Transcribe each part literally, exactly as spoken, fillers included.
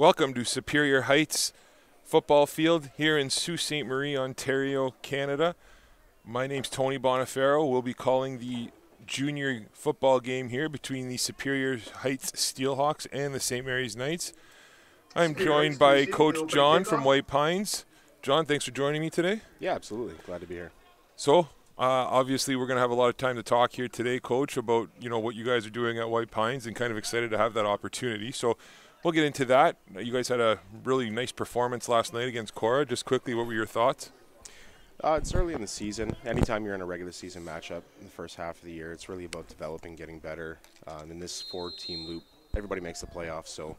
Welcome to Superior Heights football field here in Sault Ste. Marie, Ontario, Canada. My name's Tony Bonifero. We'll be calling the junior football game here between the Superior Heights Steelhawks and the Saint Mary's Knights. I'm joined by Coach John from White Pines. John, thanks for joining me today. Yeah, absolutely. Glad to be here. So, uh, obviously, we're going to have a lot of time to talk here today, Coach, about you know what you guys are doing at White Pines, and kind of excited to have that opportunity. So, we'll get into that. You guys had a really nice performance last night against Korah. Just quickly, what were your thoughts? Uh, it's early in the season. Anytime you're in a regular season matchup in the first half of the year, it's really about developing, getting better. Uh, in this four-team loop, everybody makes the playoffs, so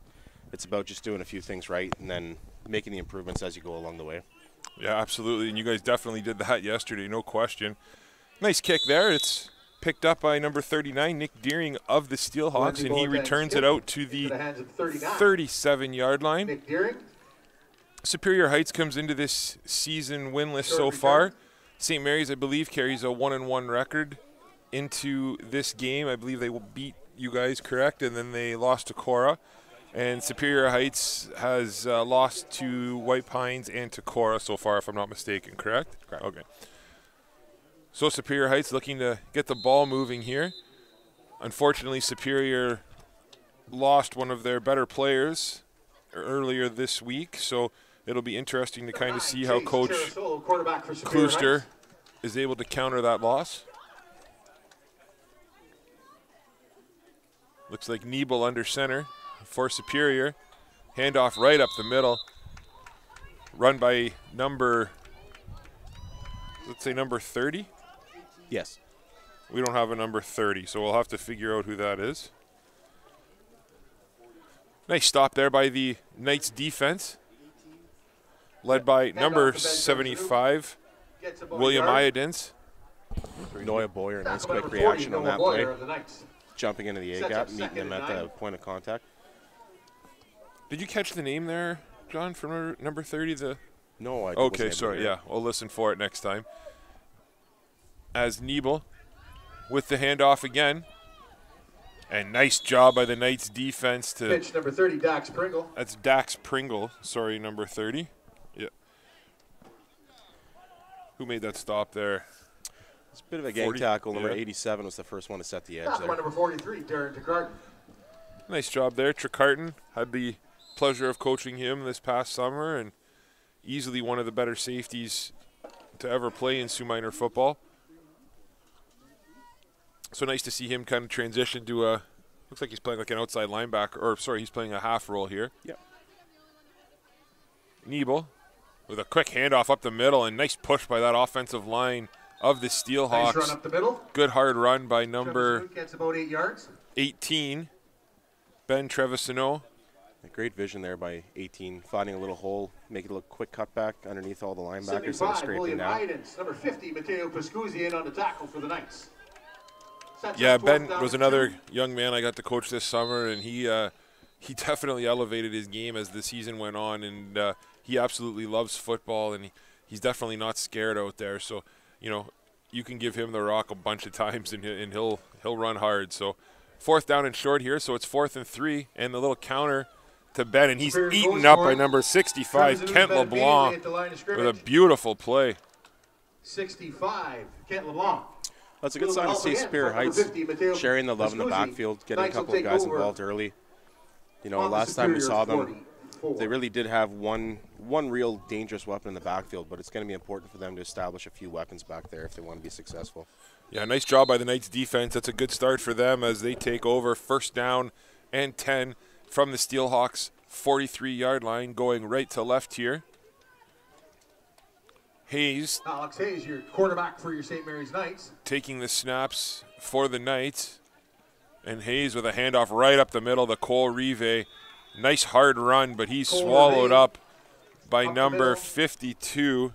it's about just doing a few things right and then making the improvements as you go along the way. Yeah, absolutely, and you guys definitely did that yesterday, no question. Nice kick there. It's picked up by number thirty-nine, Nick Deering of the Steelhawks, and he returns it out to the thirty-seven-yard line. Nick Deering. Superior Heights comes into this season winless so far. Saint Mary's, I believe, carries a one and one record into this game. I believe they will beat you guys, correct? And then they lost to Korah. And Superior Heights has uh, lost to White Pines and to Korah so far, if I'm not mistaken, correct? Correct. Okay. So Superior Heights looking to get the ball moving here. Unfortunately, Superior lost one of their better players earlier this week, so it'll be interesting to kind of see how Coach Klooster is able to counter that loss. Looks like Niebel under center for Superior. Handoff right up the middle. Run by number, let's say number thirty? Yes. We don't have a number thirty, so we'll have to figure out who that is. Nice stop there by the Knights defense, led by number seventy-five, William Iodance. Noah Boyer, nice quick reaction on that play. Jumping into the A-gap, meeting him at the point of contact. Did you catch the name there, John, from number thirty? The No, I didn't. Okay, sorry, yeah. We'll listen for it next time. As Niebel with the handoff again. And nice job by the Knights defense to pitch number thirty, Dax Pringle. That's Dax Pringle. Sorry, number thirty. Yeah. Who made that stop there? It's a bit of a gang forty, tackle. Number yeah. eighty-seven was the first one to set the edge there. By number forty-three, Darren Trecarton. Nice job there. Trecarton, had the pleasure of coaching him this past summer, and easily one of the better safeties to ever play in Sault Minor football. So nice to see him kind of transition to a, looks like he's playing like an outside linebacker, or sorry, he's playing a half role here. Yep. Niebel with a quick handoff up the middle, and nice push by that offensive line of the Steelhawks. Nice run up the middle. Good hard run by number gets about eight yards. eighteen, Ben Trevisigno. Great vision there by eighteen, finding a little hole, making a little quick cutback underneath all the linebackers that are scraping now. Number fifty, Matteo Pescuzzi in on the tackle for the Knights. Yeah, Ben was another young man I got to coach this summer, and he uh, he definitely elevated his game as the season went on, and uh, he absolutely loves football, and he, he's definitely not scared out there. So, you know, you can give him the rock a bunch of times, and, and he'll he'll run hard. So, fourth down and short here, so it's fourth and three, and the little counter to Ben, and he's eaten up by number sixty-five, Kent LeBlanc, with a beautiful play. sixty-five, Kent LeBlanc. That's a good sign to see Superior Heights sharing the love in the backfield, getting a couple of guys involved early. You know, last time we saw them, they really did have one one real dangerous weapon in the backfield, but it's going to be important for them to establish a few weapons back there if they want to be successful. Yeah, nice job by the Knights defense. That's a good start for them as they take over first down and ten from the Steelhawks' forty-three-yard line, going right to left here. Hayes. Alex Hayes, your quarterback for your Saint Mary's Knights. Taking the snaps for the Knights. And Hayes with a handoff right up the middle to Cole Reve. Nice hard run, but he's Cole swallowed Reve. up by up number fifty-two.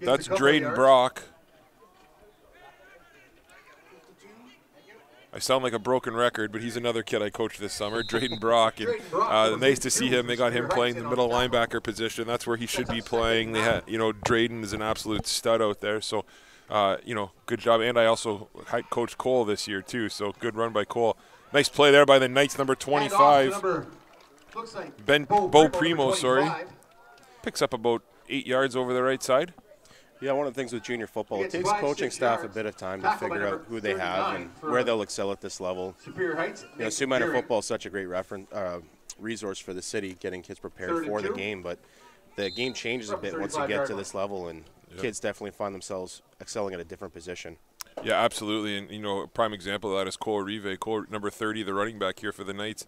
Gets That's Drayden Brock. I sound like a broken record, but he's another kid I coached this summer, Drayden Brock. And uh, nice to see him. They got him playing the middle linebacker position. That's where he should be playing. They had, you know, Drayden is an absolute stud out there. So, uh, you know, good job. And I also had coached Cole this year too. So good run by Cole. Nice play there by the Knights, number twenty-five, looks like Ben Bo, Bo Primo, sorry, picks up about eight yards over the right side. Yeah, one of the things with junior football, it takes coaching staff a bit of time to figure out who they have and where they'll excel at this level. Superior Heights. You know, Sioux Minor football is such a great reference uh, resource for the city, getting kids prepared for the game, but the game changes a bit once you get to this level, and yep. kids definitely find themselves excelling at a different position. Yeah, absolutely, and you know, a prime example of that is Cole Reve, Cole, number thirty, the running back here for the Knights.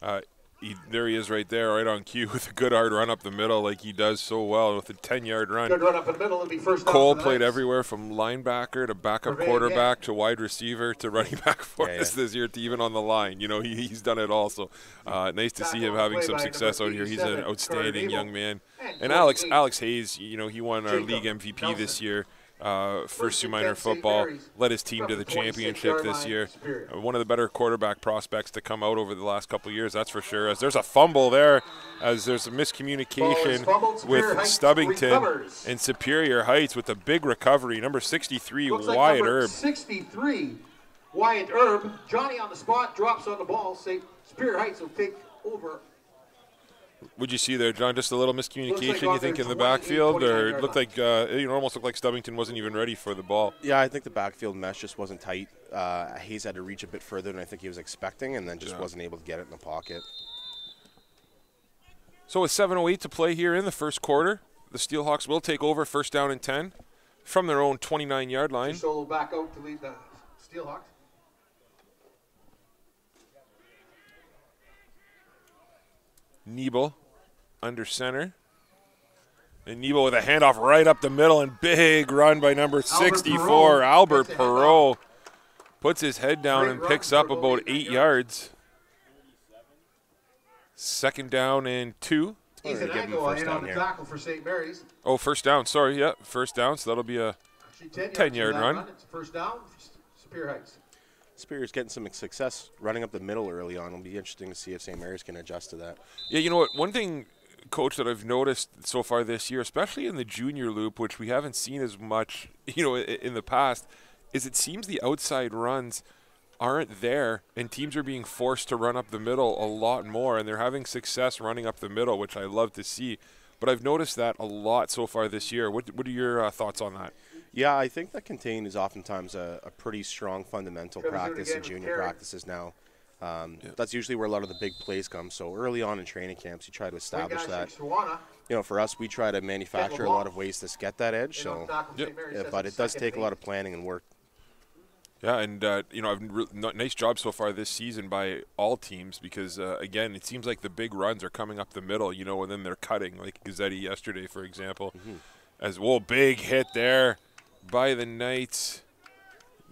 Uh, he, there he is right there, right on cue with a good hard run up the middle like he does so well with a ten-yard run. Good run up the middle, it'll be first down. Cole played everywhere from linebacker to backup quarterback to wide receiver to running back for us this year to even on the line. You know, he, he's done it all, so uh, nice to see him having some success out here. He's an outstanding young man. And Alex, Alex Hayes, you know, he won our league M V P this year. Uh, for Sioux Minor football, led his team to the championship this year. Uh, one of the better quarterback prospects to come out over the last couple of years, that's for sure. As there's a fumble there, as there's a miscommunication with Stubbington and Superior Heights with a big recovery. Number sixty-three, Wyatt Herb. sixty-three, Wyatt Herb. Johnny on the spot, drops on the ball. Say Superior Heights will take over. Would you see there, John? Just a little miscommunication, like you think, in the backfield, or it looked like uh, it almost looked like Stubbington wasn't even ready for the ball. Yeah, I think the backfield mesh just wasn't tight. Uh, Hayes had to reach a bit further than I think he was expecting, and then just yeah. wasn't able to get it in the pocket. So with seven oh eight to play here in the first quarter, the Steelhawks will take over first down and ten from their own twenty-nine-yard line. Solo back out to lead the Steelhawks. Niebel under center. And Niebel with a handoff right up the middle and big run by number sixty-four, Albert Perrault. Puts his head down and picks up about eight yards. Second down and two. Ethan Agawa in on the tackle for Saint Mary's. Oh, first down, sorry, yeah, first down, so that'll be a ten-yard run. It's first down, Superior Heights. Spears getting some success running up the middle early on. It'll be interesting to see if Saint Mary's can adjust to that. Yeah, you know what? One thing, Coach, that I've noticed so far this year, especially in the junior loop, which we haven't seen as much, you know, in the past, is it seems the outside runs aren't there, and teams are being forced to run up the middle a lot more, and they're having success running up the middle, which I love to see. But I've noticed that a lot so far this year. What, what are your uh, thoughts on that? Yeah, I think that contain is oftentimes a, a pretty strong fundamental practice in junior practices now. Um, yeah. That's usually where a lot of the big plays come. So early on in training camps, you try to establish that. You know, for us, we try to manufacture a lot of ways to get that edge. So, yeah. Yeah, but it does take a lot of planning and work. Yeah, and, uh, you know, I've nice job so far this season by all teams because, uh, again, it seems like the big runs are coming up the middle, you know, and then they're cutting, like Gazzetti yesterday, for example. Mm-hmm. As well, big hit there by the Knights,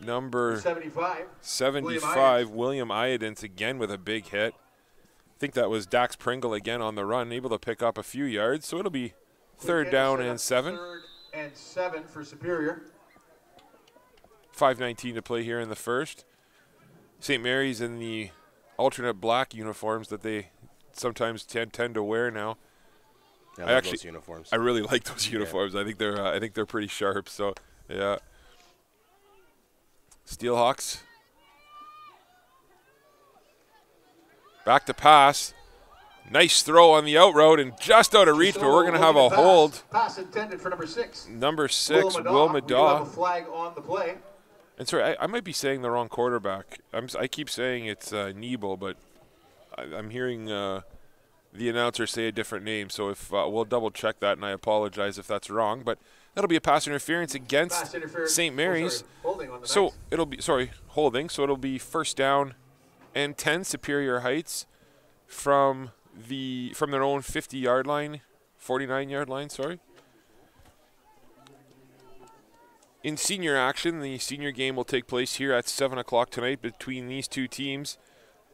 number seventy-five, seventy-five William Iodance, again with a big hit. I think that was Dax Pringle again on the run, able to pick up a few yards, so it'll be third down and seven. Third and seven for Superior. five nineteen to play here in the first. Saint Mary's in the alternate black uniforms that they sometimes tend, tend to wear now. Yeah, I, I like actually, those uniforms. I really like those uniforms. Yeah. I think they're, uh, I think they're pretty sharp. So, yeah. Steelhawks back to pass. Nice throw on the out road and just out of reach, so but we're going to have a pass. hold. Pass intended for number six. Number six, Will Madaw. Will Madaw. We do have a flag on the play. And sorry, I, I might be saying the wrong quarterback. I'm, I keep saying it's uh, Niebel, but I, I'm hearing uh, the announcer say a different name. So if uh, we'll double-check that, and I apologize if that's wrong. But that'll be a pass interference against Saint Mary's. Oh, sorry. On the so it'll be sorry holding. So it'll be first down and ten, Superior Heights from the from their own fifty-yard line, forty-nine-yard line. Sorry. In senior action, the senior game will take place here at seven o'clock tonight between these two teams.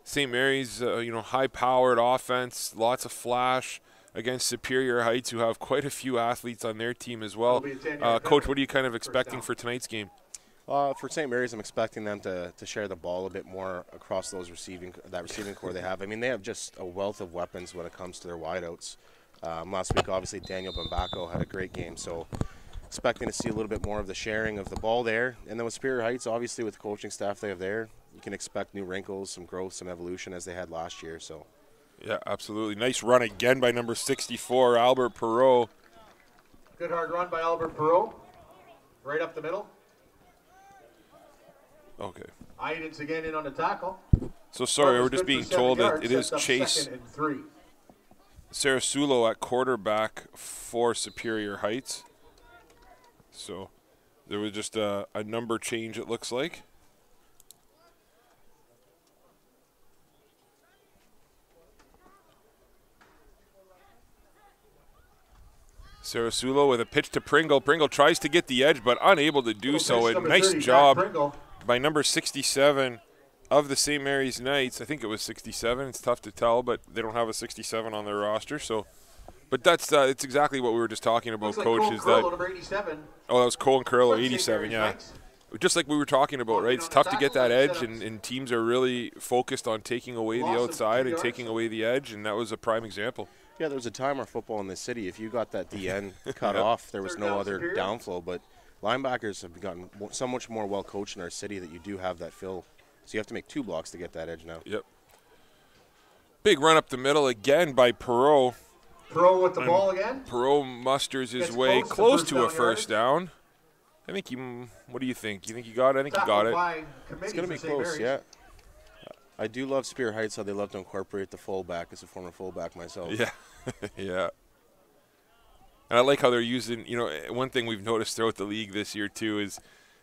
Saint Mary's, uh, you know, high-powered offense, lots of flash against Superior Heights, who have quite a few athletes on their team as well. Uh, Coach, what are you kind of expecting for tonight's game? Uh, for Saint Mary's, I'm expecting them to, to share the ball a bit more across those receiving that receiving corps they have. I mean, they have just a wealth of weapons when it comes to their wideouts. Um, last week, obviously, Daniel Bambako had a great game, so expecting to see a little bit more of the sharing of the ball there. And then with Superior Heights, obviously with the coaching staff they have there, you can expect new wrinkles, some growth, some evolution as they had last year. So Yeah, absolutely. Nice run again by number sixty-four, Albert Perrault. Good hard run by Albert Perrault. Right up the middle. Okay. Idens again in on the tackle. So sorry, Perrault's we're just being told yards, that it is Chase Sarasulo at quarterback for Superior Heights. So there was just a, a number change, it looks like. Sarasulo with a pitch to Pringle. Pringle tries to get the edge, but unable to do so. And nice job by number sixty-seven of the Saint Mary's Knights. I think it was sixty-seven. It's tough to tell, but they don't have a sixty-seven on their roster. So, but that's uh, it's exactly what we were just talking about, like Coach. Cole is Carrillo, that? Number eighty-seven. Oh, that was Cole Carrillo, eighty-seven. Yeah, Knights. Just like we were talking about, right? It's tough to get that edge, and, and teams are really focused on taking away Loss the outside and taking away the edge, and that was a prime example. Yeah, there was a time our football in this city, if you got that D N cut yep. off, there was Third no down other superior. downflow. But linebackers have gotten so much more well-coached in our city that you do have that fill. So you have to make two blocks to get that edge now. Yep. Big run up the middle again by Perrault. Perrault with the and ball again. Perrault musters his Gets way close to, close to a first yardage. down. I think he – what do you think? You think he got it? I think Tackle he got it. It's going to be close, Mary's. yeah. I do love Superior Heights, how they love to incorporate the fullback. As a former fullback myself. Yeah. yeah. And I like how they're using, you know, one thing we've noticed throughout the league this year, too, is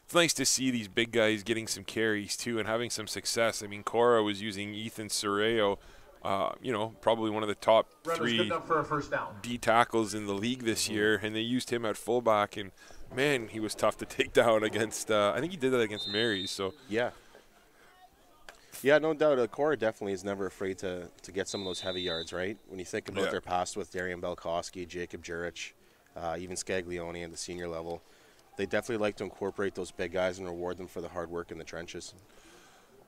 it's nice to see these big guys getting some carries, too, and having some success. I mean, Korah was using Ethan Sorreo, uh, you know, probably one of the top Run three for a first down. D tackles in the league this mm-hmm. year, and they used him at fullback. And, man, he was tough to take down against, uh, I think he did that against Mary's. So. Yeah. Yeah, no doubt. Uh, Korah definitely is never afraid to, to get some of those heavy yards, right? When you think about yeah. their past with Darian Belkowski, Jacob Jurich, uh, even Scaglione at the senior level, they definitely like to incorporate those big guys and reward them for the hard work in the trenches.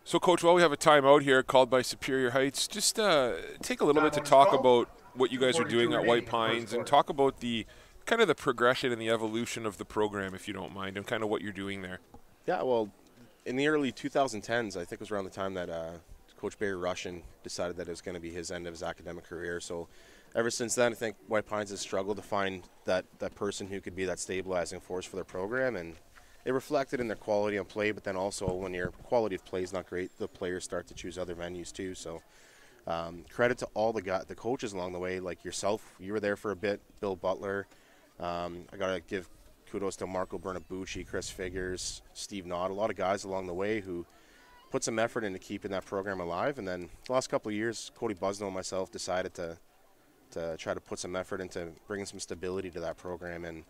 So, Coach, while we have a timeout here called by Superior Heights, just uh, take a little bit to talk about what you guys are doing at White Pines and talk about the kind of the progression and the evolution of the program, if you don't mind, and kind of what you're doing there. Yeah, well, in the early twenty tens, I think it was around the time that uh, Coach Barry Rushin decided that it was going to be his end of his academic career. So ever since then, I think White Pines has struggled to find that, that person who could be that stabilizing force for their program. And it reflected in their quality on play, but then also when your quality of play is not great, the players start to choose other venues too. So um, credit to all the, guy, the coaches along the way, like yourself. You were there for a bit, Bill Butler. Um, I got to give kudos to Marco Bernabucci, Chris Figures, Steve Knott, a lot of guys along the way who put some effort into keeping that program alive. And then the last couple of years, Cody Busno and myself decided to to try to put some effort into bringing some stability to that program. And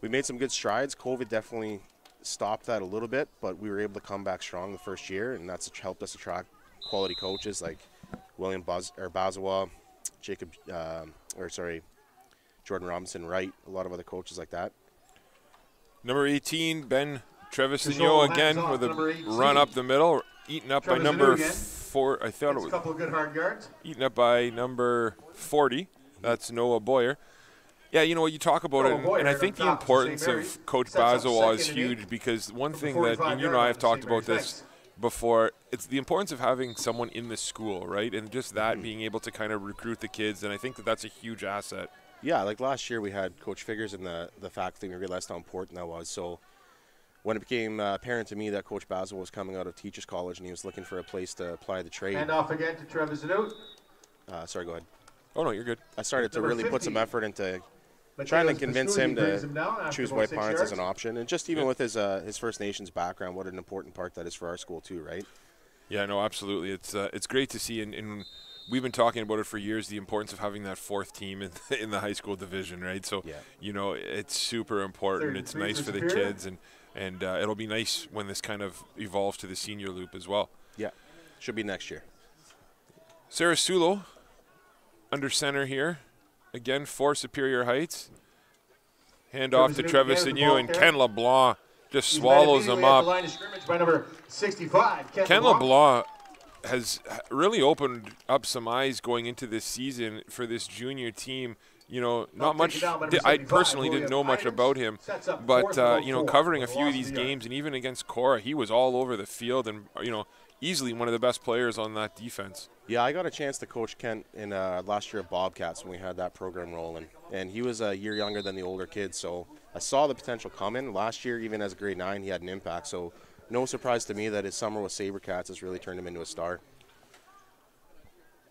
we made some good strides. COVID definitely stopped that a little bit, but we were able to come back strong the first year, and that's helped us attract quality coaches like William Baz or Bazawa, Jacob, uh, or sorry, Jordan Robinson Wright, a lot of other coaches like that. Number eighteen, Ben Trevisigno again with a run up the middle, eaten up by number four. I thought it was a couple of good hard guards. Eaten up by number forty. That's Noah Boyer. Yeah, you know what you talk about it, and, and I think the importance of Coach Bazawa is huge because one thing that and you and I have talked about this before, it's the importance of having someone in the school, right? And just that being able to kind of recruit the kids, and I think that that's a huge asset. Yeah, like last year we had Coach Figures and the, the faculty, we realized how important that was. So when it became uh, apparent to me that Coach Basil was coming out of Teachers College and he was looking for a place to apply the trade. Hand off again to Travis Zanut. Uh, sorry, go ahead. Oh, no, you're good. I started to really put some effort into trying to convince him to choose White Pines as an option. And just even with his uh, his First Nations background, what an important part that is for our school too, right? Yeah, no, absolutely. It's uh, it's great to see in, in – we've been talking about it for years, the importance of having that fourth team in the, in the high school division, right? So, yeah. you know, it's super important. It's nice for the kids, and, and uh, it'll be nice when this kind of evolves to the senior loop as well. Yeah, should be next year. Sarasulo, under center here. Again, for Superior Heights. Hand off to Trevisigno, and Ken LeBlanc just swallows him up. Line of scrimmage by number sixty-five, Ken LeBlanc has really opened up some eyes going into this season for this junior team. you know, not much. I personally didn't know much about him, but uh, you know, covering a few of these games, and even against Korah, he was all over the field, and you know, easily one of the best players on that defense. Yeah, I got a chance to coach Kent in uh, last year at Bobcats when we had that program rolling, and he was a year younger than the older kids, so I saw the potential coming. Last year, even as a grade nine, he had an impact. So no surprise to me that his summer with Sabercats has really turned him into a star.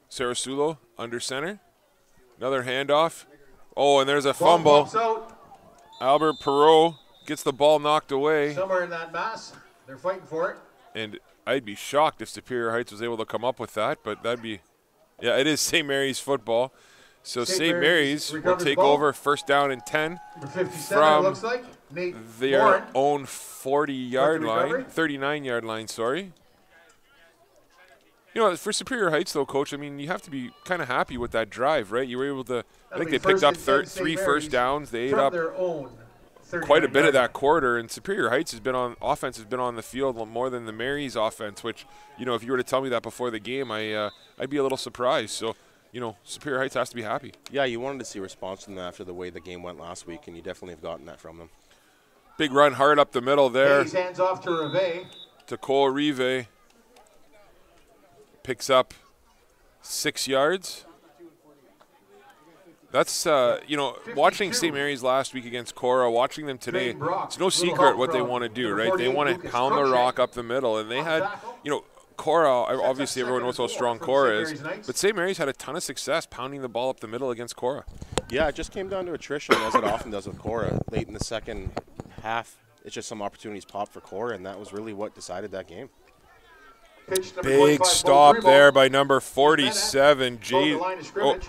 Sarasulo under center. Another handoff. Oh, and there's a fumble. Albert Perrault gets the ball knocked away. Somewhere in that mass, they're fighting for it. And I'd be shocked if Superior Heights was able to come up with that, but that'd be, yeah, it is Saint Mary's football. So Saint Mary's will take over, first down and ten. From looks like their own forty-yard line, thirty-nine-yard line, sorry. You know, for Superior Heights, though, Coach, I mean, you have to be kind of happy with that drive, right? You were able to, I think they picked up three first downs. They ate up quite a bit of that quarter, and Superior Heights has been on, offense has been on the field more than the Mary's offense, which, you know, if you were to tell me that before the game, I, uh, I'd be a little surprised. So, you know, Superior Heights has to be happy. Yeah, you wanted to see response from them after the way the game went last week, and you definitely have gotten that from them. Big run hard up the middle there. Hayes hands off to Reve. To Cole Reve. Picks up six yards. That's, uh, you know, watching Saint Mary's last week against Korah, watching them today, it's no secret what they want to do, right? They want to pound the rock up the middle. And they had, you know, Korah, obviously everyone knows how strong Korah is, but Saint Mary's had a ton of success pounding the ball up the middle against Korah. Yeah, it just came down to attrition, as it often does with Korah. Late in the second half, it's just some opportunities popped for Korah, and that was really what decided that game. Big stop there by number forty-seven, Jaden. Oh,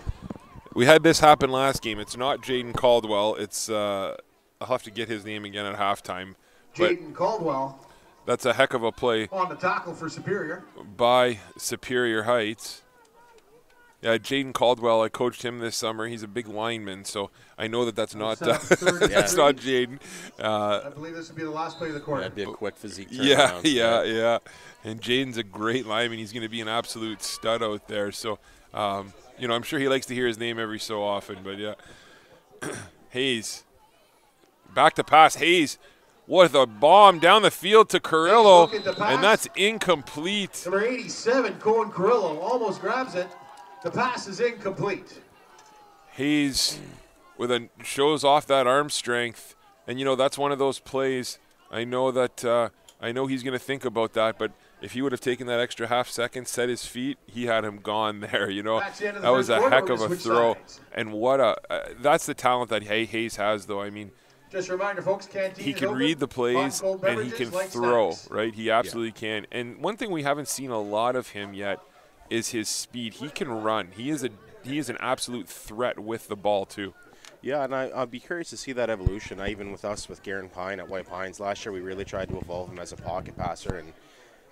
we had this happen last game. It's not Jaden Caldwell. It's uh, I'll have to get his name again at halftime. Jaden Caldwell. That's a heck of a play. On the tackle for Superior. By Superior Heights. Yeah, Jaden Caldwell, I coached him this summer. He's a big lineman, so I know that that's not uh, that's not Jaden. Uh, I believe this would be the last play of the quarter. That'd be a quick physique turnaround. Yeah, yeah, yeah. And Jaden's a great lineman. He's going to be an absolute stud out there. So, um, you know, I'm sure he likes to hear his name every so often. But, yeah. Hayes. Back to pass. Hayes. What a bomb down the field to Carrillo. And that's incomplete. Number eighty-seven, Corn Carrillo, almost grabs it. The pass is incomplete. Hayes with a, shows off that arm strength. And, you know, that's one of those plays. I know that uh, I know he's going to think about that, but if he would have taken that extra half second, set his feet, he had him gone there, you know. That was a heck of a throw. Sides. And what a uh, – that's the talent that Hayes has, though. I mean, just a reminder, folks, canteen he can open, read the plays and he can like throw, snacks. Right? He absolutely yeah. can. And one thing we haven't seen a lot of him yet is his speed. He can run. He is a he is an absolute threat with the ball too. Yeah, and I, I'd be curious to see that evolution. I, even with us, with Garen Pine at White Pines, last year we really tried to evolve him as a pocket passer. And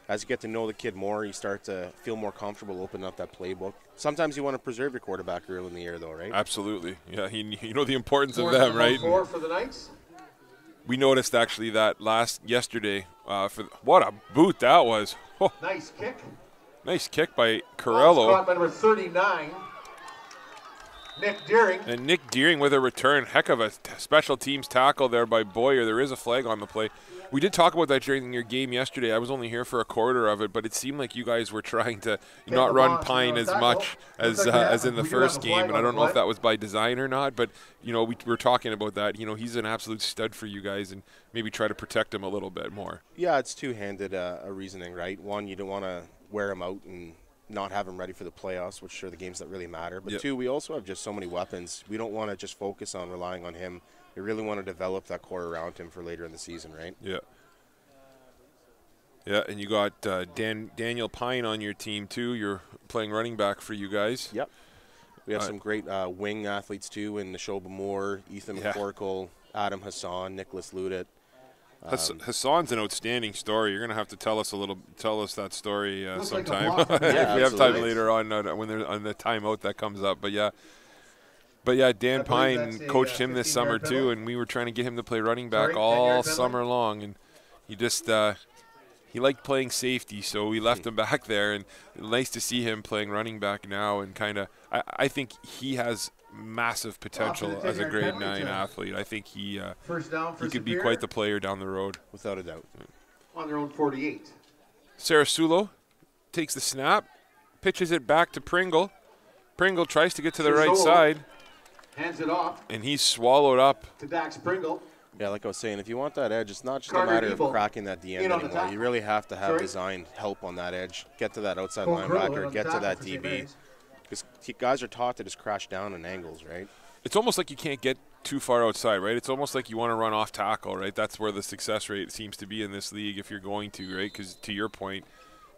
as you get to know the kid more, you start to feel more comfortable opening up that playbook. Sometimes you want to preserve your quarterback early in the year, though, right? Absolutely. Yeah, he, you know the importance four of them, right? Four for the Knights. We noticed actually that last yesterday. Uh, for what a boot that was! Oh. Nice kick. Nice kick by Carrillo. Caught by number thirty-nine, Nick Deering. And Nick Deering with a return. Heck of a special teams tackle there by Boyer. There is a flag on the play. We did talk about that during your game yesterday. I was only here for a quarter of it, but it seemed like you guys were trying to not run Pine as much as uh, as in the first game, and I don't know if that was by design or not, but you know, we were talking about that. You know, he's an absolute stud for you guys, and maybe try to protect him a little bit more. Yeah, it's two-handed uh, reasoning, right? One, you don't want to wear him out and not have him ready for the playoffs, which are the games that really matter. But yep. two, we also have just so many weapons. We don't want to just focus on relying on him. We really want to develop that core around him for later in the season, right? Yeah. Yeah, and you got uh, Dan Daniel Pine on your team too. You're playing running back for you guys. Yep. We have uh, some great uh, wing athletes too, in Neshoba Moore, Ethan yeah. McCorkle, Adam Hassan, Nicholas Ludet. Um, Hassan's an outstanding story. You're going to have to tell us a little, tell us that story uh, sometime. Like yeah, if we have time later on uh, when there's on the timeout that comes up. But yeah, but yeah, Dan Pine coached a, uh, him this summer too, middle. and we were trying to get him to play running back Sorry, all summer middle. long, and he just uh, he liked playing safety, so we left hmm. him back there. And nice to see him playing running back now, and kind of I, I think he has massive potential as a grade nine athlete. I think he uh, first down for he could Superior. Be quite the player down the road. Without a doubt. On their own forty-eight. Sarasulo takes the snap, pitches it back to Pringle. Pringle tries to get to the Sarasulo right side. Hands it off. And he's swallowed up. To Dax Pringle. Yeah, like I was saying, if you want that edge, it's not just Carter a matter Evil. Of cracking that D end anymore. You really have to have Sorry. Design help on that edge. Get to that outside Cole linebacker, get to that D B. Because guys are taught to just crash down in angles, right? It's almost like you can't get too far outside, right? It's almost like you want to run off tackle, right? That's where the success rate seems to be in this league if you're going to, right? Because to your point,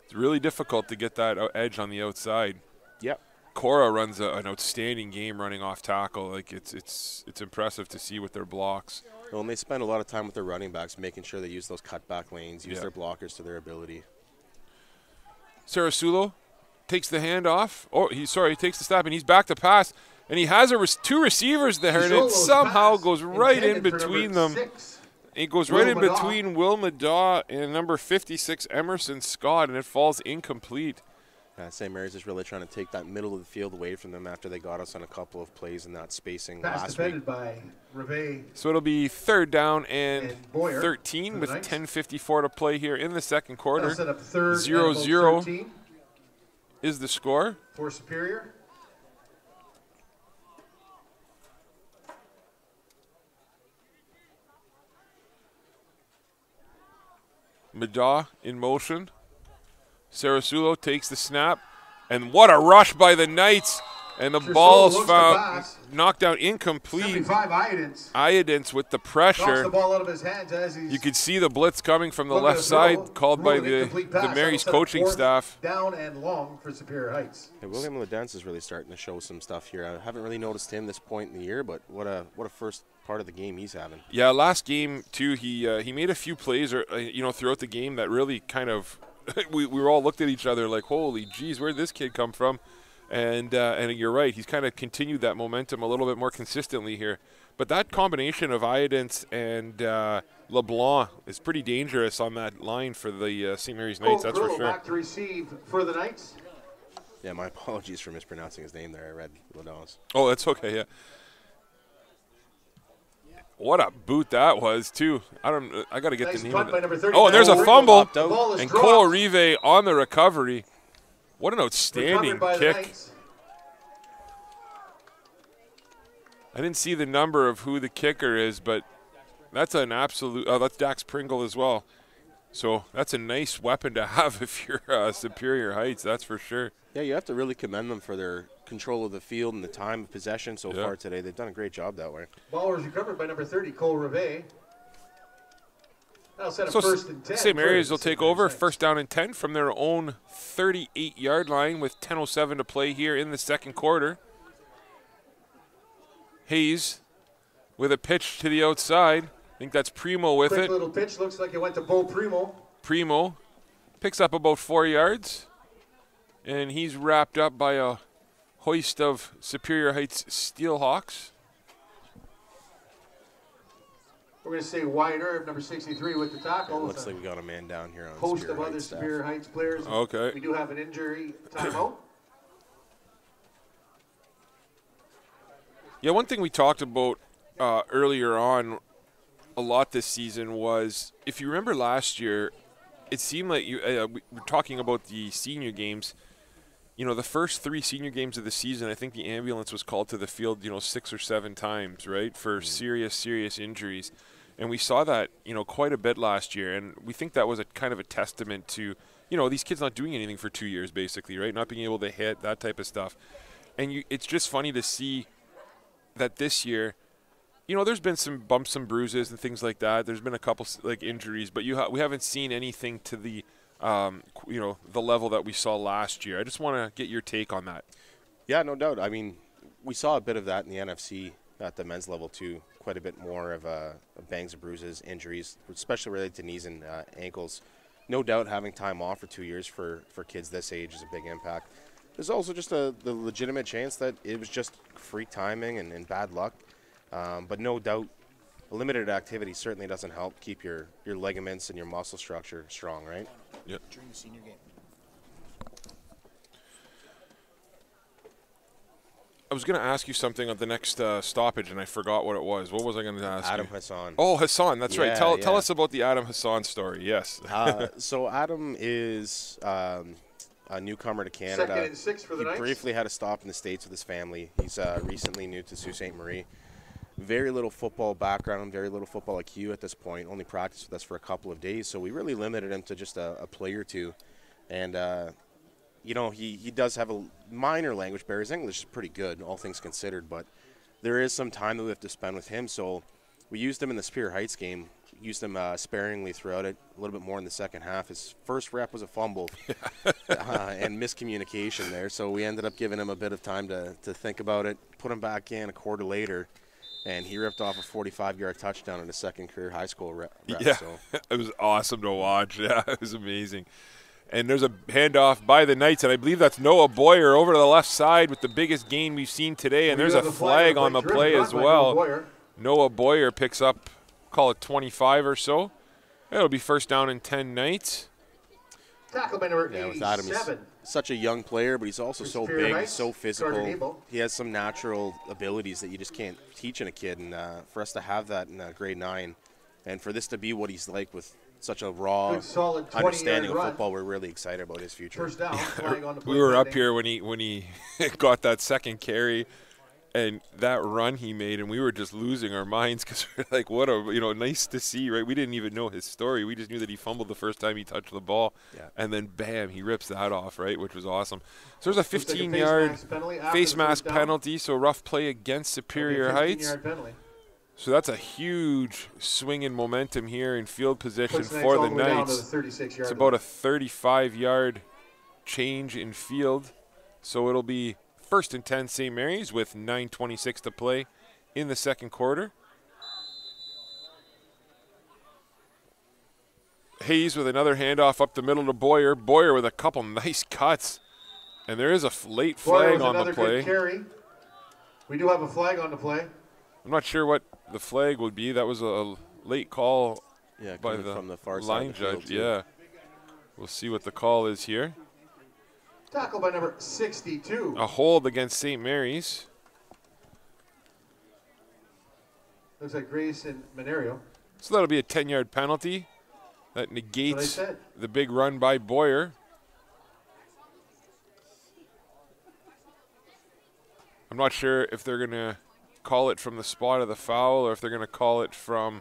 it's really difficult to get that edge on the outside. Yep. Korah runs a, an outstanding game running off tackle. Like it's it's it's impressive to see with their blocks. Well, and they spend a lot of time with their running backs, making sure they use those cutback lanes, use yeah. their blockers to their ability. Sarasulo takes the handoff. Oh, he sorry, he takes the snap and he's back to pass, and he has a re two receivers there, and it somehow goes right in between them. Six. It goes Will right in Madaw. between Will Madaw and number fifty-six Emerson Scott, and it falls incomplete. Uh, Saint Mary's is really trying to take that middle of the field away from them after they got us on a couple of plays in that spacing Fast last week. By Reve. So it'll be third down and, and Boyer, thirteen with ten fifty-four to play here in the second quarter. zero zero is the score. For Superior. Madaw in motion. Sarasulo takes the snap, and what a rush by the Knights, and the Sarasulo ball's found, knocked out incomplete. Iodance. Iodance with the pressure. The ball out of his hands as he's you could see the blitz coming from the left side, called by the, the Mary's coaching staff. Down and long for Superior Heights. Hey, William Ledence is really starting to show some stuff here. I haven't really noticed him this point in the year, but what a what a first part of the game he's having. Yeah, last game too, he uh, he made a few plays, or uh, you know, throughout the game that really kind of. we, we were all looked at each other like, holy geez, where'd this kid come from? And uh, and you're right, he's kind of continued that momentum a little bit more consistently here. But that combination of Iodance and uh, LeBlanc is pretty dangerous on that line for the uh, Saint Mary's Knights, that's for sure. Back to receive for the Knights. Yeah, my apologies for mispronouncing his name there. I read Ledon's. Oh, that's okay, yeah. What a boot that was, too. I don't. I got to get nice the name of it. Oh, and there's a fumble. The and Cole Reve on the recovery. What an outstanding kick. I didn't see the number of who the kicker is, but that's an absolute oh, – that's Dax Pringle as well. So that's a nice weapon to have if you're uh, Superior Heights, that's for sure. Yeah, you have to really commend them for their – control of the field and the time of possession so yep. far today. They've done a great job that way. Ball was recovered by number thirty, Cole Reve. That'll set a so first and ten. Saint Mary's will take over. First down and ten from their own thirty-eight yard line with ten oh seven to play here in the second quarter. Hayes with a pitch to the outside. I think that's Primo with Quick it. Little pitch. Looks like it went to Bo Primo. Primo picks up about four yards, and he's wrapped up by a hoist of Superior Heights Steelhawks. We're going to say Wyatt Herb, number sixty-three, with the tackle. It looks like we got a man down here on host Superior of other Heights Superior Heights players. Okay. We do have an injury timeout. Yeah, one thing we talked about uh, earlier on a lot this season was, if you remember last year, it seemed like you uh, we were talking about the senior games. You know, the first three senior games of the season, I think the ambulance was called to the field, you know, six or seven times, right, for serious, serious injuries. And we saw that, you know, quite a bit last year. And we think that was a kind of a testament to, you know, these kids not doing anything for two years, basically, right, not being able to hit, that type of stuff. And you, it's just funny to see that this year, you know, there's been some bumps and bruises and things like that. There's been a couple, like, injuries, but you ha we haven't seen anything to the – Um, you know, the level that we saw last year. I just want to get your take on that. Yeah, no doubt. I mean, we saw a bit of that in the N F C at the men's level too, quite a bit more of uh, bangs and bruises, injuries, especially related to knees and uh, ankles. No doubt having time off for two years for, for kids this age is a big impact. There's also just a, the legitimate chance that it was just freak timing and, and bad luck. Um, but no doubt, limited activity certainly doesn't help keep your, your ligaments and your muscle structure strong, right? Yep. During the senior game. I was going to ask you something at the next uh, stoppage, and I forgot what it was. What was I going to ask Adam you? Hassan. Oh, Hassan. That's yeah, right. Tell, yeah. tell us about the Adam Hassan story. Yes. uh, so Adam is um, a newcomer to Canada. Second and six for the Knights. He briefly had a stop in the States with his family. He's uh, recently new to Sault Ste. Marie. Very little football background, very little football I Q at this point. Only practiced with us for a couple of days, so we really limited him to just a, a play or two. And, uh, you know, he, he does have a minor language barrier. His English is pretty good, all things considered, but there is some time that we have to spend with him. So we used him in the Superior Heights game, used him uh, sparingly throughout it, a little bit more in the second half. His first rep was a fumble uh, and miscommunication there. So we ended up giving him a bit of time to, to think about it, put him back in a quarter later. And he ripped off a forty-five yard touchdown in his second career high school rep. rep yeah, so. It was awesome to watch. Yeah, it was amazing. And there's a handoff by the Knights, and I believe that's Noah Boyer over to the left side with the biggest gain we've seen today. And we there's a flag on the play as well. Boyer. Noah Boyer picks up, call it twenty-five or so. It'll be first down and ten Knights. Tackle by number yeah, with Adam, he's such a young player, but he's also so big, he's so physical. He has some natural abilities that you just can't teach in a kid. And uh, for us to have that in uh, grade nine, and for this to be what he's like with such a raw Good, solid understanding of run. football, we're really excited about his future. First down, yeah. on the we were landing. up here when he when he got that second carry, and that run he made, and we were just losing our minds because we're like, what a, you know, nice to see, right? We didn't even know his story. We just knew that he fumbled the first time he touched the ball. Yeah. And then, bam, he rips that off, right, which was awesome. So there's a fifteen-yard face mask penalty, so rough play against Superior Heights. So that's a huge swing in momentum here in field position for the Knights. It's about a thirty-five yard change in field, so it'll be first and ten Saint Mary's with nine twenty-six to play in the second quarter. Hayes with another handoff up the middle to Boyer. Boyer with a couple nice cuts. And there is a late flag on the play. Good carry. We do have a flag on the play. I'm not sure what the flag would be. That was a late call yeah, by the, from the far line side of the field judge. Yeah. We'll see what the call is here. Tackle by number sixty-two. A hold against Saint Mary's. Looks like Grayson Monero. So that'll be a ten yard penalty. That negates the big run by Boyer. I'm not sure if they're going to call it from the spot of the foul or if they're going to call it from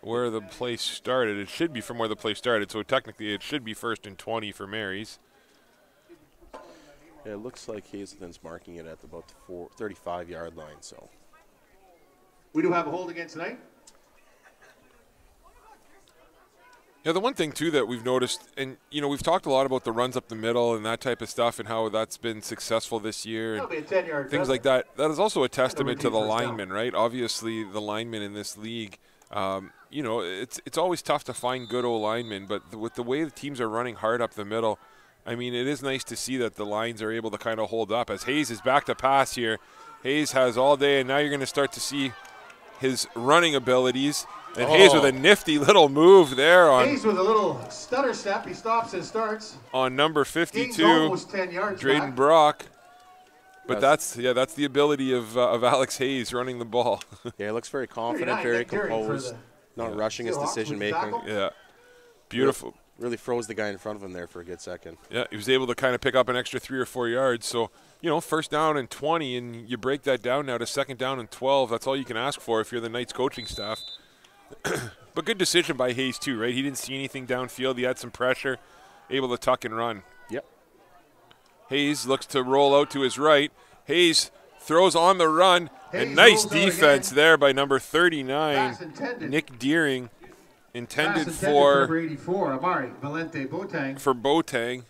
where the play started. It should be from where the play started, so technically it should be first and twenty for Mary's. Yeah, it looks like Hazelton's marking it at about the four, thirty-five yard line. So we do have a hold again tonight. Yeah, the one thing too that we've noticed, and you know, we've talked a lot about the runs up the middle and that type of stuff and how that's been successful this year and things dozen. like that. That is also a testament to the linemen, down. right? Obviously, the linemen in this league, um, you know, it's it's always tough to find good old linemen, but th with the way the teams are running hard up the middle, I mean, it is nice to see that the lines are able to kind of hold up. As Hayes is back to pass here, Hayes has all day, and now you're going to start to see his running abilities. And oh. Hayes with a nifty little move there. On Hayes with a little stutter step. He stops and starts. On number fifty-two, almost ten yards Drayden Brock. But that's, that's yeah, that's the ability of uh, of Alex Hayes running the ball. Yeah, he looks very confident, very composed, not yeah. rushing his decision making. Yeah, beautiful. Really froze the guy in front of him there for a good second. Yeah, he was able to kind of pick up an extra three or four yards. So, you know, first down and twenty, and you break that down now to second down and twelve. That's all you can ask for if you're the Knights coaching staff. But good decision by Hayes too, right? He didn't see anything downfield. He had some pressure, able to tuck and run. Yep. Hayes looks to roll out to his right. Hayes throws on the run. Hayes and nice defense there by number thirty-nine, Nick Deering. Intended, intended for number eighty-four, Avari Valente Boateng. For Boateng.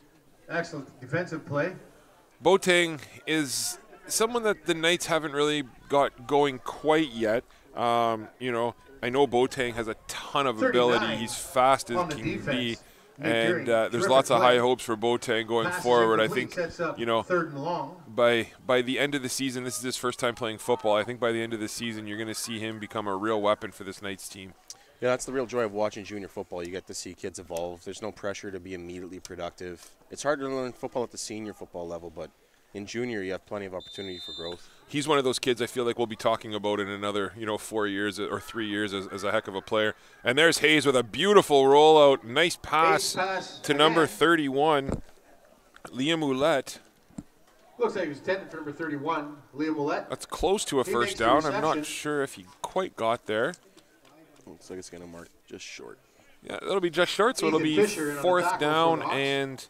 Excellent defensive play. Boateng is someone that the Knights haven't really got going quite yet. Um, you know, I know Boateng has a ton of ability. He's fast as can defense. be. And uh, there's lots of play. high hopes for Boateng going Passes forward. I think, you know, third and long. by by the end of the season, this is his first time playing football. I think by the end of the season, you're going to see him become a real weapon for this Knights team. You know, that's the real joy of watching junior football. You get to see kids evolve. There's no pressure to be immediately productive. It's hard to learn football at the senior football level, but in junior, you have plenty of opportunity for growth. He's one of those kids I feel like we'll be talking about in another, you know, four years or three years as, as a heck of a player. And there's Hayes with a beautiful rollout. Nice pass, pass. to number thirty-one, Liam Ouellette. Looks like he was intended for number thirty-one, Liam Ouellette. That's close to a he first down. I'm not sure if he quite got there. Looks like it's going to mark just short. Yeah, it'll be just short, so Ethan it'll be Fisher fourth down and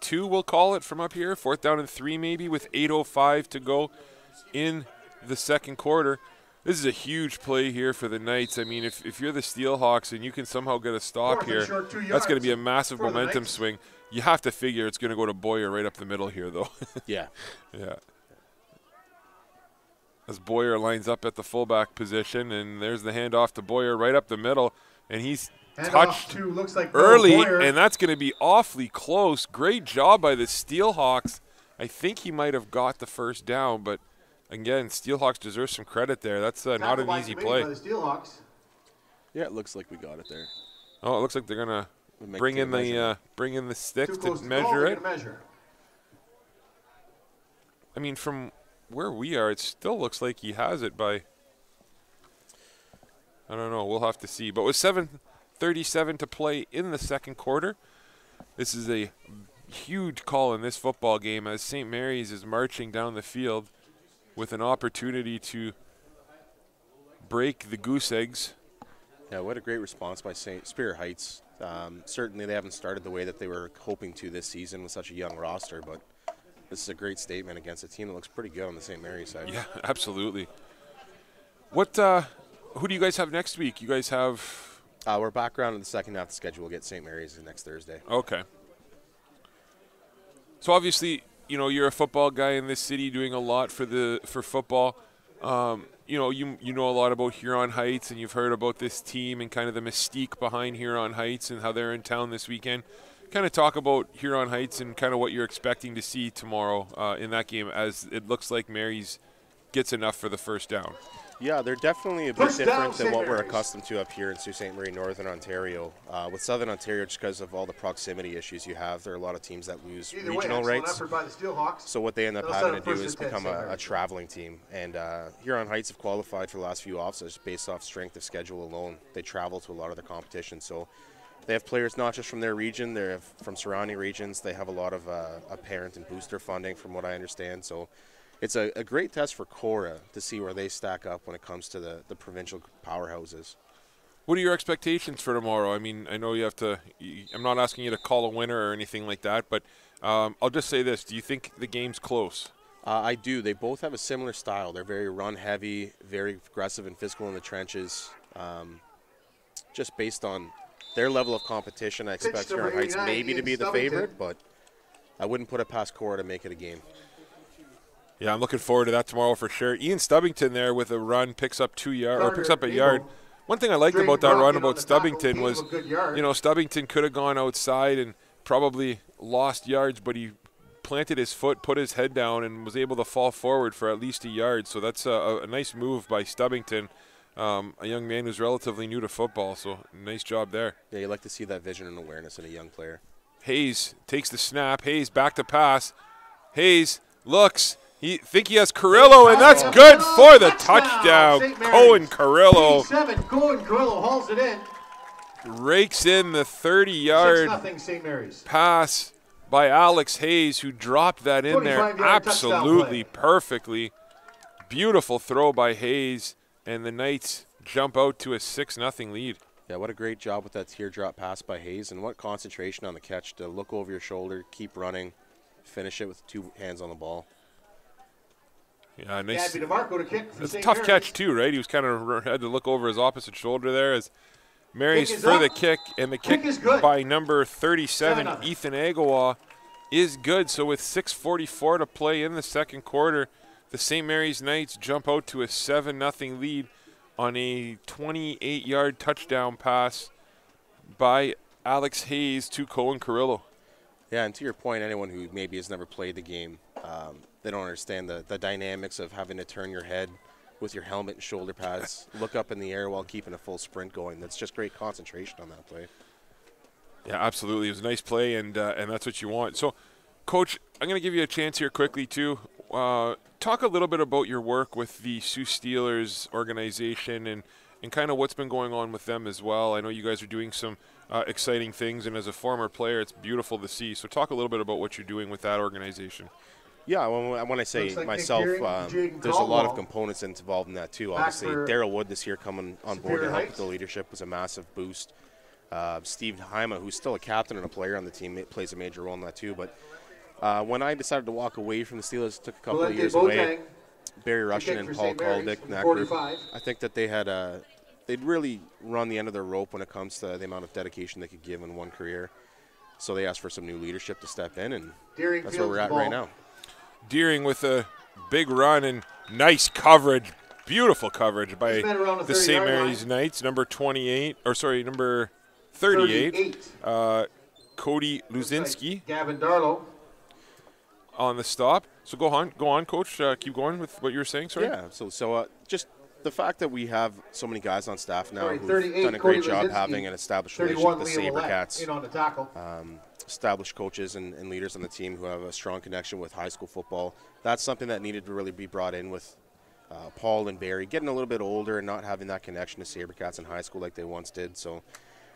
two, we'll call it, from up here. Fourth down and three maybe with eight oh five to go in the second quarter. This is a huge play here for the Knights. I mean, if, if you're the Steelhawks and you can somehow get a stop here, that's going to be a massive momentum swing. You have to figure it's going to go to Boyer right up the middle here, though. Yeah. Yeah. As Boyer lines up at the fullback position, and there's the handoff to Boyer right up the middle, and he's hand touched to, looks like early, and that's going to be awfully close. Great job by the Steelhawks. I think he might have got the first down, but again, Steelhawks deserve some credit there. That's uh, not an easy play. By the Steelhawks. Yeah, it looks like we got it there. Oh, it looks like they're going to bring in the uh, bring in the sticks to measure it. Measure. I mean, from where we are, it still looks like he has it by, I don't know, we'll have to see. But with seven thirty-seven to play in the second quarter, this is a huge call in this football game as Saint Mary's is marching down the field with an opportunity to break the goose eggs. Yeah, what a great response by Saint Superior Heights. Um, certainly they haven't started the way that they were hoping to this season with such a young roster, but this is a great statement against a team that looks pretty good on the Saint Mary's side. Yeah, absolutely. What? Uh, who do you guys have next week? You guys have? Uh, we're back around in the second half of the schedule. We'll get Saint Mary's next Thursday. Okay. So obviously, you know, you're a football guy in this city, doing a lot for the for football. Um, you know, you you know a lot about Huron Heights, and you've heard about this team and kind of the mystique behind Huron Heights and how they're in town this weekend. Kind of talk about Huron Heights and kind of what you're expecting to see tomorrow uh, in that game, as it looks like Mary's gets enough for the first down. Yeah, they're definitely a bit first different than what we're accustomed to up here in Sault Ste. Marie, Northern Ontario. Uh, with Southern Ontario, just because of all the proximity issues you have, there are a lot of teams that lose Either regional way, rights. By the Steelhawks. So what they end up They'll having to do is become a, a traveling team. And uh, Huron Heights have qualified for the last few offs based off strength of schedule alone. They travel to a lot of their competition. So they have players not just from their region, they're from surrounding regions. They have a lot of uh, parent and booster funding, from what I understand. So it's a, a great test for Korah to see where they stack up when it comes to the, the provincial powerhouses. What are your expectations for tomorrow? I mean, I know you have to – I'm not asking you to call a winner or anything like that, but um, I'll just say this. Do you think the game's close? Uh, I do. They both have a similar style. They're very run-heavy, very aggressive and physical in the trenches, um, just based on – their level of competition. I expect Huron Heights maybe to be the favorite, but I wouldn't put it past Korah to make it a game. Yeah, I'm looking forward to that tomorrow for sure. Ian Stubbington there with a run, picks up two yard or picks up a yard. One thing I liked about that run about Stubbington was, you know, Stubbington could have gone outside and probably lost yards, but he planted his foot, put his head down, and was able to fall forward for at least a yard. So that's a, a nice move by Stubbington. Um, a young man who's relatively new to football, so nice job there. Yeah, you like to see that vision and awareness in a young player. Hayes takes the snap. Hayes back to pass. Hayes looks. He think he has Carrillo, and that's good for the touchdown. Cohen Carrillo. Seven. Cohen Carrillo hauls it in. Rakes in the thirty-yard pass by Alex Hayes, who dropped that in there absolutely perfectly. Beautiful throw by Hayes. And the Knights jump out to a six nothing lead. Yeah, what a great job with that teardrop pass by Hayes, and what concentration on the catch to look over your shoulder, keep running, finish it with two hands on the ball. Yeah, nice. Yeah, DeMarco to kick. It's a tough Mary's. catch too, right? He was kind of had to look over his opposite shoulder there as Mary's for up. the kick, and the kick, kick is good. By number thirty-seven, Ethan Agawa, is good. So with six forty-four to play in the second quarter, the Saint Mary's Knights jump out to a seven nothing lead on a twenty-eight yard touchdown pass by Alex Hayes to Cohen Carrillo. Yeah, and to your point, anyone who maybe has never played the game, um, they don't understand the, the dynamics of having to turn your head with your helmet and shoulder pads, look up in the air while keeping a full sprint going. That's just great concentration on that play. Yeah, absolutely. It was a nice play, and uh, and that's what you want. So, Coach, I'm going to give you a chance here quickly, too. Uh, talk a little bit about your work with the Sioux Steelers organization and, and kind of what's been going on with them as well. I know you guys are doing some uh, exciting things, and as a former player, it's beautiful to see. So talk a little bit about what you're doing with that organization. Yeah, when, when I say like myself, um, there's a lot of components involved in that, too. Obviously, Daryl Wood this year coming on board to help with the leadership was a massive boost. Uh, Steve Haima, who's still a captain and a player on the team, plays a major role in that, too. But uh, when I decided to walk away from the Steelers, it took a couple Valente of years Boateng, away. Barry Russian and Paul Koldick, that group, I think that they had a, they'd really run the end of their rope when it comes to the amount of dedication they could give in one career. So they asked for some new leadership to step in, and Deering that's where we're at right now. Deering with a big run and nice coverage, beautiful coverage by the Saint Mary's Knights, number twenty-eight, or sorry, number thirty-eight, thirty-eight. Uh, Cody Luzinski. Like Gavin Darlow on the stop. So go on, go on, Coach. Uh, keep going with what you were saying. Sorry. Yeah. So, so uh, just the fact that we have so many guys on staff now sorry, who've done a great Cody job Luzinski, having an established relationship with the Sabercats. On the tackle. Um, established coaches and, and leaders on the team who have a strong connection with high school football. That's something that needed to really be brought in with uh, Paul and Barry, getting a little bit older and not having that connection to Sabercats in high school like they once did. So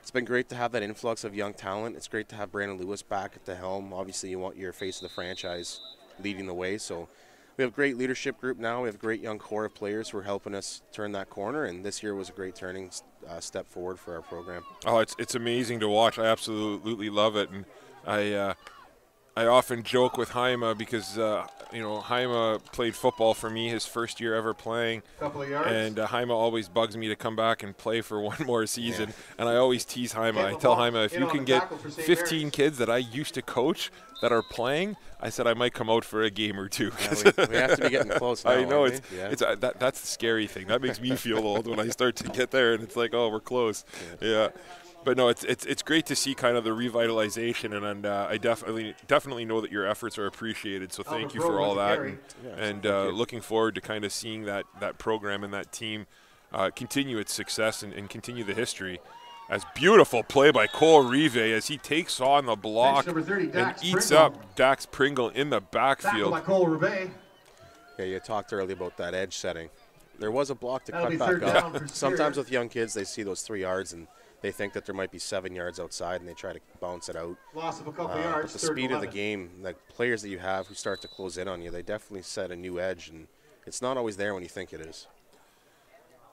it's been great to have that influx of young talent. It's great to have Brandon Lewis back at the helm. Obviously, you want your face of the franchise leading the way. So we have a great leadership group now. We have a great young core of players who are helping us turn that corner, and this year was a great turning uh, step forward for our program. Oh, it's it's amazing to watch. I absolutely love it, and I uh, I often joke with Haima because uh, you know Haima played football for me his first year ever playing, couple of yards. and uh, Haima always bugs me to come back and play for one more season, yeah. and I always tease Haima. I tell Haima if you can get fifteen kids that I used to coach that are playing, I said I might come out for a game or two. Yeah, we, we have to be getting close now. I know. It's, yeah. it's, uh, that, that's the scary thing. That makes me feel old when I start to get there and it's like, oh, we're close. Yeah. yeah. But, no, it's, it's it's great to see kind of the revitalization, and, and uh, I definitely definitely know that your efforts are appreciated. So thank Albert you for all that. And, yeah, and uh, looking forward to kind of seeing that, that program and that team uh, continue its success and, and continue the history. As beautiful play by Cole Reve as he takes on the block thirty, and eats Pringle. up Dax Pringle in the backfield. Back by Cole Reve. Yeah, you talked earlier about that edge setting. There was a block to That'll cut back up. Sometimes with young kids, they see those three yards and they think that there might be seven yards outside, and they try to bounce it out. Loss of a couple uh, yards. But the speed of the game, the players that you have who start to close in on you, they definitely set a new edge, and it's not always there when you think it is.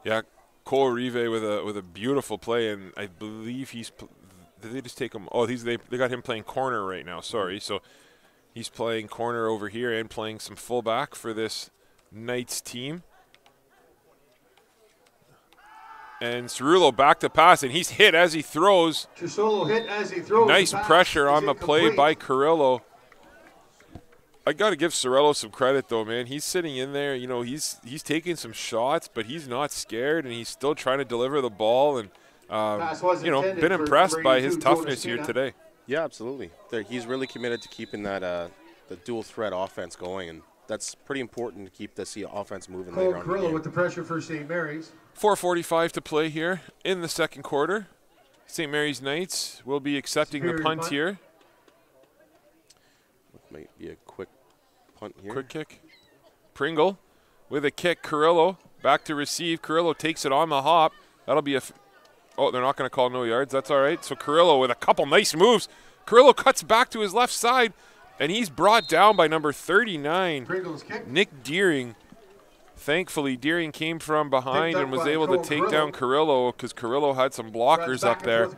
Yeah. Cole Reve with a with a beautiful play, and I believe he's. Did they just take him? Oh, he's they they got him playing corner right now. Sorry, so he's playing corner over here and playing some fullback for this Knights team. And Sarasulo back to pass, and he's hit as he throws. Sarasulo hit as he throws. Nice pressure on the play by Carrillo. I got to give Sorello some credit, though, man. He's sitting in there. You know, he's he's taking some shots, but he's not scared, and he's still trying to deliver the ball. And, um, you know, been impressed by his toughness here today. Yeah, absolutely. There, he's really committed to keeping that uh, the dual-threat offense going, and that's pretty important to keep this offense moving Cole later on. Carrillo with the pressure for Saint Mary's. four forty-five to play here in the second quarter. Saint Mary's Knights will be accepting Superior the punt, punt here. Might be a quick punt here. Quick kick. Pringle with a kick. Carrillo back to receive. Carrillo takes it on the hop. That'll be a f oh, they're not going to call no yards. That's all right. So Carrillo with a couple nice moves. Carrillo cuts back to his left side, and he's brought down by number thirty-nine, Pringle's kick. Nick Deering. Thankfully, Deering came from behind and was able to take Carrillo. down Carrillo because Carrillo had some blockers up there.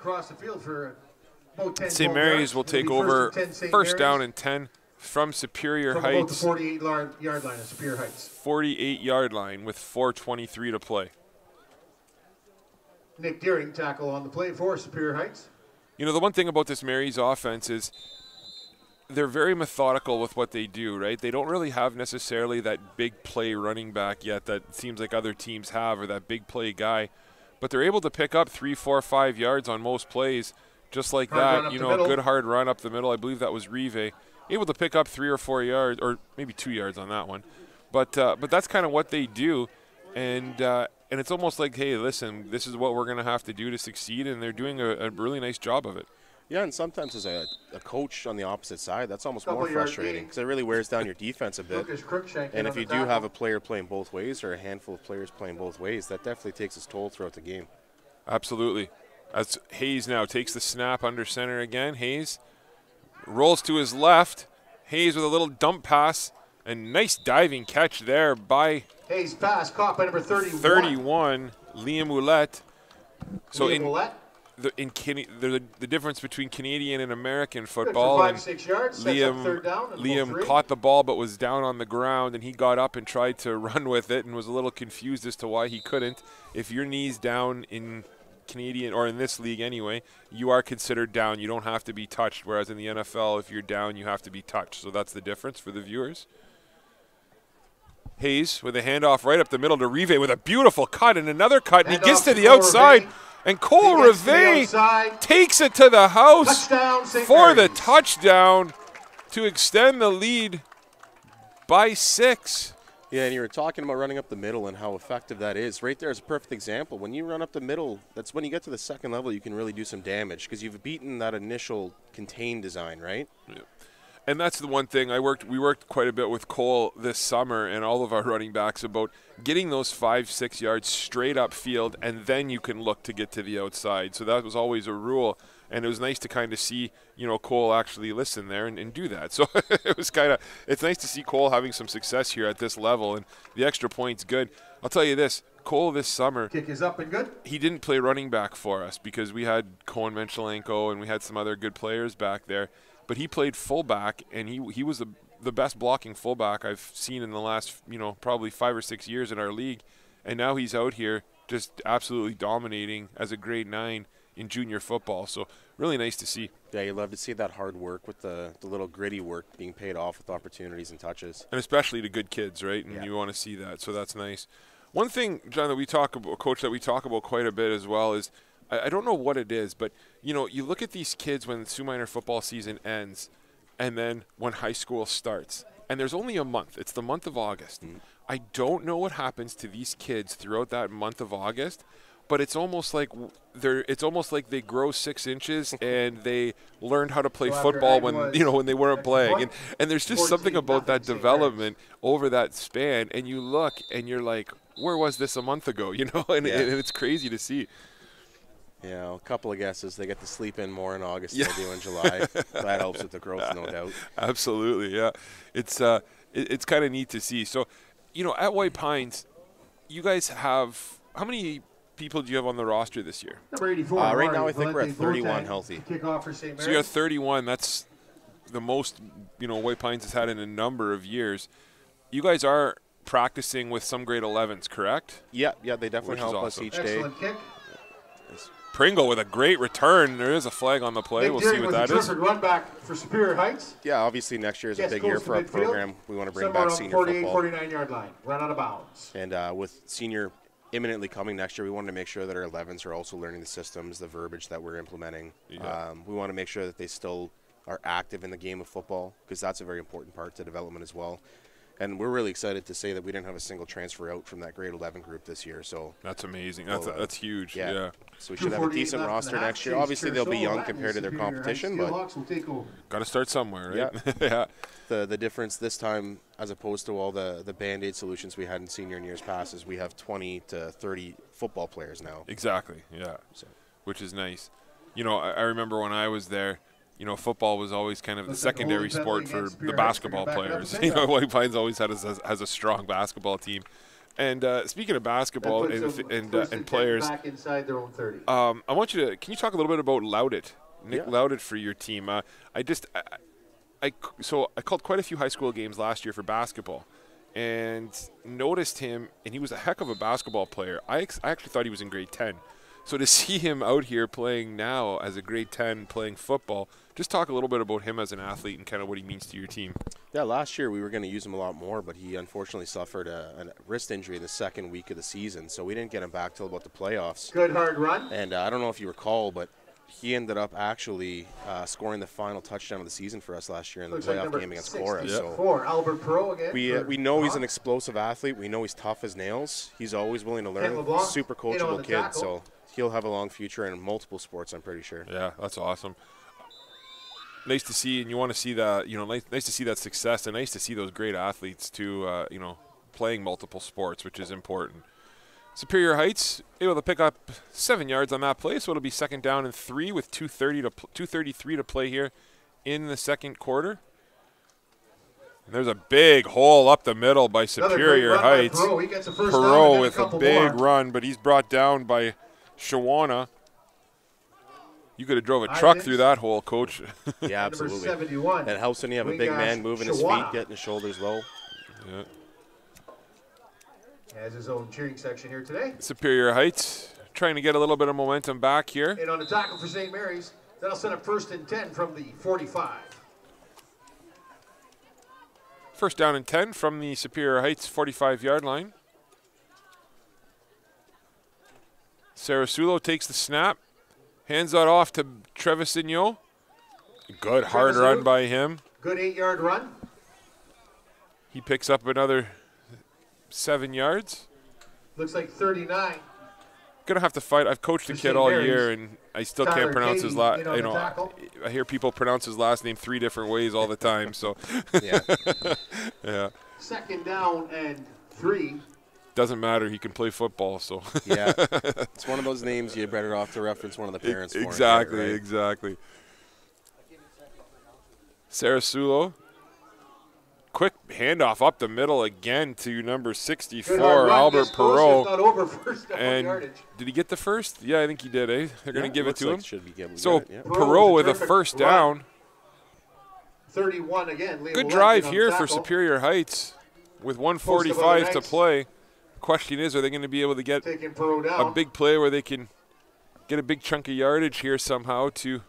Saint Mary's will take over first down and ten. From Superior From Heights. About the forty-eight-yard line of Superior Heights. forty-eight-yard line with four twenty-three to play. Nick Deering tackle on the play for Superior Heights. You know, the one thing about this Mary's offense is they're very methodical with what they do, right? They don't really have necessarily that big play running back yet that seems like other teams have, or that big play guy. But they're able to pick up three, four, five yards on most plays just like hard that. You know, a good hard run up the middle. I believe that was Reve. Able to pick up three or four yards, or maybe two yards on that one. But uh, but that's kind of what they do. and uh, and it's almost like, hey, listen, this is what we're going to have to do to succeed, and they're doing a, a really nice job of it. Yeah, and sometimes as a, a coach on the opposite side, that's almost Double more frustrating because it really wears down your defense a bit. And if you do have a player playing both ways or a handful of players playing both ways, that definitely takes its toll throughout the game. Absolutely. As Hayes now takes the snap under center again. Hayes rolls to his left. Hayes with a little dump pass. And nice diving catch there by Hayes. Pass caught by number thirty-one. thirty-one, Liam Ouellette. So Liam Ouellette. The, in the, the difference between Canadian and American football, five, and six yards, Liam, third down and Liam caught the ball but was down on the ground, and he got up and tried to run with it and was a little confused as to why he couldn't. If your knee's down in Canadian, or in this league anyway, you are considered down. You don't have to be touched, whereas in the N F L, if you're down, you have to be touched. So that's the difference for the viewers. Hayes with a handoff right up the middle to Reve with a beautiful cut and another cut, and he gets to the outside. And Cole Reve takes it to the house for the touchdown to extend the lead by six. Yeah, and you were talking about running up the middle and how effective that is. Right there is a perfect example. When you run up the middle, that's when you get to the second level, you can really do some damage because you've beaten that initial contained design, right? Yeah. And that's the one thing I worked. We worked quite a bit with Cole this summer and all of our running backs about getting those five, six yards straight up field, and then you can look to get to the outside. So that was always a rule, and it was nice to kind of see, you know, Cole actually listen there and, and do that. So it was kind of it's nice to see Cole having some success here at this level, and the extra point's good. I'll tell you this. Cole this summer, kick is up and good. He didn't play running back for us because we had Cohen Menchelenko and we had some other good players back there. But he played fullback, and he he was the the best blocking fullback I've seen in the last, you know, probably five or six years in our league. And now he's out here just absolutely dominating as a grade nine in junior football. So really nice to see. Yeah, you love to see that hard work with the, the little gritty work being paid off with opportunities and touches. And especially to good kids, right? And yeah. You want to see that, so that's nice. One thing, John, that we talk about, Coach, that we talk about quite a bit as well is, I don't know what it is, but, you know, you look at these kids when the Sioux Minor football season ends and then when high school starts, and there's only a month. It's the month of August. Mm-hmm. I don't know what happens to these kids throughout that month of August, but it's almost like they're it's almost like they grow six inches and they learned how to play so football when, you know, when they weren't playing. And, and there's just something about that development over that span, and you look and you're like, where was this a month ago, you know? And, yeah. and it's crazy to see. Yeah, a couple of guesses. They get to sleep in more in August yeah. than they do in July. That helps with the growth, no doubt. Absolutely, yeah. It's uh, it, it's kind of neat to see. So, you know, at White Pines, you guys have – how many people do you have on the roster this year? Number eighty-four. Uh, right now I think we're at thirty-one healthy. Kickoff for Saint Mary's. So you got thirty-one. That's the most, you know, White Pines has had in a number of years. You guys are practicing with some grade elevens, correct? Yeah, yeah, they definitely help us each day. Excellent kick. Pringle with a great return. There is a flag on the play. Nick we'll Deering see what that is. Run back for Superior Heights. Yeah, obviously next year is yes, a big year for our midfield. program. We want to bring Somewhere back senior football. forty-eight, forty-nine yard line. Run out of bounds. And uh, with senior imminently coming next year, we wanted to make sure that our elevens are also learning the systems, the verbiage that we're implementing. Yeah. Um, we want to make sure that they still are active in the game of football because that's a very important part to development as well. And we're really excited to say that we didn't have a single transfer out from that grade eleven group this year. So that's amazing. That's uh, that's huge. Yeah. yeah. So we should have a decent roster next year. Obviously, they'll be young compared to their competition, but got to start somewhere, right? Yeah. yeah. The the difference this time, as opposed to all the the Band-Aid solutions we had in senior and years past, is we have twenty to thirty football players now. Exactly. Yeah. So. Which is nice. You know, I, I remember when I was there. You know, football was always kind of the secondary sport for the basketball players. You know, White Pines always had a, has a strong basketball team. And uh, speaking of basketball and and, uh, and players, back inside their own thirty. Um, I want you to can you talk a little bit about Ouellette, Nick yeah. Ouellette for your team? Uh, I just I, I so I called quite a few high school games last year for basketball, and noticed him, and he was a heck of a basketball player. I ex I actually thought he was in grade ten. So to see him out here playing now as a grade ten playing football, just talk a little bit about him as an athlete and kind of what he means to your team. Yeah, last year we were going to use him a lot more, but he unfortunately suffered a, a wrist injury the second week of the season, so we didn't get him back till about the playoffs. Good hard run. And uh, I don't know if you recall, but he ended up actually uh, scoring the final touchdown of the season for us last year in the Looks playoff like game against Korah. Yeah. So Albert Perrault again. We uh, we know Brock. He's an explosive athlete. We know he's tough as nails. He's always willing to learn. Super coachable kid. Tackle. So he'll have a long future in multiple sports, I'm pretty sure. Yeah, that's awesome. Nice to see, and you want to see that. You know, nice, nice to see that success, and nice to see those great athletes too. Uh, you know, playing multiple sports, which is important. Superior Heights able to pick up seven yards on that play, so it'll be second down and three with two thirty to two thirty-three to play here in the second quarter. And there's a big hole up the middle by Superior Heights. By Perrault, the first Perrault with a, a big more. run, but he's brought down by Shawana. You could have drove a truck through so. that hole, Coach. Yeah, absolutely. That helps when you have we a big man moving Shawana. his feet, getting his shoulders low. Yeah. Has his own cheering section here today. Superior Heights trying to get a little bit of momentum back here. And on the tackle for Saint Mary's, that'll set up first and ten from the forty-five. First down and ten from the Superior Heights forty-five yard line. Sarasulo takes the snap, hands that off to Trevisigno. Good hard Trevisigno. run by him. Good eight yard run. He picks up another seven yards. Looks like thirty-nine. Gonna have to fight. I've coached the kid all year, and I still Tyler can't pronounce Katie his last. You know, tackle. I hear people pronounce his last name three different ways all the time. So, yeah. yeah. Second down and three. Doesn't matter. He can play football. So. Yeah, it's one of those names you better off to reference one of the parents. It, exactly. Right? Exactly. Sarasulo. Quick handoff up the middle again to number sixty-four, Albert Perrault. And did he get the first? Yeah, I think he did, eh? They're yeah, going to give it to like him. Should be given so it, yeah. Perrault with a first down. thirty-one again. Liam Good drive here for Superior Heights with one forty-five to play. Question is, are they going to be able to get a big play where they can get a big chunk of yardage here somehow to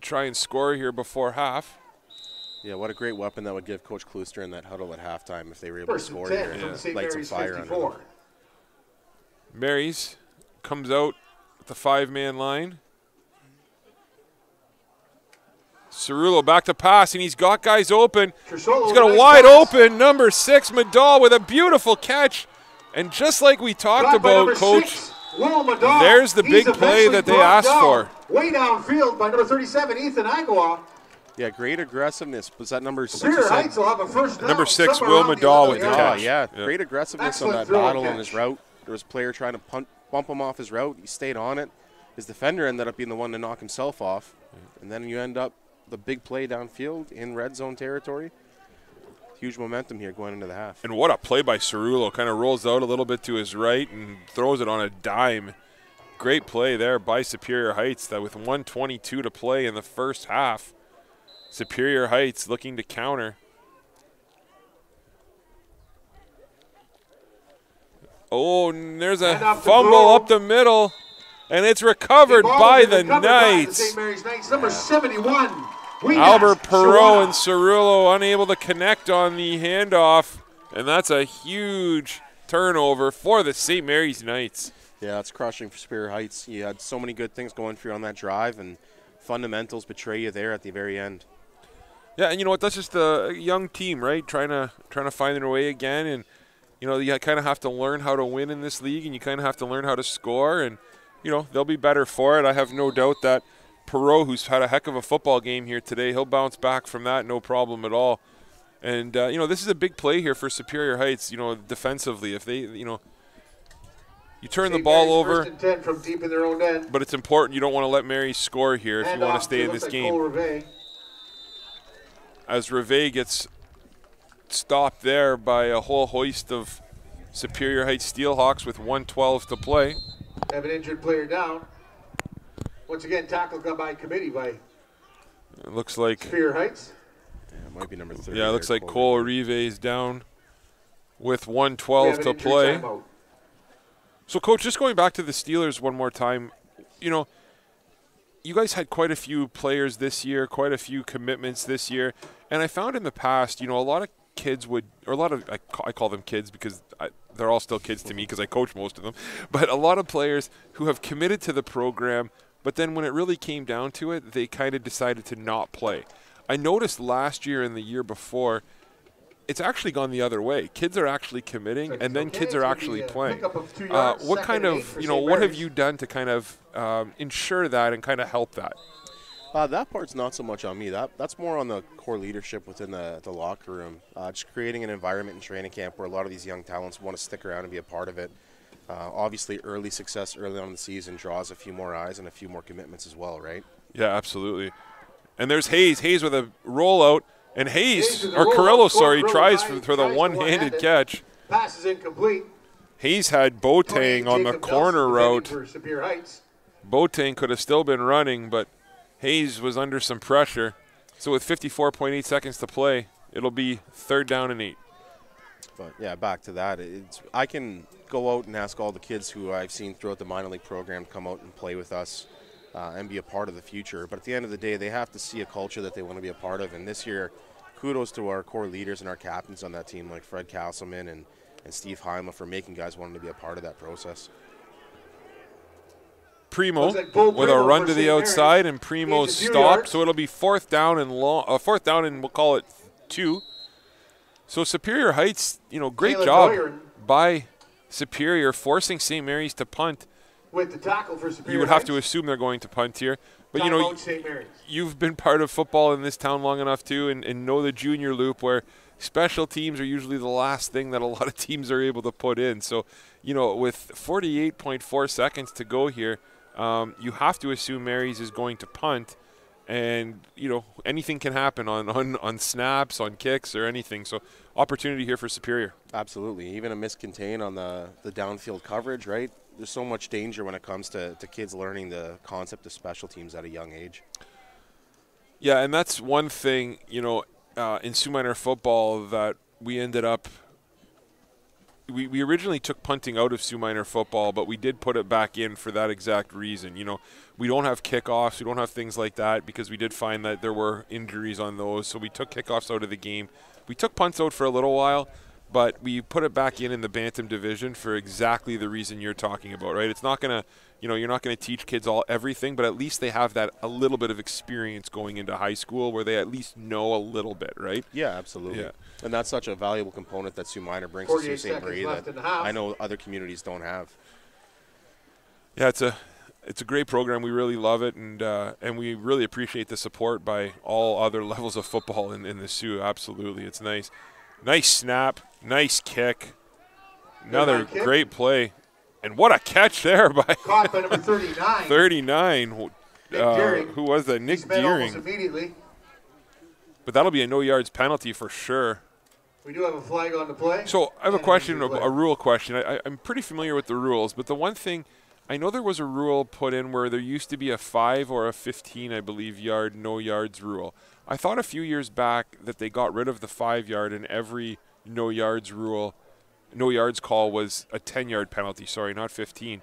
try and score here before half? Yeah, what a great weapon that would give Coach Klooster in that huddle at halftime if they were able First to score here and yeah. light some fire fifty-four. Under them. Mary's comes out with the five man line. Sarasulo back to pass, and he's got guys open. Trisolo, he's got a nice wide pass. open number six, Madaw, with a beautiful catch. And just like we talked Got about, Coach, six, Madaw, there's the big play that they asked down. for. Way downfield by number thirty-seven, Ethan Agawa. Yeah, great aggressiveness. Was that number six? Heights will have a first down. Number six, Will Madaw with the catch. Yeah, yeah, great aggressiveness Excellent on that battle on his route. There was a player trying to punt, bump him off his route. He stayed on it. His defender ended up being the one to knock himself off. And then you end up the big play downfield in red zone territory. Huge momentum here going into the half. And what a play by Sarasulo. Kind of rolls out a little bit to his right and throws it on a dime. Great play there by Superior Heights that with one twenty-two to play in the first half. Superior Heights looking to counter. Oh, and there's a fumble up the middle, and it's recovered by the Knights. Saint Mary's Knights, number seventy-one. Albert Perrault and Sarasulo unable to connect on the handoff, and that's a huge turnover for the Saint Mary's Knights. Yeah, it's crushing for Superior Heights. You had so many good things going for you on that drive, and fundamentals betray you there at the very end. Yeah, and you know what? That's just a young team, right? Trying to trying to find their way again, and you know you kind of have to learn how to win in this league, and you kind of have to learn how to score, and you know they'll be better for it. I have no doubt that Perrault, who's had a heck of a football game here today, he'll bounce back from that no problem at all. And uh, you know this is a big play here for Superior Heights. You know defensively, if they you know. You turn the ball over, from deep in their own end. But it's important. You don't want to let Mary score here if you want to stay in this game. As Reve gets stopped there by a whole hoist of Superior Heights Steelhawks with one twelve to play. Have an injured player down. Once again, tackle got by committee by it looks like Superior Heights. Yeah, it might be number thirty. Yeah, it looks like Cole Reve is down with one twelve to play. Timeout. So, Coach, just going back to the Steelers one more time, you know, you guys had quite a few players this year, quite a few commitments this year, and I found in the past, you know, a lot of kids would, or a lot of, I, I call them kids because I, they're all still kids to me because I coach most of them, but a lot of players who have committed to the program But then when it really came down to it, they kind of decided to not play. I noticed last year and the year before, it's actually gone the other way. Kids are actually committing, and then kids are actually playing. Uh, what kind of, you know, what have you done to kind of um, ensure that and kind of help that? Uh, that part's not so much on me. That that's more on the core leadership within the, the locker room. Uh, just creating an environment in training camp where a lot of these young talents want to stick around and be a part of it. Uh, obviously, early success early on in the season draws a few more eyes and a few more commitments as well, right? Yeah, absolutely. And there's Hayes. Hayes with a rollout. And Hayes, Hayes or Carrillo, sorry, tries for, for the one-handed catch. Pass is incomplete. Hayes had Boateng on the corner route. Boateng could have still been running, but Hayes was under some pressure. So with fifty-four point eight seconds to play, it'll be third down and eight. But, yeah, back to that. It's, I can go out and ask all the kids who I've seen throughout the minor league program come out and play with us uh, and be a part of the future. But at the end of the day, they have to see a culture that they want to be a part of. And this year, kudos to our core leaders and our captains on that team, like Fred Castleman and, and Steve Haima, for making guys wanting to be a part of that process. Primo with a run to the outside, and Primo stopped. So it'll be fourth down and long, uh, fourth down and we'll call it two. So Superior Heights, you know, great job by Superior forcing Saint Mary's to punt. With the tackle for Superior, you would have to assume they're going to punt here. But, you know, you've been part of football in this town long enough too, and, and know the junior loop where special teams are usually the last thing that a lot of teams are able to put in. So, you know, with forty-eight point four seconds to go here, Um, you have to assume Mary's is going to punt, and, you know, anything can happen on, on, on snaps, on kicks, or anything. So opportunity here for Superior. Absolutely. Even a miscontain on the, the downfield coverage, right? There's so much danger when it comes to, to kids learning the concept of special teams at a young age. Yeah, and that's one thing, you know, uh, in Sioux Minor football that we ended up We, we originally took punting out of Sioux Minor football, but we did put it back in for that exact reason. You know, we don't have kickoffs, we don't have things like that, because we did find that there were injuries on those, so we took kickoffs out of the game. We took punts out for a little while, but we put it back in in the Bantam division for exactly the reason you're talking about, right? It's not going to, you know, you're not going to teach kids all everything, but at least they have that a little bit of experience going into high school where they at least know a little bit, right? Yeah, absolutely. Yeah. And that's such a valuable component that Sioux Minor brings to Sault Ste. Marie that I know other communities don't have. Yeah, it's a it's a great program. We really love it, and uh, and we really appreciate the support by all other levels of football in, in the Sioux. Absolutely, it's nice. Nice snap, nice kick, another kick. Great play. And what a catch there by, caught by number thirty-nine. thirty-nine. Uh, who was that? Nick Deering. Immediately. But that'll be a no yards penalty for sure. We do have a flag on the play. So I have and a question, a, a rule question. I, I'm pretty familiar with the rules, but the one thing, I know there was a rule put in where there used to be a five or a fifteen, I believe, yard no yards rule. I thought a few years back that they got rid of the five yard and every no yards rule. No yards call was a ten-yard penalty. Sorry, not fifteen.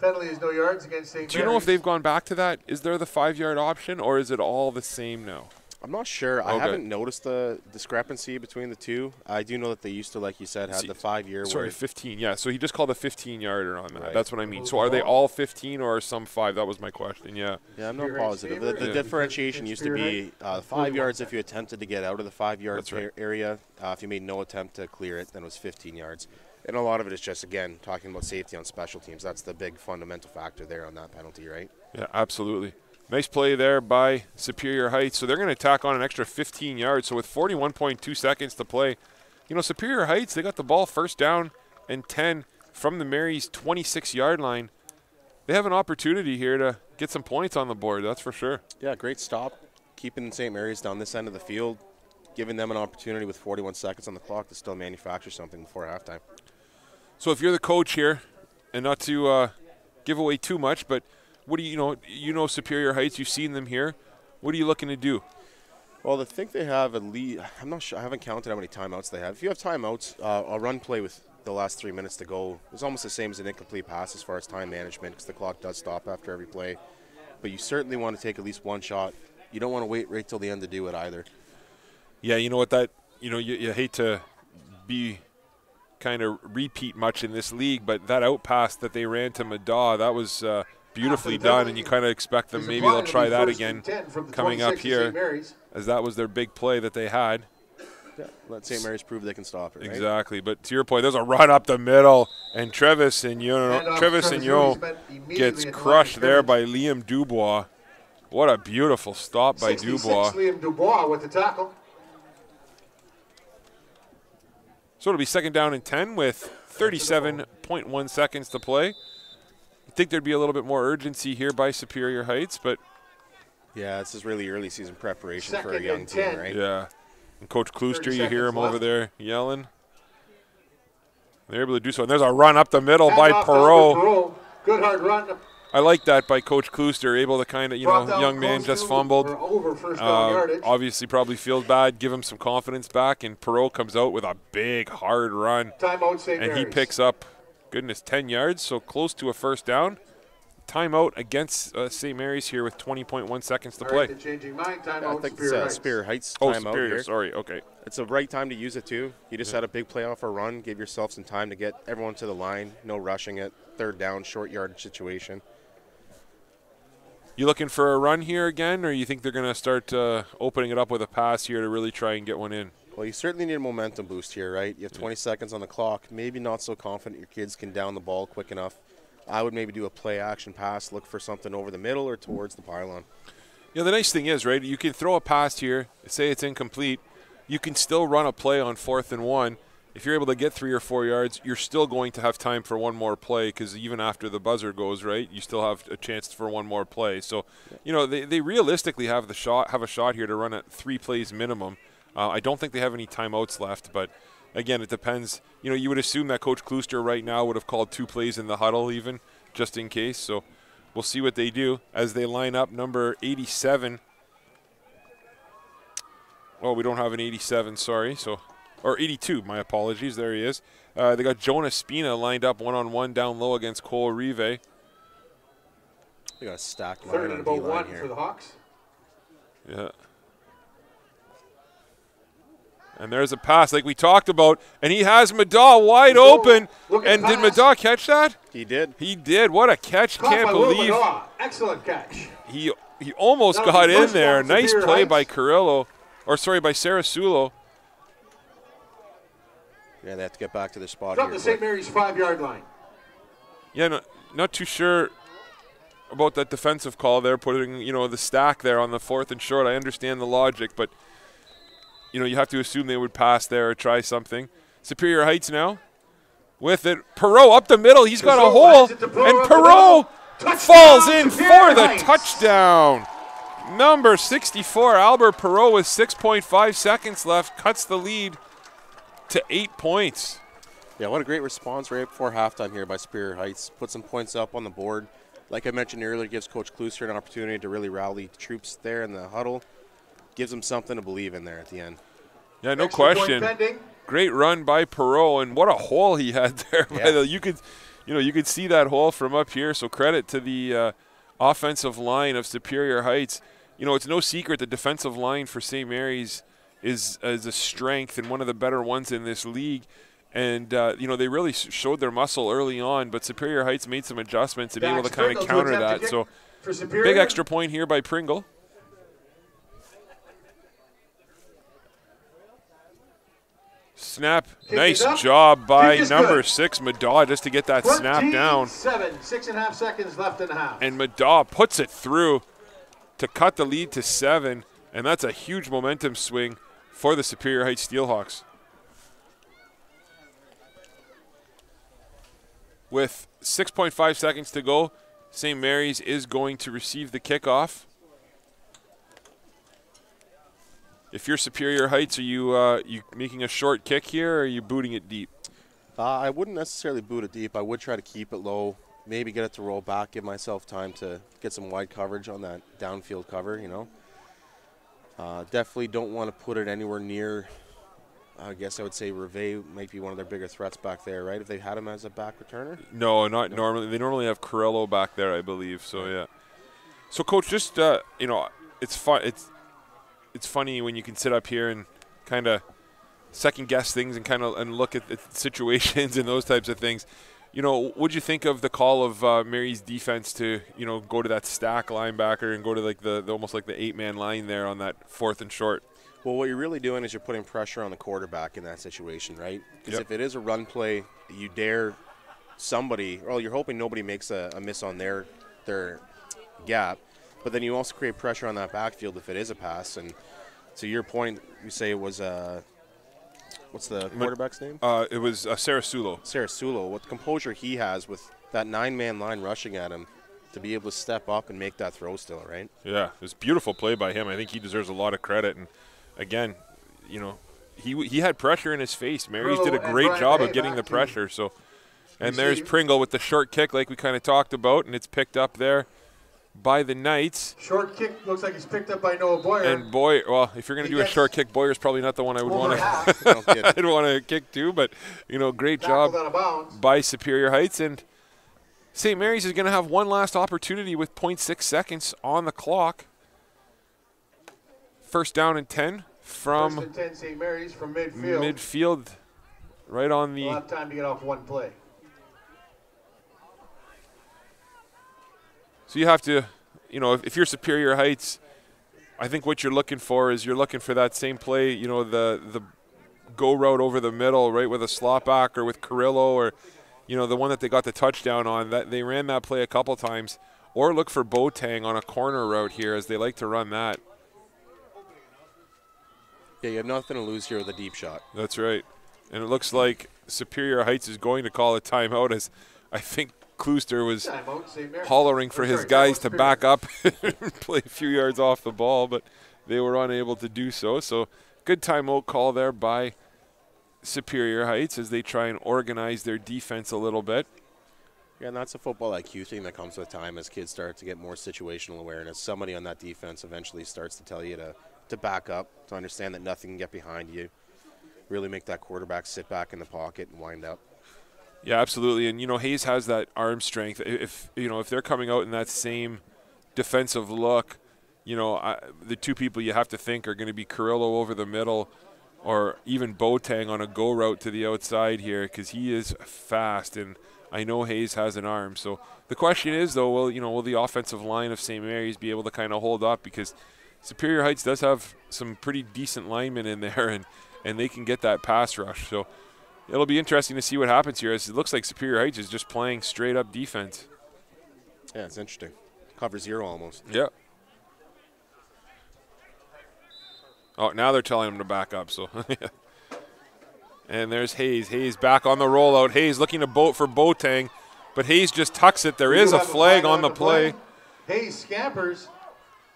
Penalty is no yards against Saint Mary's. Do you know if they've gone back to that? Is there the five-yard option, or is it all the same now? I'm not sure. Okay. I haven't noticed the discrepancy between the two. I do know that they used to, like you said, had the five-year. Sorry, fifteen. Yeah, so he just called a fifteen-yarder on that. Right. That's what I mean. So are they all fifteen or are some five? That was my question. Yeah. Yeah, I'm not positive. The, the yeah. differentiation used to be uh, five yards if you attempted to get out of the five-yard right. area. Uh, if you made no attempt to clear it, then it was fifteen yards. And a lot of it is just, again, talking about safety on special teams. That's the big fundamental factor there on that penalty, right? Yeah, absolutely. Nice play there by Superior Heights. So they're going to tack on an extra fifteen yards. So with forty-one point two seconds to play, you know, Superior Heights, they got the ball first down and ten from the Mary's twenty-six-yard line. They have an opportunity here to get some points on the board, that's for sure. Yeah, great stop, keeping Saint Mary's down this end of the field, giving them an opportunity with forty-one seconds on the clock to still manufacture something before halftime. So if you're the coach here, and not to uh, give away too much, but what do you know? You know Superior Heights. You've seen them here. What are you looking to do? Well, I think they have a lead. I'm not sure. I haven't counted how many timeouts they have. If you have timeouts, uh, a run play with the last three minutes to go is almost the same as an incomplete pass as far as time management, because the clock does stop after every play. But you certainly want to take at least one shot. You don't want to wait right till the end to do it either. Yeah, you know what? That you know you, you hate to be kind of repeat much in this league, but that out pass that they ran to Madaw, that was. Uh, beautifully done, and you kind of expect them, maybe they'll try that again coming up here, as that was their big play that they had. Yeah, let Saint Mary's prove they can stop it, right? Exactly. But to your point, there's a run up the middle, and Trevisigno, Trevisigno gets crushed there by Liam Dubois. What a beautiful stop by Dubois. Liam Dubois with the tackle. So it'll be second down and ten with thirty-seven point one seconds to play. I think there'd be a little bit more urgency here by Superior Heights, but yeah, this is really early season preparation second for a young team, ten. Right? Yeah. And Coach Klooster, you hear him left. over there yelling. They're able to do so. And there's a run up the middle and by Perrault. Perrault. Good hard run. I like that by Coach Klooster, able to kind of, you Brought know, young man just fumbled. Over first uh, obviously probably feels bad, give him some confidence back, and Perrault comes out with a big hard run. Timeout Saint Mary's. And he picks up, goodness, ten yards, so close to a first down. Timeout against uh, Saint Mary's here with twenty point one seconds to All play. Right, changing mind. Yeah, I think Superior it's uh, Heights. Superior Heights timeout. Oh, Superior, here. sorry, okay. It's the right time to use it, too. You just yeah. had a big playoff or run, give yourself some time to get everyone to the line, no rushing it, third down, short yardage situation. You looking for a run here again, or you think they're going to start uh, opening it up with a pass here to really try and get one in? Well, you certainly need a momentum boost here, right? You have twenty yeah. seconds on the clock. Maybe not so confident your kids can down the ball quick enough. I would maybe do a play-action pass, look for something over the middle or towards the pylon. You know, the nice thing is, right, you can throw a pass here, say it's incomplete. You can still run a play on fourth and one. If you're able to get three or four yards, you're still going to have time for one more play, because even after the buzzer goes, right, you still have a chance for one more play. So, you know, they, they realistically have the shot, have a shot here to run at three plays minimum. Uh, I don't think they have any timeouts left, but again, it depends. You know, you would assume that Coach Klooster right now would have called two plays in the huddle even, just in case. So we'll see what they do as they line up number eighty-seven. Well, we don't have an eighty-seven, sorry. So, or eighty-two, my apologies. There he is. Uh, they got Jonah Spina lined up one-on-one down low against Cole Reve. They got a stacked line on D line here. Third and about one for the Hawks. Yeah. And there's a pass like we talked about, and he has Madaw wide Madaw, open. And did Madaw catch that? He did. He did. What a catch. Caught Can't believe. Excellent catch. He he almost that got in there. Nice play Heights. by Carrillo, or sorry, by Sarasulo. Yeah, they have to get back to the spot From here, the Saint Mary's five-yard line. Yeah, no, not too sure about that defensive call there, putting, you know, the stack there on the fourth and short. I understand the logic, but you know, you have to assume they would pass there or try something. Superior Heights now with it. Perrault up the middle. He's got a hole. And Perrault falls in for the touchdown. Number sixty-four, Albert Perrault, with six point five seconds left, cuts the lead to eight points. Yeah, what a great response right before halftime here by Superior Heights. Put some points up on the board. Like I mentioned earlier, gives Coach Klooster an opportunity to really rally the troops there in the huddle. Gives them something to believe in there at the end. Yeah, no Extra question. Great run by Perrault, and what a hole he had there. Yeah. By the, you could, you know, you could see that hole from up here. So credit to the uh, offensive line of Superior Heights. You know, it's no secret the defensive line for Saint Mary's is is a strength and one of the better ones in this league. And uh, you know, they really showed their muscle early on, but Superior Heights made some adjustments to Dax be able to kind of counter that. So big extra point here by Pringle. Snap. Nice job by number good. six, Madaw, just to get that fourteen, snap down. Seven, six and a half seconds left in half. And Madaw puts it through to cut the lead to seven, and that's a huge momentum swing for the Superior Heights Steelhawks. With six point five seconds to go, Saint Mary's is going to receive the kickoff. If you're Superior Heights, are you uh, you making a short kick here, or are you booting it deep? Uh, I wouldn't necessarily boot it deep. I would try to keep it low, maybe get it to roll back, give myself time to get some wide coverage on that downfield cover, you know. Uh, definitely don't want to put it anywhere near, I guess I would say Reve might be one of their bigger threats back there, right, if they had him as a back returner? No, not no. normally. They normally have Carrillo back there, I believe, so yeah. So, Coach, just, uh, you know, it's fun. It's, It's funny when you can sit up here and kind of second guess things and kind of and look at, at situations and those types of things. you know, what'd you think of the call of uh, Mary's defense to, you know, go to that stack linebacker and go to like the, the almost like the eight-man line there on that fourth and short? Well, what you're really doing is you're putting pressure on the quarterback in that situation, right? Because yep. if it is a run play, you dare somebody, well, you're hoping nobody makes a, a miss on their their gap, but then you also create pressure on that backfield if it is a pass. And to your point, you say it was uh, what's the quarterback's name? Uh, it was uh, Sarasulo. Sarasulo. What composure he has with that nine-man line rushing at him, to be able to step up and make that throw still, right? Yeah, it was a beautiful play by him. I think he deserves a lot of credit. And again, you know, he he had pressure in his face. Mary's did a great job of getting the pressure. So, and there's Pringle with the short kick like we kind of talked about, and it's picked up there by the Knights. Short kick looks like it's picked up by Noah Boyer. And Boyer, well, if you're going to do a short kick, Boyer's probably not the one I would want to I'd want to kick to, but, you know, great job by Superior Heights. And Saint Mary's is going to have one last opportunity with point six seconds on the clock. First down and ten from First and ten Saint Mary's from midfield. Midfield, right on the. We'll have time to get off one play. So you have to, you know, if, if you're Superior Heights, I think what you're looking for is you're looking for that same play, you know, the the go route over the middle, right, with a slot back or with Carrillo or. You know, the one that they got the touchdown on, that they ran that play a couple times. Or look for Boateng on a corner route here, as they like to run that. Yeah, you have nothing to lose here with a deep shot. That's right. And it looks like Superior Heights is going to call a timeout, as I think Klooster was hollering for his guys to back up and play a few yards off the ball, but they were unable to do so. So good timeout call there by Superior Heights as they try and organize their defense a little bit. Yeah, and that's a football I Q thing that comes with time as kids start to get more situational awareness. Somebody on that defense eventually starts to tell you to, to back up, to understand that nothing can get behind you, really make that quarterback sit back in the pocket and wind up. Yeah, absolutely. And, you know, Hayes has that arm strength. If, you know, if they're coming out in that same defensive look, you know, I, the two people you have to think are going to be Carrillo over the middle or even Boateng on a go route to the outside here, because he is fast, and I know Hayes has an arm. So the question is, though, will you know will the offensive line of Saint Mary's be able to kind of hold up, because Superior Heights does have some pretty decent linemen in there, and and they can get that pass rush. So it'll be interesting to see what happens here, as it looks like Superior Heights is just playing straight up defense. Yeah, it's interesting. Cover zero almost. Yeah. Oh, now they're telling him to back up. So, and there's Hayes. Hayes back on the rollout. Hayes looking to boat for Boateng, but Hayes just tucks it. There is a flag on the play. Hayes scampers.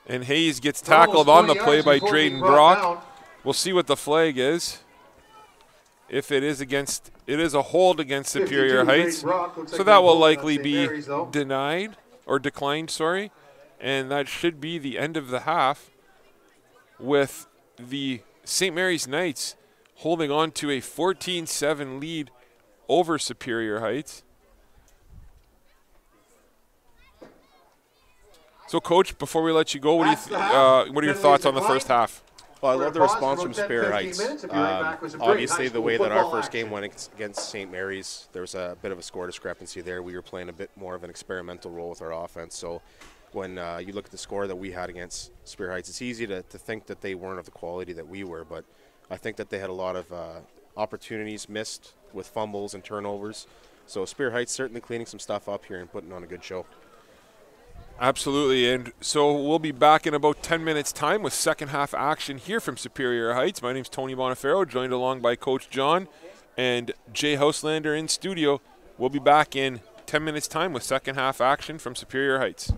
And Hayes gets tackled on the play by Drayden Brock. We'll see what the flag is. If it is against, it is a hold against Superior Heights. So that will likely be denied or declined, sorry. And that should be the end of the half with the Saint Mary's Knights holding on to a fourteen seven lead over Superior Heights. So, Coach, before we let you go, what, do you th uh, what are your thoughts on the first half? Well, I love the response from Superior Heights. Um, obviously, the way that our first game went against Saint Mary's, there was a bit of a score discrepancy there. We were playing a bit more of an experimental role with our offense. So when uh, you look at the score that we had against Superior Heights, it's easy to, to think that they weren't of the quality that we were, but I think that they had a lot of uh, opportunities missed with fumbles and turnovers. So Superior Heights certainly cleaning some stuff up here and putting on a good show. Absolutely, and so we'll be back in about ten minutes' time with second half action here from Superior Heights. My name's Tony Bonifero, joined along by Coach John and Jay Houselander in studio. We'll be back in ten minutes' time with second half action from Superior Heights.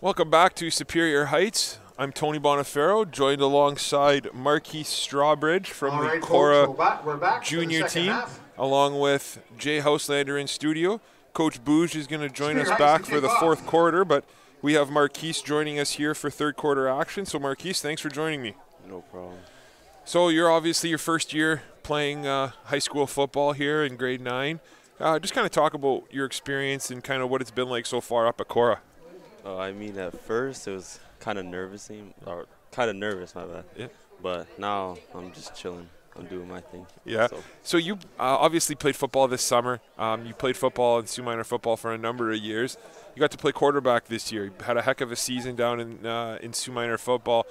Welcome back to Superior Heights. I'm Tony Bonifero, joined alongside Marquise Strawbridge from All the right, Korah we're back junior the team, half. along with Jay Houselander in studio. Coach Bouge is going to join Superior us back for the off. fourth quarter, but we have Marquise joining us here for third quarter action. So Marquise, thanks for joining me. No problem. So you're obviously your first year playing uh, high school football here in grade nine. Uh, just kind of talk about your experience and kind of what it's been like so far up at Korah. Oh, I mean, at first it was kind of nervous, or kind of nervous, my bad. Yeah. But now I'm just chilling. I'm doing my thing. Yeah. So, so you uh, obviously played football this summer. Um, you played football and Sioux Minor football for a number of years. You got to play quarterback this year. You had a heck of a season down in uh, in Sioux Minor football.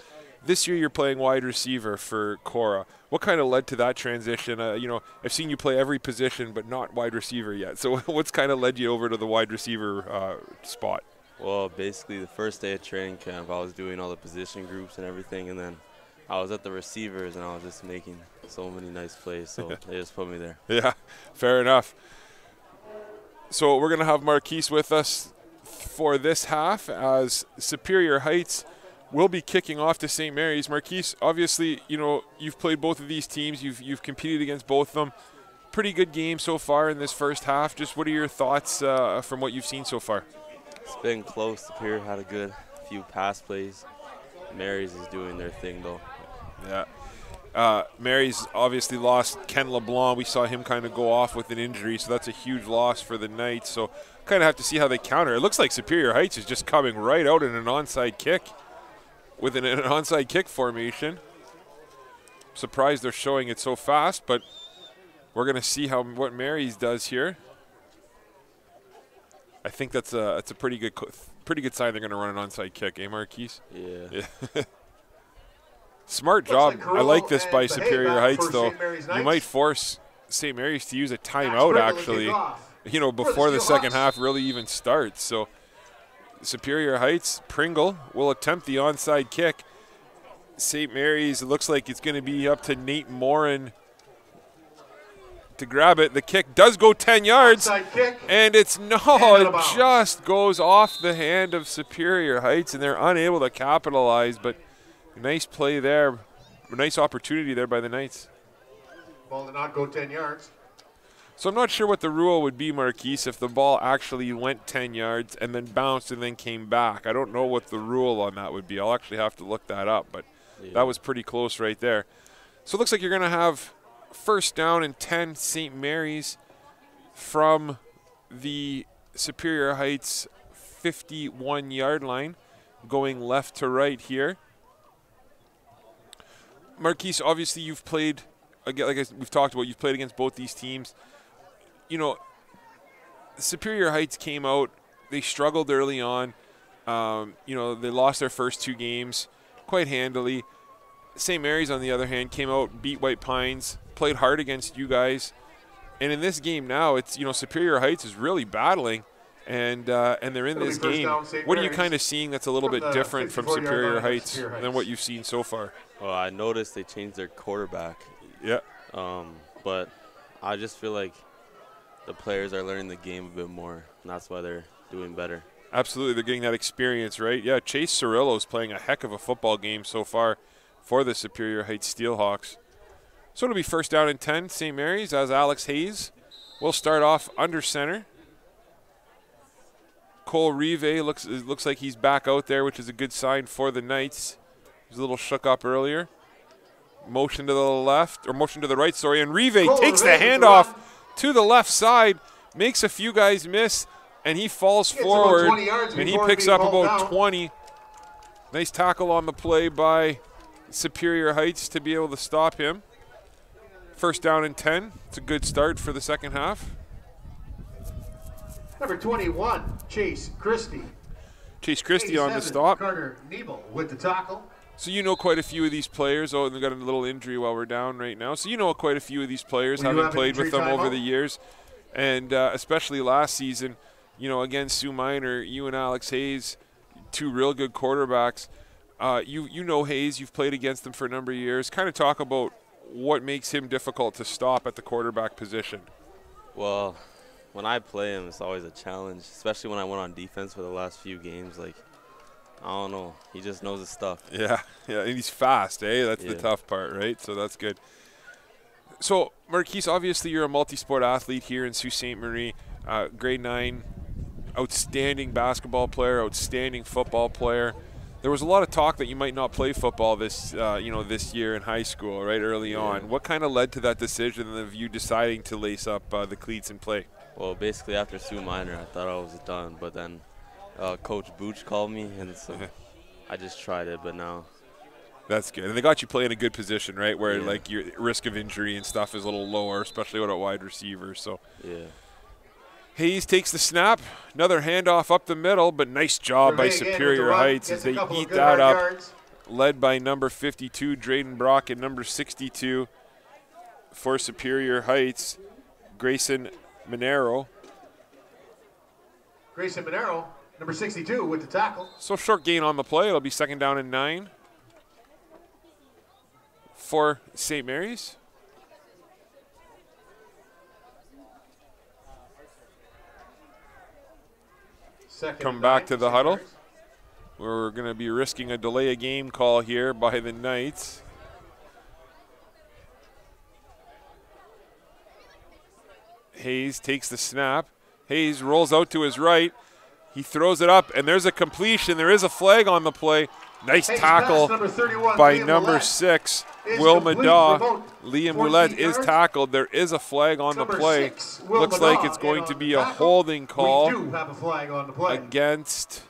This year you're playing wide receiver for Korah. What kind of led to that transition? Uh, you know, I've seen you play every position, but not wide receiver yet. So what's kind of led you over to the wide receiver uh, spot? Well, basically the first day of training camp, I was doing all the position groups and everything, and then I was at the receivers, and I was just making so many nice plays, so they just put me there. Yeah, fair enough. So we're going to have Marquise with us for this half as Superior Heights will be kicking off to Saint Mary's. Marquise, obviously, you know, you've played both of these teams. You've, you've competed against both of them. Pretty good game so far in this first half. Just what are your thoughts uh, from what you've seen so far? It's been close. Superior had a good few pass plays. Mary's is doing their thing, though. Yeah. Uh, Mary's obviously lost Kent LeBlanc. We saw him kind of go off with an injury, so that's a huge loss for the Knights. So kind of have to see how they counter. It looks like Superior Heights is just coming right out in an onside kick with an, an onside kick formation. Surprised they're showing it so fast, but we're going to see how what Mary's does here. I think that's a that's a pretty good pretty good sign they're going to run an onside kick, eh, Marquise? Yeah. yeah. Smart job. Like I like this by Superior Heights, though. You might force Saint Mary's to use a timeout, actually, you know, before the second half really even starts. So Superior Heights, Pringle will attempt the onside kick. Saint Mary's, it looks like it's going to be up to Nate Morin to grab it. The kick does go ten yards, and it's no, it just goes off the hand of Superior Heights, and they're unable to capitalize, but nice play there. Nice opportunity there by the Knights. Ball did not go ten yards. So I'm not sure what the rule would be, Marquise, if the ball actually went ten yards and then bounced and then came back. I don't know what the rule on that would be. I'll actually have to look that up, but yeah. That was pretty close right there. So it looks like you're going to have first down and ten Saint Mary's from the Superior Heights fifty-one yard line, going left to right here. Marquise, obviously you've played, like we've talked about, you've played against both these teams. You know, Superior Heights came out, they struggled early on. Um, you know, they lost their first two games quite handily. Saint Mary's, on the other hand, came out, beat White Pines, played hard against you guys, and in this game now, it's you know Superior Heights is really battling, and uh, and they're in It'll this game. Down, what are you kind of seeing that's a little bit different from Superior Heights, Superior Heights than what you've seen so far? Well, I noticed they changed their quarterback. Yeah. Um, but I just feel like the players are learning the game a bit more, and that's why they're doing better. Absolutely, they're getting that experience, right? Yeah, Chase Sarasulo is playing a heck of a football game so far for the Superior Heights Steelhawks. So it'll be first down and ten, Saint Mary's, as Alex Hayes will start off under center. Cole Reve looks it looks like he's back out there, which is a good sign for the Knights. He was a little shook up earlier. Motion to the left, or motion to the right, sorry, and Reve Cole takes Reve the handoff to the left side, makes a few guys miss, and he falls he forward, and he picks up about down. twenty. Nice tackle on the play by Superior Heights to be able to stop him. First down and ten. It's a good start for the second half. Number twenty-one, Chase Christie. Chase Christie on the stop. Carter Nebel with the tackle. So you know quite a few of these players. Oh, and they've got a little injury while we're down right now. So you know quite a few of these players, well, having played with them over home? the years. And uh, especially last season, you know, against Sioux Minor, you and Alex Hayes, two real good quarterbacks. Uh, you you know Hayes, you've played against him for a number of years. Kind of talk about what makes him difficult to stop at the quarterback position. Well, when I play him, it's always a challenge, especially when I went on defense for the last few games. Like, I don't know. He just knows his stuff. Yeah, yeah, and he's fast, eh? That's yeah. the tough part, right? So that's good. So, Marquise, obviously you're a multi-sport athlete here in Sault Ste. Marie, uh, grade nine, outstanding basketball player, outstanding football player. There was a lot of talk that you might not play football this, uh, you know, this year in high school, right, early yeah. on. What kind of led to that decision of you deciding to lace up uh, the cleats and play? Well, basically after Sault Minor, I thought I was done, but then uh, Coach Booch called me, and so I just tried it, but now. That's good. And they got you playing a good position, right, where yeah. like your risk of injury and stuff is a little lower, especially with a wide receiver. So. Yeah. Hayes takes the snap, another handoff up the middle, but nice job by Superior Heights as they eat that up, led by number fifty-two, Drayden Brock, and number sixty-two for Superior Heights, Grayson Monero. Grayson Monero, number sixty-two with the tackle. So short gain on the play, it'll be second down and nine for Saint Mary's. Second Come back to the huddle. We're going to be risking a delay a game call here by the Knights. Hayes takes the snap. Hayes rolls out to his right. He throws it up, and there's a completion. There is a flag on the play. Nice Hayes tackle number thirty-one, by Liam number Ouellette. six, Will Madaw. Liam Ouellette is tackled. There is a flag on number the play. Six, Looks Madaw like it's going to be a tackle. holding call have a flag on the play. against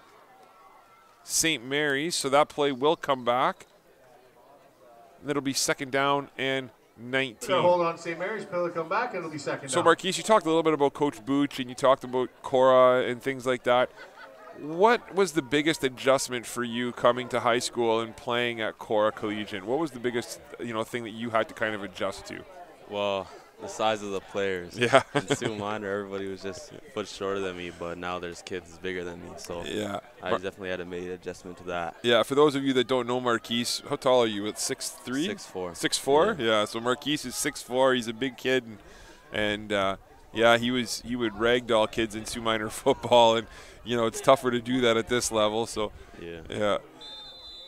Saint Mary's. So that play will come back. It'll be second down and nineteen. Hold on, Saint Mary's pill to come back, and it'll be second down. So Marquise, you talked a little bit about Coach Booch, and you talked about Korah and things like that. What was the biggest adjustment for you coming to high school and playing at Korah Collegiate? What was the biggest, you know, thing that you had to kind of adjust to? Well, the size of the players. Yeah. In Sault Minor, everybody was just a foot shorter than me, but now there's kids bigger than me. So yeah. I definitely had to make an adjustment to that. Yeah, for those of you that don't know Marquise, how tall are you? At six three? six four. six four? Yeah. yeah, so Marquise is six four. He's a big kid. And, and uh, yeah, he was he would ragdoll kids in Sault Minor football. And you know, it's tougher to do that at this level, so yeah. yeah.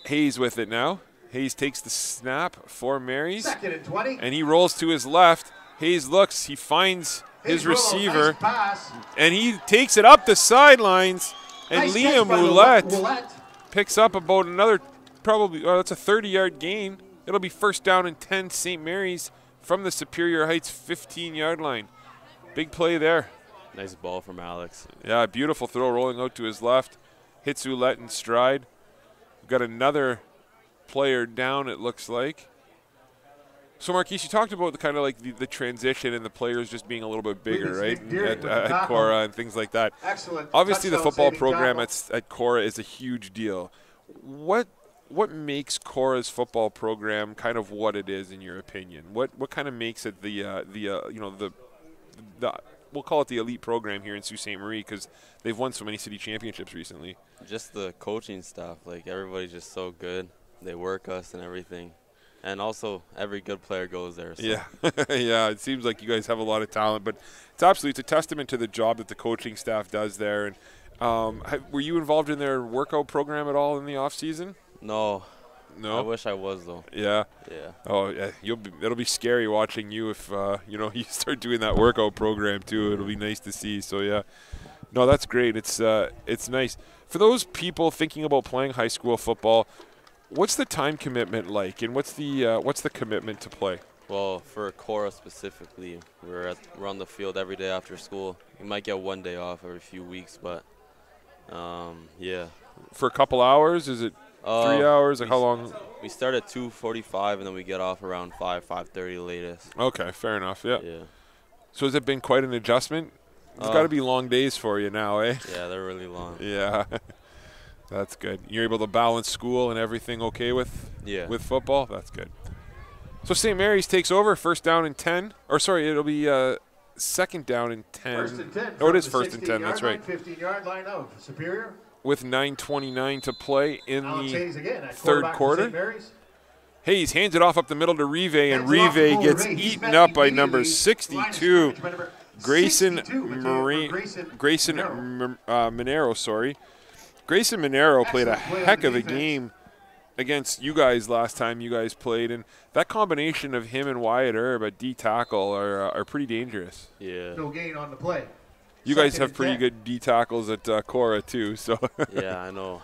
Hayes with it now. Hayes takes the snap for Mary's. Second and twenty. And he rolls to his left. Hayes looks. He finds Hayes his receiver. Nice pass. And he takes it up the sidelines. And nice Liam Ouellette, Ouellette picks up about another, probably, oh, that's a thirty-yard gain. It'll be first down and ten, Saint Mary's, from the Superior Heights fifteen-yard line. Big play there. Nice ball from Alex. Yeah, beautiful throw rolling out to his left. Hits Ouellette in stride. We've got another player down, it looks like. So, Marquise, you talked about the kind of like the, the transition and the players just being a little bit bigger, right? At, uh, at Korah and things like that. Excellent. Obviously, the football program at, at Korah is a huge deal. What what makes Korah's football program kind of what it is, in your opinion? What what kind of makes it the uh, the uh, you know the the we'll call it the elite program here in Sault Ste. Marie, because they've won so many city championships recently? Just the coaching staff. Like, everybody's just so good. They work us and everything. And also, every good player goes there. So. Yeah. yeah, it seems like you guys have a lot of talent. But it's absolutely it's a testament to the job that the coaching staff does there. And um, have, were you involved in their workout program at all in the off season? No. No? I wish I was, though. Yeah. Yeah. Oh, yeah. You'll be, it'll be scary watching you if, uh, you know, you start doing that workout program, too. It'll be nice to see. So, yeah. No, that's great. It's, uh, it's nice. For those people thinking about playing high school football, what's the time commitment like, and what's the, uh, what's the commitment to play? Well, for Korah specifically, we're, at, we're on the field every day after school. We might get one day off every few weeks, but, um, yeah. For a couple hours, is it? Three uh, hours, like how long? We start at two forty-five, and then we get off around five, five thirty latest. Okay, fair enough, yeah. yeah. So has it been quite an adjustment? It's uh, got to be long days for you now, eh? Yeah, they're really long. yeah, that's good. You're able to balance school and everything okay with, yeah. with football? That's good. So Saint Mary's takes over, first down and ten. Or sorry, it'll be uh, second down and ten. First and ten. Oh, it is first and ten, that's right. fifteen-yard line out, Superior. With nine twenty-nine to play in the third quarter. Hayes hands it off up the middle to Reve, and Reve gets eaten up by number sixty-two, Grayson Monero. Grayson Monero, sorry. Grayson Monero played a heck of a game against you guys last time you guys played, and that combination of him and Wyatt Herb at D tackle are, are pretty dangerous. Yeah. No gain on the play. You guys have pretty good D tackles at uh, Korah too, so. Yeah, I know.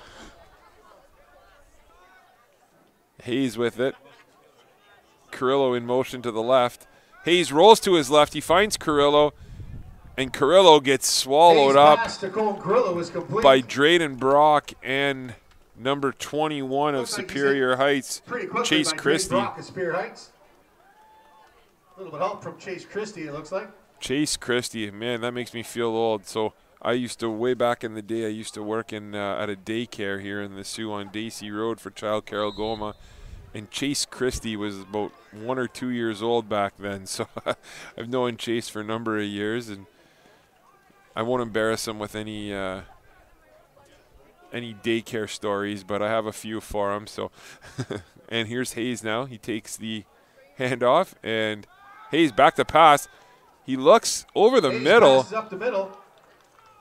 Hayes with it. Carrillo in motion to the left. Hayes rolls to his left. He finds Carrillo, and Carrillo gets swallowed up by Drayden Brock and number twenty-one of Superior Heights, Chase Christie. A little bit help from Chase Christie, it looks like. Chase Christie, man, that makes me feel old. So I used to, way back in the day, I used to work in uh, at a daycare here in the Sioux on Dacey Road for Child Care Algoma. And Chase Christie was about one or two years old back then. So I've known Chase for a number of years, and I won't embarrass him with any uh, any daycare stories, but I have a few for him. So, and here's Hayes now. He takes the handoff, and Hayes back to pass. He looks over the Hayes middle. Passes up the middle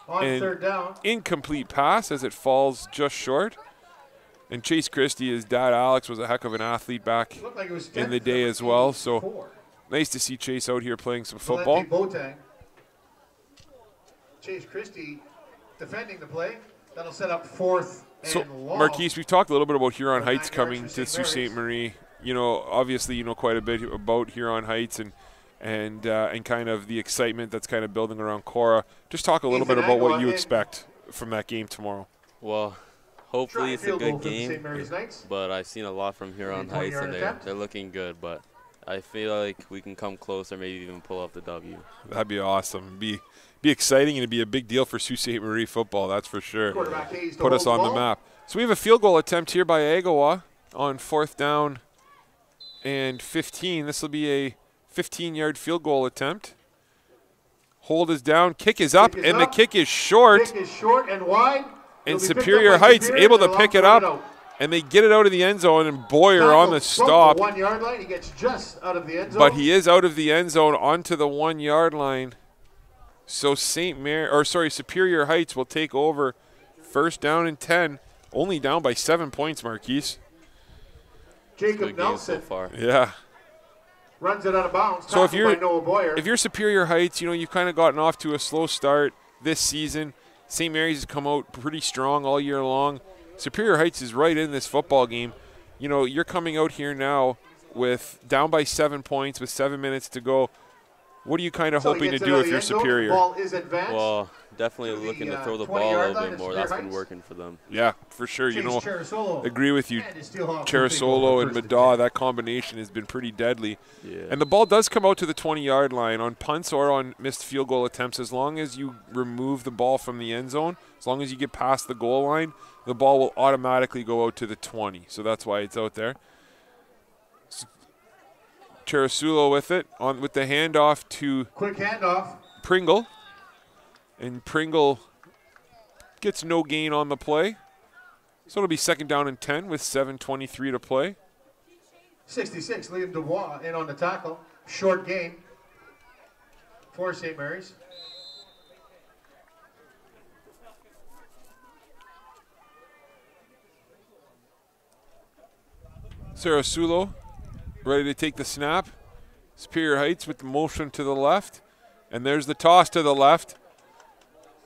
on third down. Incomplete pass as it falls just short. And Chase Christie, his dad Alex, was a heck of an athlete back like in the day as well. So four. Nice to see Chase out here playing some football. Boateng. Chase Christie defending the play. That'll set up fourth and so, long. Marquise, we've talked a little bit about Huron and Heights coming to Sault Ste. Marie. You know, obviously, you know quite a bit about Huron Heights and and uh, and kind of the excitement that's kind of building around Korah. Just talk a little Ethan bit about Agawa what you in. expect from that game tomorrow. Well. Hopefully it's a good game, but I've seen a lot from Huron Heights, and they're, they're looking good, but I feel like we can come closer, maybe even pull up the W. That'd be awesome. It'd be, be exciting, and it'd be a big deal for Sault Ste. Marie football, that's for sure. Put us on the map. So we have a field goal attempt here by Agawa on fourth down and fifteen. This will be a fifteen-yard field goal attempt. Hold is down, kick is up, and the kick is short. Kick is short and wide. And Superior Heights able to pick it up, and they get it out of the end zone, and Boyer on the stop. One-yard line, he gets just out of the end zone. But he is out of the end zone onto the one-yard line. So Saint Mary, or sorry, Superior Heights will take over, first down and ten, only down by seven points, Marquise. Jacob Nelson. So far. Yeah. Runs it out of bounds. So if you're Noah Boyer, if you're Superior Heights, you know you've kind of gotten off to a slow start this season. Saint Mary's has come out pretty strong all year long. Superior Heights is right in this football game. You know, you're coming out here now with down by seven points with seven minutes to go. What are you kind of so hoping to do if you're Superior? Ball is well, definitely the, looking uh, to throw the ball a little bit more. That's been working for them. Yeah, for sure. Chase you know, Sarasulo. Agree with you. Sarasulo and Madaw, that combination has been pretty deadly. Yeah. And the ball does come out to the twenty-yard line on punts or on missed field goal attempts. As long as you remove the ball from the end zone, as long as you get past the goal line, the ball will automatically go out to the twenty. So that's why it's out there. Sarasulo with it, on with the handoff to Quick handoff. Pringle. And Pringle gets no gain on the play. So it'll be second down and ten with seven twenty-three to play. sixty-six, Liam Dubois in on the tackle. Short gain for Saint Mary's. Sarasulo ready to take the snap. Superior Heights with the motion to the left. And there's the toss to the left.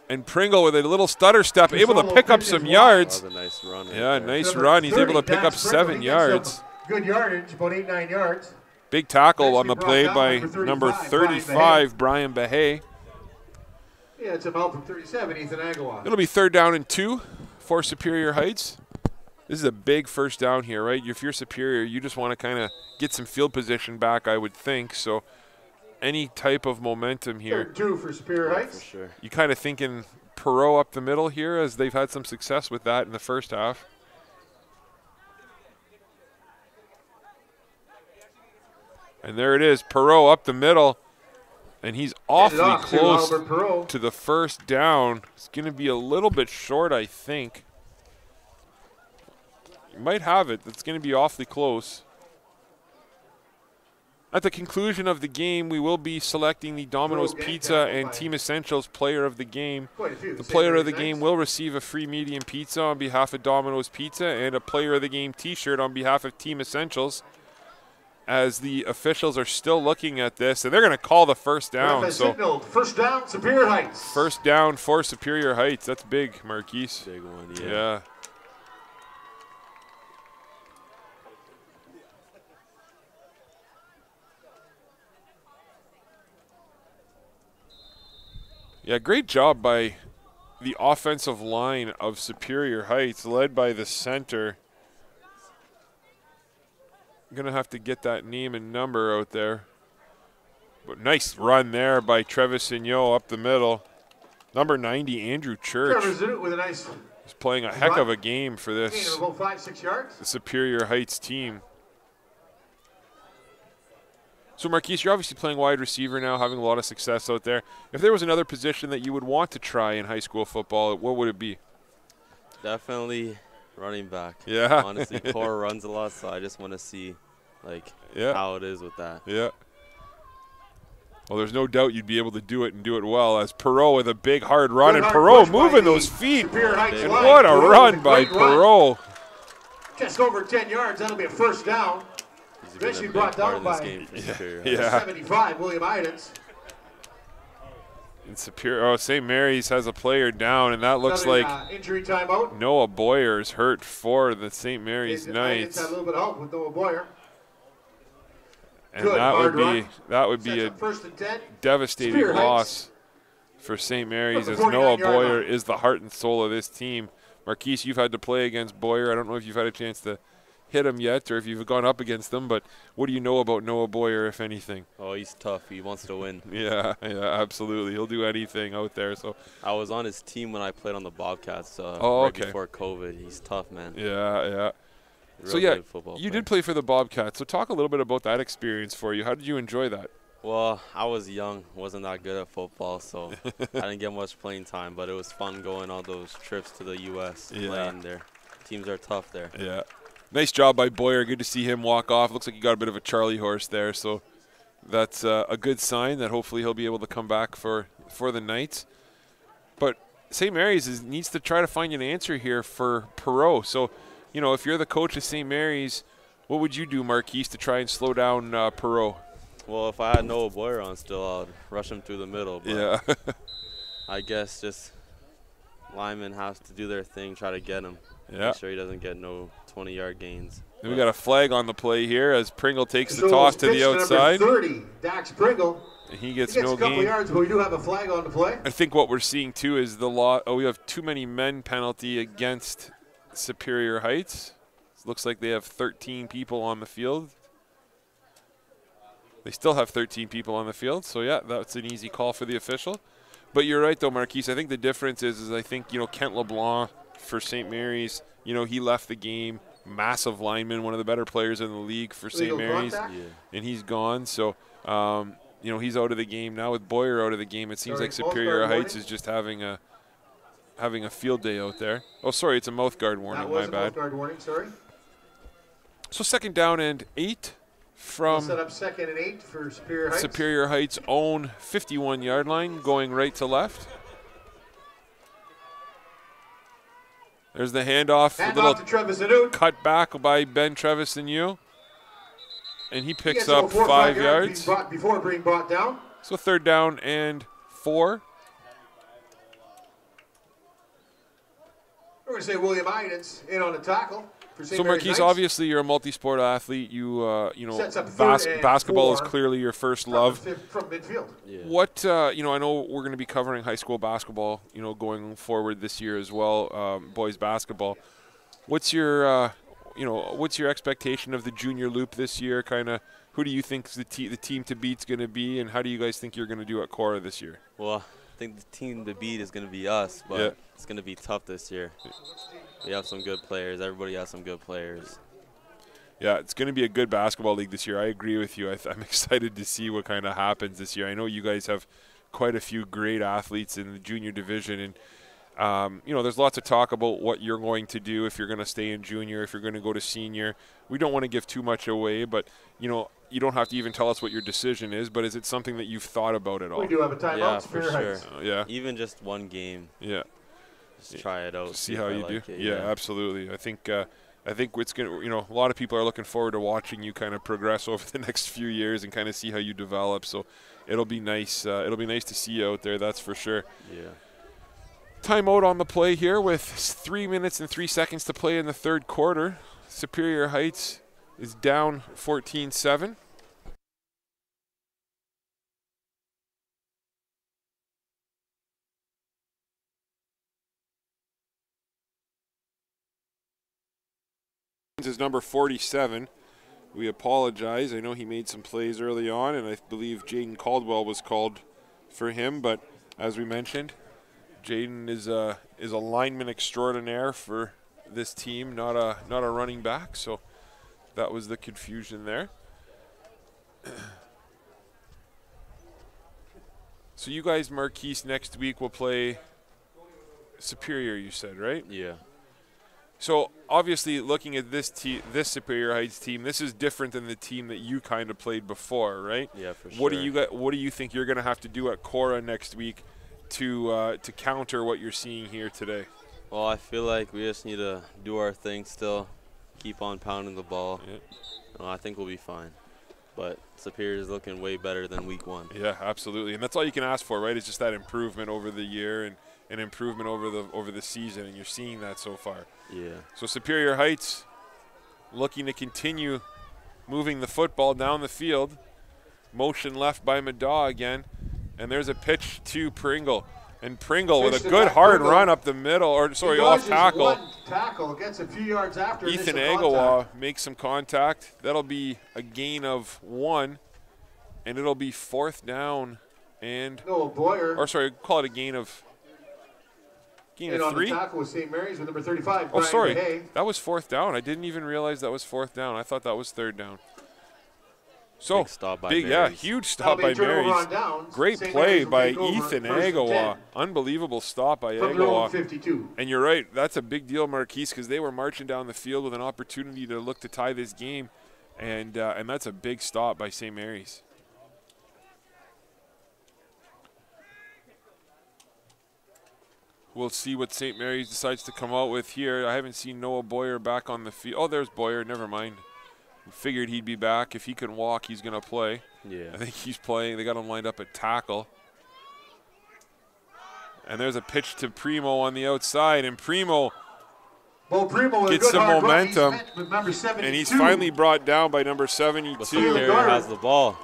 And Pringle with a little stutter step, able to pick up some yards. That was a nice run. Yeah, nice run. He's able to pick up seven yards. Good yardage, about eight, nine yards. Big tackle on the play by number thirty-five, Brian Behe. Yeah, it's about from thirty-seven, Ethan Agawa. It'll be third down and two for Superior Heights. This is a big first down here, right? If you're Superior, you just want to kind of get some field position back, I would think. So any type of momentum here. Two for Superior Heights. Oh, for sure. You kind of thinking Perrault up the middle here, as they've had some success with that in the first half. And there it is, Perrault up the middle, and he's awfully close to, to the first down. It's going to be a little bit short, I think. You might have it. That's going to be awfully close. At the conclusion of the game, we will be selecting the Domino's Pizza and Team Essentials player of the game. The player of the game will receive a free medium pizza on behalf of Domino's Pizza and a player of the game t-shirt on behalf of Team Essentials, as the officials are still looking at this, and they're going to call the first down. So first down, Superior Heights. First down for Superior Heights. That's big, Marquise. Big one, yeah. yeah. Yeah, great job by the offensive line of Superior Heights, led by the center. I'm going to have to get that name and number out there. But nice run there by Trevisigno up the middle. Number ninety, Andrew Church. With a nice He's playing a heck run. of a game for this about five, six yards. The Superior Heights team. So, Marquise, you're obviously playing wide receiver now, having a lot of success out there. If there was another position that you would want to try in high school football, what would it be? Definitely running back. Yeah. Honestly, Korah runs a lot, so I just want to see, like, yeah. how it is with that. Yeah. Well, there's no doubt you'd be able to do it and do it well, as Perrault with a big, hard run. Good and Perrault moving those feet. And what a run by Perrault. Just over ten yards. That'll be a first down. Eventually brought down by game yeah. yeah. seventy-five, William Idens. And Superior, oh, Saint Mary's has a player down, and that Another, looks like uh, injury timeout. Noah Boyer is hurt for the Saint Mary's Knights. A little bit of help with Noah Boyer. And Good, that, would be, that would be Sets a and devastating Spear loss Heights. for Saint Mary's, as Noah Boyer line. is the heart and soul of this team. Marquise, you've had to play against Boyer. I don't know if you've had a chance to hit him yet, or if you've gone up against them, but what do you know about Noah Boyer, if anything? Oh, he's tough. He wants to win. yeah, yeah, absolutely. He'll do anything out there. So I was on his team when I played on the Bobcats uh, oh, right okay. before COVID. He's tough, man. Yeah, yeah. Real so yeah, you did play for the Bobcats. So talk a little bit about that experience for you. How did you enjoy that? Well, I was young, wasn't that good at football, so I didn't get much playing time, but it was fun going on those trips to the U S and yeah. playing there. Teams are tough there. Yeah. Nice job by Boyer. Good to see him walk off. Looks like he got a bit of a Charlie horse there, so that's uh, a good sign that hopefully he'll be able to come back for, for the Knights. But Saint Mary's is, needs to try to find an answer here for Perrault. So, you know, if you're the coach of Saint Mary's, what would you do, Marquise, to try and slow down uh, Perrault? Well, if I had Noah Boyer on still, I'd rush him through the middle. But yeah. I guess just linemen have to do their thing, try to get him. Yeah. Make sure he doesn't get no twenty-yard gains. And we got a flag on the play here as Pringle takes so the toss to the outside. thirty, Dax Pringle. And he gets, he gets no a couple gain. yards, but we do have a flag on the play. I think what we're seeing too is the law. Oh, we have too many men penalty against Superior Heights. It looks like they have thirteen people on the field. They still have thirteen people on the field. So yeah, that's an easy call for the official. But you're right though, Marquise. I think the difference is, is I think you know Kent LeBlanc for Saint Mary's, you know, he left the game. Massive lineman, one of the better players in the league for Saint Mary's, yeah. and he's gone. So, um, you know, he's out of the game now. With Boyer out of the game, it seems like Superior Heights is just having a having a field day out there. Oh, sorry, it's a mouth guard warning. My bad. Mouth guard warning. Sorry. So second down and eight from set up second and eight for Superior Heights. Superior Heights' own fifty-one-yard line, going right to left. There's the handoff, Hand a little off cut back by Ben Trevisigno, and he picks he up four, five, five yards, yards. Brought, before being brought down. So third down and four. We're going to say William Idens in on a tackle. For Saint So Mary's Marquise, Knights. Obviously you're a multi-sport athlete. You, uh, you know, bas basketball is clearly your first from love. From midfield. Yeah. What, uh, you know, I know we're going to be covering high school basketball, you know, going forward this year as well, um, boys basketball. What's your, uh, you know, what's your expectation of the junior loop this year? Kind of, who do you think the te the team to beat's going to be, and how do you guys think you're going to do at Korah this year? Well, I think the team to beat is going to be us, but yeah. it's going to be tough this year. Yeah. We have some good players. Everybody has some good players. Yeah, it's going to be a good basketball league this year. I agree with you. I th I'm excited to see what kind of happens this year. I know you guys have quite a few great athletes in the junior division, and um, you know, there's lots of talk about what you're going to do if you're going to stay in junior, if you're going to go to senior. We don't want to give too much away, but you know, you don't have to even tell us what your decision is, but is it something that you've thought about at all? We do have a timeout. Yeah, for sure. Uh, yeah. Even just one game. Yeah. Just try it out. Just see how you like do. It, yeah, yeah, absolutely. I think uh, I think it's gonna. You know, a lot of people are looking forward to watching you kind of progress over the next few years and kind of see how you develop. So, it'll be nice. Uh, it'll be nice to see you out there. That's for sure. Yeah. Timeout on the play here with three minutes and three seconds to play in the third quarter. Superior Heights is down fourteen seven. Is number forty-seven. We apologize. I know he made some plays early on, and I believe Jaden Caldwell was called for him, but as we mentioned, Jaden is a is a lineman extraordinaire for this team, not a not a running back, so that was the confusion there. So you guys, Marquise, next week will play Superior, you said, right? Yeah. So obviously, looking at this te this Superior Heights team, this is different than the team that you kind of played before, right? Yeah, for sure. What do you got, what do you think you're going to have to do at Korah next week to uh, to counter what you're seeing here today? Well, I feel like we just need to do our thing still, keep on pounding the ball. Yeah. And I think we'll be fine. But Superior is looking way better than week one. Yeah, absolutely, and that's all you can ask for, right? It's just that improvement over the year and an improvement over the over the season, and you're seeing that so far. Yeah. So Superior Heights looking to continue moving the football down the field. Motion left by Madaw again, and there's a pitch to Pringle. And Pringle with a good hard Pringle. run up the middle, or sorry, off tackle. One tackle, gets a few yards after. Ethan Agawa makes some contact. That'll be a gain of one, and it'll be fourth down and Noah Boyer. Or sorry, call it a gain of Gain and of on three? The tackle was Saint Mary's with number thirty-five, Brian Oh, sorry. Behe. That was fourth down. I didn't even realize that was fourth down. I thought that was third down. So, big, stop by big yeah, huge stop by Mary's. Downs, Great Saint play Mary's by Ethan Agawa. Unbelievable stop by Agawa. And you're right, that's a big deal, Marquise, because they were marching down the field with an opportunity to look to tie this game, and, uh, and that's a big stop by Saint Mary's. We'll see what Saint Mary's decides to come out with here. I haven't seen Noah Boyer back on the field. Oh, there's Boyer. Never mind. We figured he'd be back. If he can walk, he's going to play. Yeah. I think he's playing. They got him lined up at tackle. And there's a pitch to Primo on the outside, and Primo, Bo Primo gets some momentum. He's and he's finally brought down by number seventy-two. Superior has the ball.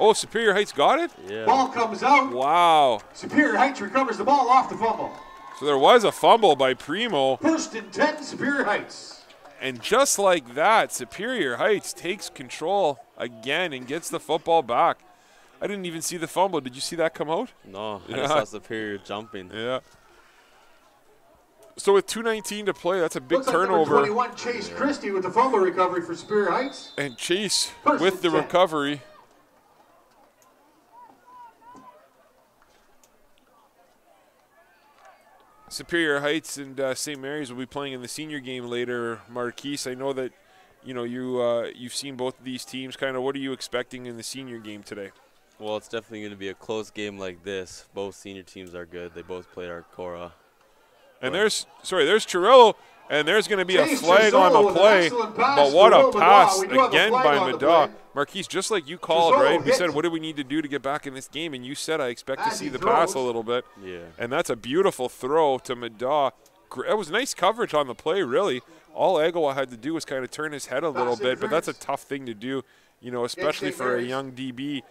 Oh, Superior Heights got it? Yeah. Ball comes out. Wow. Superior Heights recovers the ball off the fumble. So there was a fumble by Primo. First and ten, Superior Heights. And just like that, Superior Heights takes control again and gets the football back. I didn't even see the fumble. Did you see that come out? No, yeah. I just saw Superior jumping. Yeah. So with two nineteen to play, that's a big Looks turnover. Like number twenty-one, Chase Christie with the fumble recovery for Superior Heights. And Chase First with and the ten. recovery. Superior Heights and uh, Saint Mary's will be playing in the senior game later. Marquise, I know that you know you uh, you've seen both of these teams. Kind of, what are you expecting in the senior game today? Well, it's definitely going to be a close game like this. Both senior teams are good. They both played our Korah. And but there's sorry, there's Chirillo, and there's going to be Chase a flag Chisolo on the play. But what a pass again by Madaw. Marquise, just like you called, Chisolo right? Hit. We said, what do we need to do to get back in this game? And you said, I expect As to see the throws. pass a little bit. Yeah. And that's a beautiful throw to Madaw. It was nice coverage on the play, really. All Agawa had to do was kind of turn his head a little that's bit, but that's a tough thing to do, you know, especially for varies. a young D B.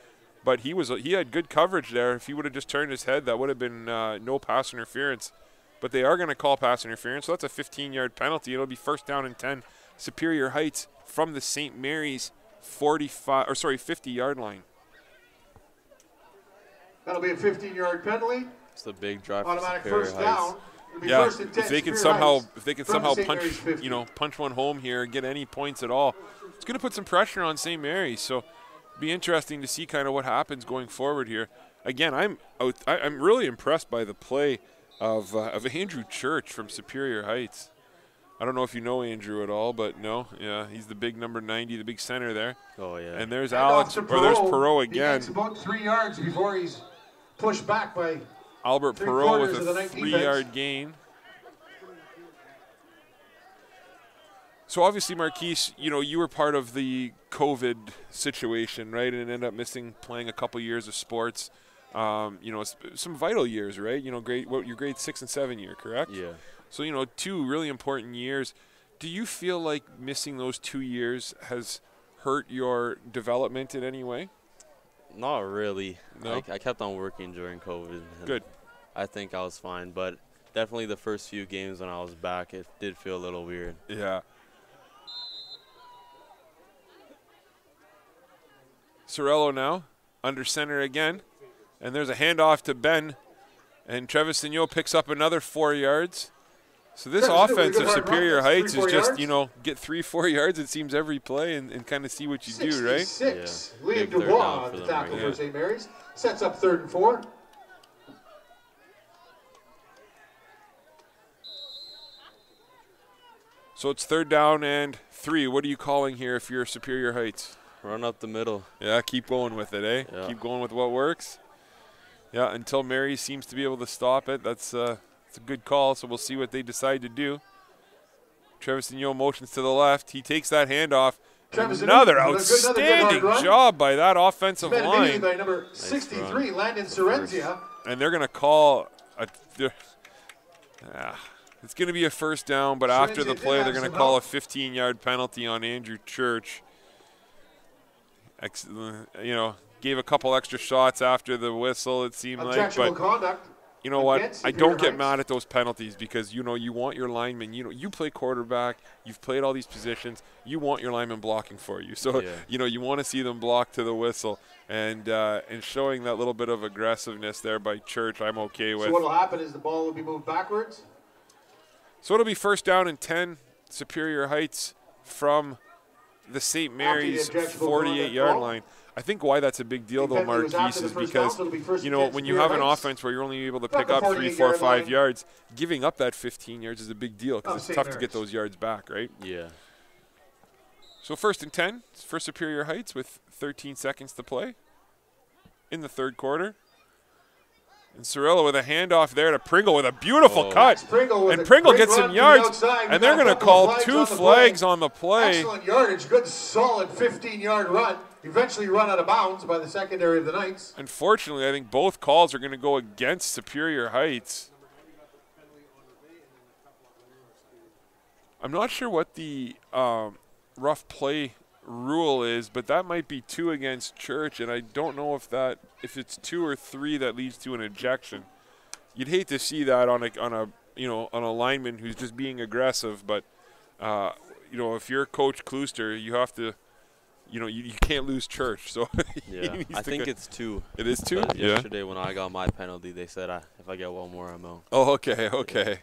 But he was he had good coverage there. If he would have just turned his head, that would have been uh, no pass interference. But they are going to call pass interference, so that's a fifteen-yard penalty. It'll be first down and ten. Superior Heights from the Saint Mary's forty-five, or sorry, fifty-yard line. That'll be a fifteen-yard penalty. It's a big drive. Automatic first down. Yeah, first if they can somehow, if they can somehow punch, you know, punch one home here and get any points at all, it's going to put some pressure on Saint Mary's. So, it'll be interesting to see kind of what happens going forward here. Again, I'm out, I, I'm really impressed by the play of uh, of Andrew Church from Superior Heights. I don't know if you know Andrew at all, but no, yeah, he's the big number ninety, the big center there. Oh yeah. And there's and Alex, or there's Perrault again. It's about three yards before he's pushed back by Albert Perrault with a three-yard gain. So obviously, Marquise, you know, you were part of the COVID situation, right? And ended up missing playing a couple years of sports. Um, you know, some vital years, right? You know, grade what your grade six and seven year, correct? Yeah. So, you know, two really important years. Do you feel like missing those two years has hurt your development in any way? Not really. No? I, I kept on working during COVID. Good. I think I was fine, but definitely the first few games when I was back, it did feel a little weird. Yeah. Sorello now under center again, and there's a handoff to Ben, and Trevisigno picks up another four yards. So this Trevisigno, offense of Superior Heights is just, yards. you know, get three, four yards, it seems, every play, and, and kind of see what you do, right? Six. Yeah. Liam Dubois on the tackle right for Saint Mary's. Sets up third and four. So it's third down and three. What are you calling here if you're Superior Heights? Run up the middle. Yeah, keep going with it, eh? Yeah. Keep going with what works. Yeah, until Mary seems to be able to stop it. That's, uh, that's a good call, so we'll see what they decide to do. Trevisigno motions to the left. He takes that handoff. Another outstanding another job by that offensive line. By number nice sixty-three, run. Landon Sorenzia. And they're going to call a th ah, it's going to be a first down, but Sorenzia after the play, they're going to call help. a fifteen-yard penalty on Andrew Church. You know, gave a couple extra shots after the whistle, it seemed like. But conduct. You know what? I don't get mad at those penalties because, you know, you want your linemen. You know, you play quarterback. You've played all these positions. You want your linemen blocking for you. So, yeah. you know, you want to see them block to the whistle. And uh, and showing that little bit of aggressiveness there by Church, I'm okay with. So what will happen is the ball will be moved backwards. So it'll be first down and ten, Superior Heights from the Saint Mary's forty-eight-yard line. I think why that's a big deal, though, Marquise, is because, you know, when you have an offense where you're only able to pick up three, four, five yards, giving up that fifteen yards is a big deal because it's tough to get those yards back, right? Yeah. So first and ten for Superior Heights with thirteen seconds to play in the third quarter. And Sorello with a handoff there to Pringle with a beautiful oh. cut. Pringle and Pringle gets some yards. The and they're going to call flags two on flags on the play. Excellent yardage. Good, solid fifteen-yard run. Eventually run out of bounds by the secondary of the Knights. Unfortunately, I think both calls are going to go against Superior Heights. I'm not sure what the um, rough play rule is, but that might be two against Church, and I don't know if that if it's two or three that leads to an ejection. You'd hate to see that on a on a you know on a lineman who's just being aggressive, but uh, you know if you're Coach Klooster, you have to you know you, you can't lose Church. So yeah, I think it's two. It is two. But yeah. Yesterday when I got my penalty, they said I, if I get one more, I'm out. Oh, okay, okay. Yeah.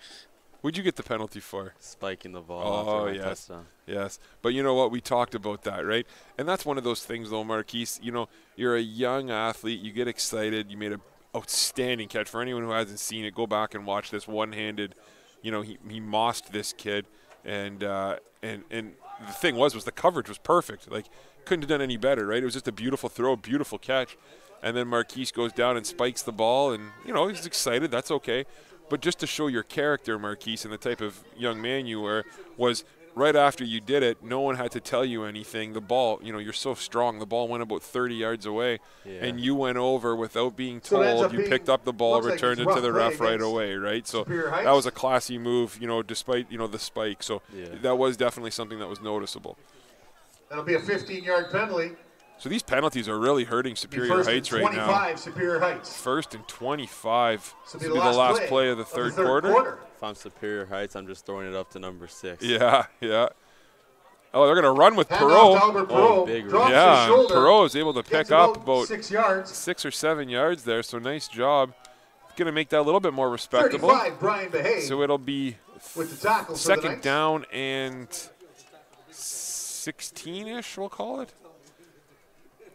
What'd you get the penalty for? Spiking the ball. Oh, yes. Touchdown. Yes. But you know what? We talked about that, right? And that's one of those things, though, Marquise. You know, you're a young athlete. You get excited. You made an outstanding catch. For anyone who hasn't seen it, go back and watch this one-handed. You know, he, he mossed this kid. And, uh, and, and the thing was, was the coverage was perfect. Like, couldn't have done any better, right? It was just a beautiful throw, beautiful catch. And then Marquise goes down and spikes the ball. And, you know, he's excited. That's okay. But just to show your character, Marquise, and the type of young man you were, was right after you did it, no one had to tell you anything. The ball, you know, you're so strong. The ball went about thirty yards away, yeah. and you went over without being told. So you picked up the ball, returned like it to the ref right away, right? So that was a classy move, you know, despite, you know, the spike. So yeah. that was definitely something that was noticeable. That'll be a fifteen-yard penalty. So these penalties are really hurting Superior Heights right now. First and twenty-five, Superior Heights. First and twenty-five. This will be the last play of the third quarter. If I'm Superior Heights, I'm just throwing it up to number six. Yeah, yeah. Oh, they're going to run with Perrault. Oh, big run. Yeah, Perrault is able to pick up about six yards, six or seven yards there, so nice job. Going to make that a little bit more respectable. thirty-five, Brian Behe. So it'll be second down and sixteen-ish, we'll call it.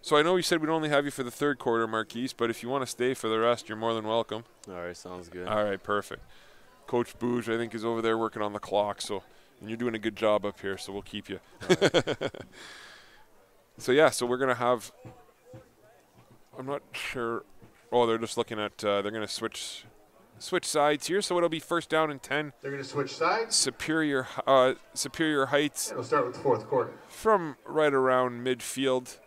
So I know you said we'd only have you for the third quarter, Marquise, but if you want to stay for the rest, you're more than welcome. All right, sounds good. All right, perfect. Coach Bouge, I think, is over there working on the clock, so And you're doing a good job up here, so we'll keep you. Right. So, yeah, so we're going to have – I'm not sure – oh, they're just looking at uh, – they're going to switch switch sides here. So it'll be first down and ten. They're going to switch sides? Superior uh, Superior Heights. It'll start with the fourth quarter. From right around midfield.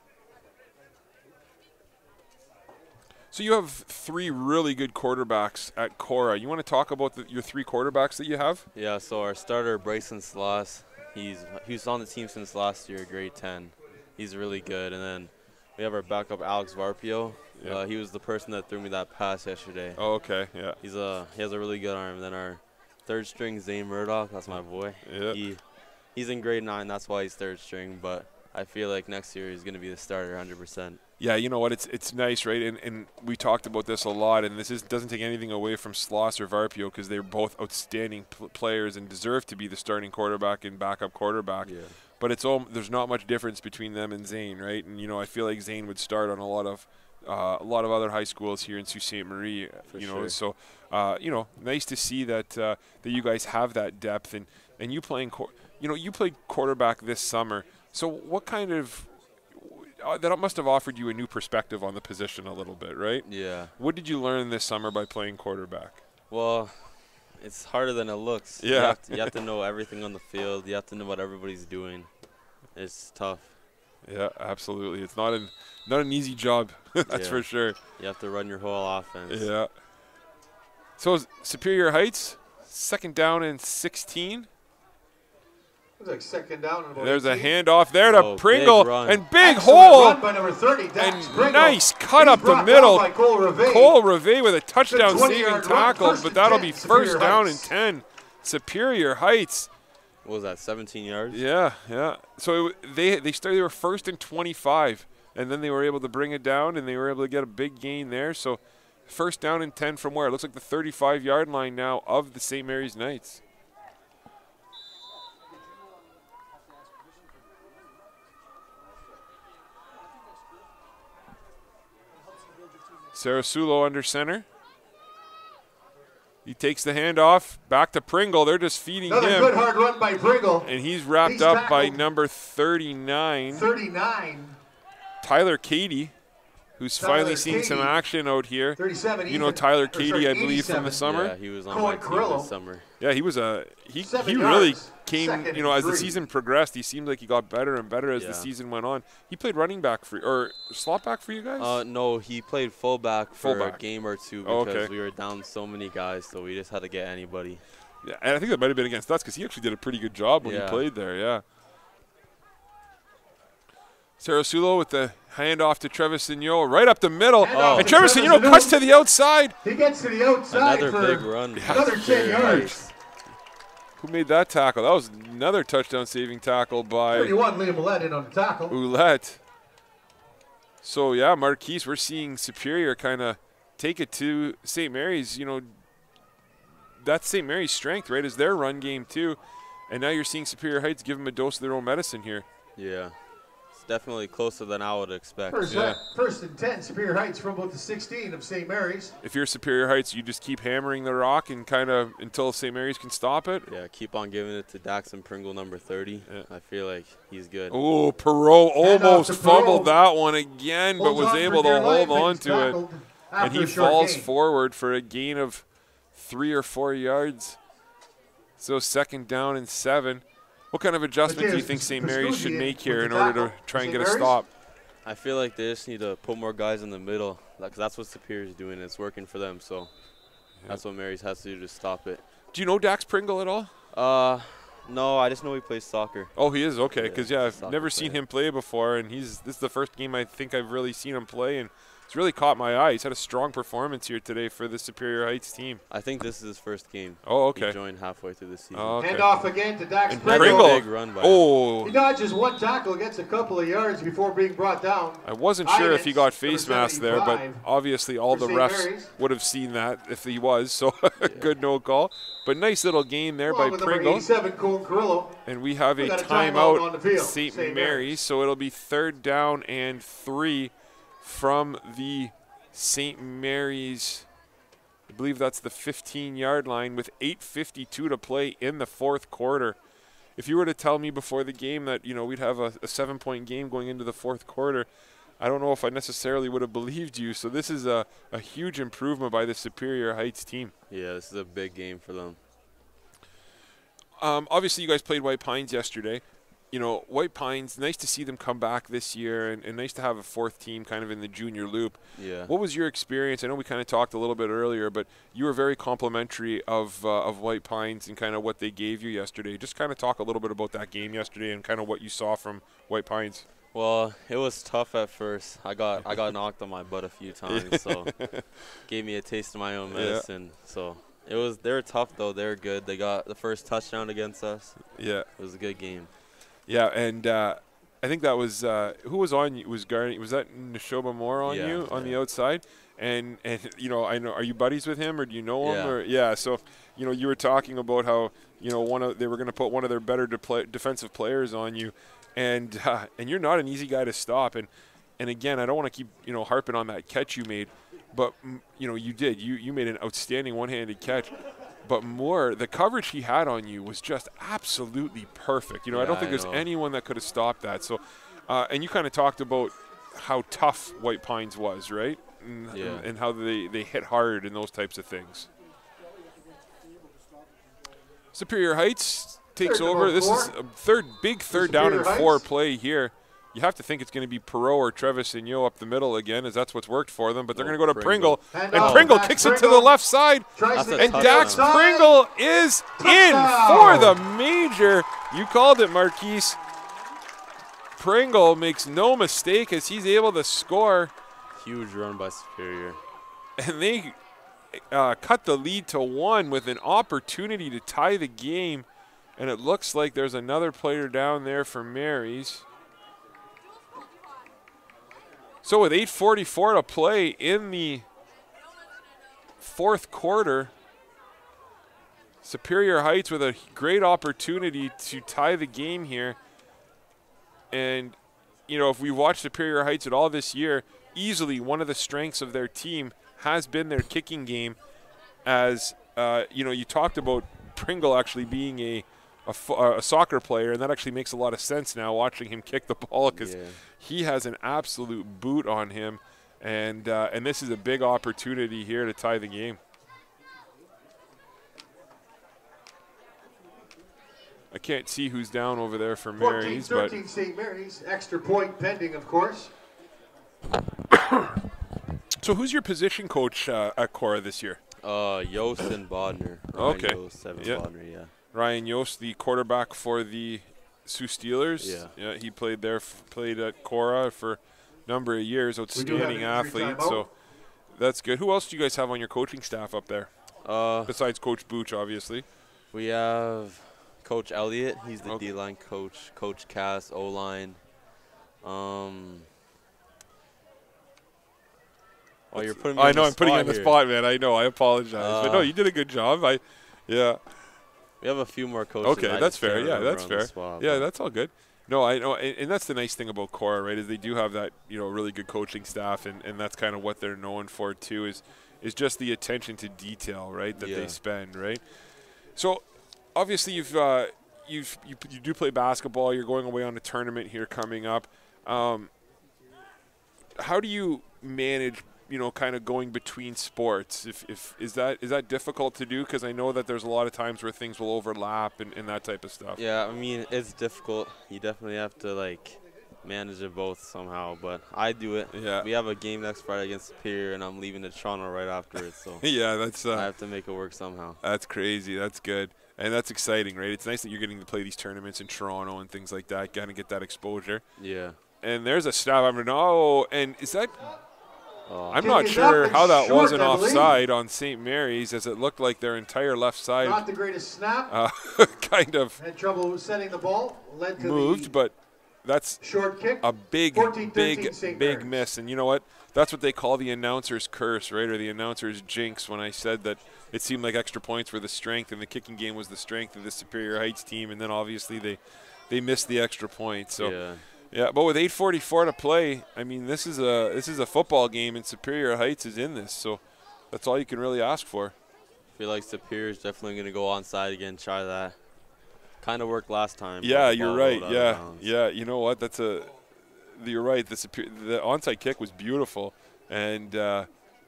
So you have three really good quarterbacks at Korah. You want to talk about the, your three quarterbacks that you have? Yeah, so our starter, Bryson Sloss, he's he's on the team since last year, grade ten. He's really good. And then we have our backup, Alex Varpio. Yep. Uh, he was the person that threw me that pass yesterday. Oh, okay, yeah. He's a, he has a really good arm. And then our third string, Zane Murdoch, that's my boy. Yep. He, he's in grade nine, that's why he's third string. But I feel like next year he's going to be the starter one hundred percent. Yeah, you know what? It's it's nice, right? And and we talked about this a lot. And this is doesn't take anything away from Sloss or Varpio because they're both outstanding pl players and deserve to be the starting quarterback and backup quarterback. Yeah. But it's all there's not much difference between them and Zane, right? And you know, I feel like Zane would start on a lot of uh, a lot of other high schools here in Sault Ste. Marie. For you know, sure. so uh, you know, nice to see that uh, that you guys have that depth and and you playing you know you played quarterback this summer. So what kind of Uh, that must have offered you a new perspective on the position a little bit, right? Yeah. What did you learn this summer by playing quarterback? Well, it's harder than it looks. Yeah. You have to, you have to know everything on the field. You have to know what everybody's doing. It's tough. Yeah, absolutely. It's not an not an easy job. That's yeah. for sure. You have to run your whole offense. Yeah. So Superior Heights, second down and sixteen. Like second down and There's eighteen. A handoff there to oh, Pringle big and big Excellent hole. By number thirty, Dax and Pringle. Nice cut He's up the middle. Cole Reve. Cole Reve with a touchdown saving tackle, but that'll ten. Be first Superior down Heights. And ten. Superior Heights. What was that? seventeen yards. Yeah, yeah. So it, they they started. They were first and twenty-five, and then they were able to bring it down, and they were able to get a big gain there. So first down and ten from where? It looks like the thirty-five yard line now of the Saint Mary's Knights. Sarasulo under center. He takes the handoff back to Pringle. They're just feeding Another him. Another good hard run by Pringle. And he's wrapped he's up by number thirty-nine. thirty-nine. Tyler Cady, who's Tyler finally Cady. Seeing some action out here. thirty-seven. You Ethan, know Tyler Cady, sorry, I believe, from the summer. Yeah, he was on Corn Carrillo this summer. Yeah, he was a he. Seven he yards. Really came. Second you know, as three. The season progressed, he seemed like he got better and better as yeah. the season went on. He played running back for or slot back for you guys. Uh, no, he played fullback full for back. A game or two because oh, okay. we were down so many guys, so we just had to get anybody. Yeah, and I think that might have been against us because he actually did a pretty good job when yeah. he played there. Yeah. Sarasulo with the handoff to Trevisigno right up the middle. Oh. And Trevisigno cuts to the outside. He gets to the outside. Another for big run. Yeah. Another ten yards. Who made that tackle? That was another touchdown saving tackle by thirty-one, Liam Ouellette in on the tackle. Ouellette. So, yeah, Marquise, we're seeing Superior kind of take it to Saint Mary's. You know, that's Saint Mary's strength, right, is their run game too. And now you're seeing Superior Heights give them a dose of their own medicine here. Yeah. Definitely closer than I would expect. First, yeah. first and ten, Superior Heights from about the sixteen of Saint Mary's. If you're Superior Heights, you just keep hammering the rock and kind of until Saint Mary's can stop it. Yeah, keep on giving it to Dax and Pringle, number thirty. Yeah. I feel like he's good. Oh, Perrault almost fumbled Perrault. That one again, Holds but was able to hold on to it. And he falls gain. forward for a gain of three or four yards. So second down and seven. What kind of adjustment do you think Saint Mary's should make here in order to try and get a stop? I feel like they just need to put more guys in the middle because that's what Superior's doing and it's working for them. So yep. that's what Mary's has to do to stop it. Do you know Dax Pringle at all? Uh, no, I just know he plays soccer. Oh, he is? Okay, because, yeah, yeah, I've never player. seen him play before, and he's this is the first game I think I've really seen him play, and it's really caught my eye. He's had a strong performance here today for the Superior Heights team. I think this is his first game. Oh, okay. He joined halfway through the season. Oh, okay. Hand off again to Dax and Pringle. Pringle. Big run by oh. him. He dodges one tackle, gets a couple of yards before being brought down. I wasn't sure Irons if he got face mask there, but obviously all the refs Mary's. would have seen that if he was, so yeah. good no call. But nice little game there Along by Pringle. Cole Carrillo. And we have we a timeout time Saint Mary's, Mary's, so it'll be third down and three from the Saint Mary's, I believe that's the fifteen yard line with eight fifty-two to play in the fourth quarter. if you were to tell me before the game that, you know, we'd have a, a seven-point game going into the fourth quarter, I don't know if I necessarily would have believed you. So this is a, a huge improvement by the Superior Heights team. Yeah, this is a big game for them. Um, obviously, you guys played White Pines yesterday. You know, White Pines, nice to see them come back this year, and, and nice to have a fourth team kind of in the junior loop. Yeah. What was your experience? I know we kind of talked a little bit earlier, but you were very complimentary of uh, of White Pines and kind of what they gave you yesterday. Just kind of talk a little bit about that game yesterday and kind of what you saw from White Pines. Well, it was tough at first. I got I got knocked on my butt a few times, so gave me a taste of my own medicine. Yeah. So it was they were tough though. They were good. They got the first touchdown against us. Yeah. It was a good game. Yeah, and uh, I think that was uh, – who was on you? Was guarding, was that Neshoba Moore on yeah, you on yeah. the outside? And, and, you know, I know. Are you buddies with him or do you know him? Yeah. Or, yeah, so, you know, you were talking about how, you know, one of, they were going to put one of their better de play defensive players on you, and uh, and you're not an easy guy to stop. And, and again, I don't want to keep, you know, harping on that catch you made, but, you know, you did. You, you made an outstanding one-handed catch. But Moore, the coverage he had on you was just absolutely perfect. You know, yeah, I don't think I there's know. anyone that could have stopped that. So, uh, and you kind of talked about how tough White Pines was, right? And, yeah. and how they, they hit hard and those types of things. Superior Heights takes third over. This four. is a third, big third down and Heights. four play here. You have to think it's going to be Perrault or Trevisigno up the middle again, as that's what's worked for them. But they're oh, going to go to Pringle. Pringle. And, and oh, Pringle Dax kicks Pringle. it to the left side. And Dax down. Pringle is Touchdown. in for the major. You called it, Marquise. Pringle makes no mistake as he's able to score. Huge run by Superior. And they uh, cut the lead to one with an opportunity to tie the game. And it looks like there's another player down there for Mary's. So with eight forty-four to play in the fourth quarter, Superior Heights with a great opportunity to tie the game here. And, you know, if we watch Superior Heights at all this year, easily one of the strengths of their team has been their kicking game. As, uh, you know, you talked about Pringle actually being a A, f uh, a soccer player, and that actually makes a lot of sense now watching him kick the ball, because yeah. he has an absolute boot on him, and uh, and this is a big opportunity here to tie the game. I can't see who's down over there for Mary's, but Saint Mary's, extra point pending, of course. So who's your position coach uh, at Korah this year? Uh, Yost and Bodner. Okay. Yost, Seven yeah. Bodner, yeah. Ryan Yost, the quarterback for the Sioux Steelers. Yeah. yeah he played there, f played at Korah for a number of years. Outstanding athlete. So that's good. Who else do you guys have on your coaching staff up there? Uh, Besides Coach Booch, obviously. We have Coach Elliott. He's the okay. D-line coach. Coach Cass, O-line. Um, oh, you're putting me I on know, the I'm putting you on the spot, man. I know. I apologize. Uh, but no, you did a good job. I, yeah. We have a few more coaches. Okay, that's fair. Yeah, that's fair. Spot, yeah, that's all good. No, I know, and, and that's the nice thing about Korah, right? Is they do have that, you know, really good coaching staff, and, and that's kind of what they're known for too. Is is just the attention to detail, right? That yeah. they spend, right? So, obviously, you've uh, you've you, you do play basketball. You're going away on a tournament here coming up. Um, how do you manage? You know, kind of going between sports. If, if is that is that difficult to do? Because I know that there's a lot of times where things will overlap and, and that type of stuff. Yeah, I mean it's difficult. You definitely have to like manage it both somehow. But I do it. Yeah. We have a game next Friday against Superior, and I'm leaving to Toronto right after it. So yeah, that's. Uh, I have to make it work somehow. That's crazy. That's good, and that's exciting, right? It's nice that you're getting to play these tournaments in Toronto and things like that. Kind of get that exposure. Yeah. And there's a snap. I'm mean, oh, and is that. Oh. I'm not sure how that short, wasn't offside on Saint Mary's, as it looked like their entire left side. Not the greatest snap. Uh, kind of. Had trouble setting the ball. Led to moved, the but that's short kick. A big, big, big miss. And you know what? That's what they call the announcer's curse, right? Or the announcer's jinx. When I said that, it seemed like extra points were the strength, and the kicking game was the strength of the Superior Heights team. And then obviously they, they missed the extra point. So. Yeah. Yeah, but with eight forty-four to play, I mean, this is a this is a football game, and Superior Heights is in this, so that's all you can really ask for. I feel like Superior's definitely going to go onside again, try that. Kind of worked last time. Yeah, you're right. Yeah, yeah. You know what? That's a. You're right. The, the onside kick was beautiful, and uh,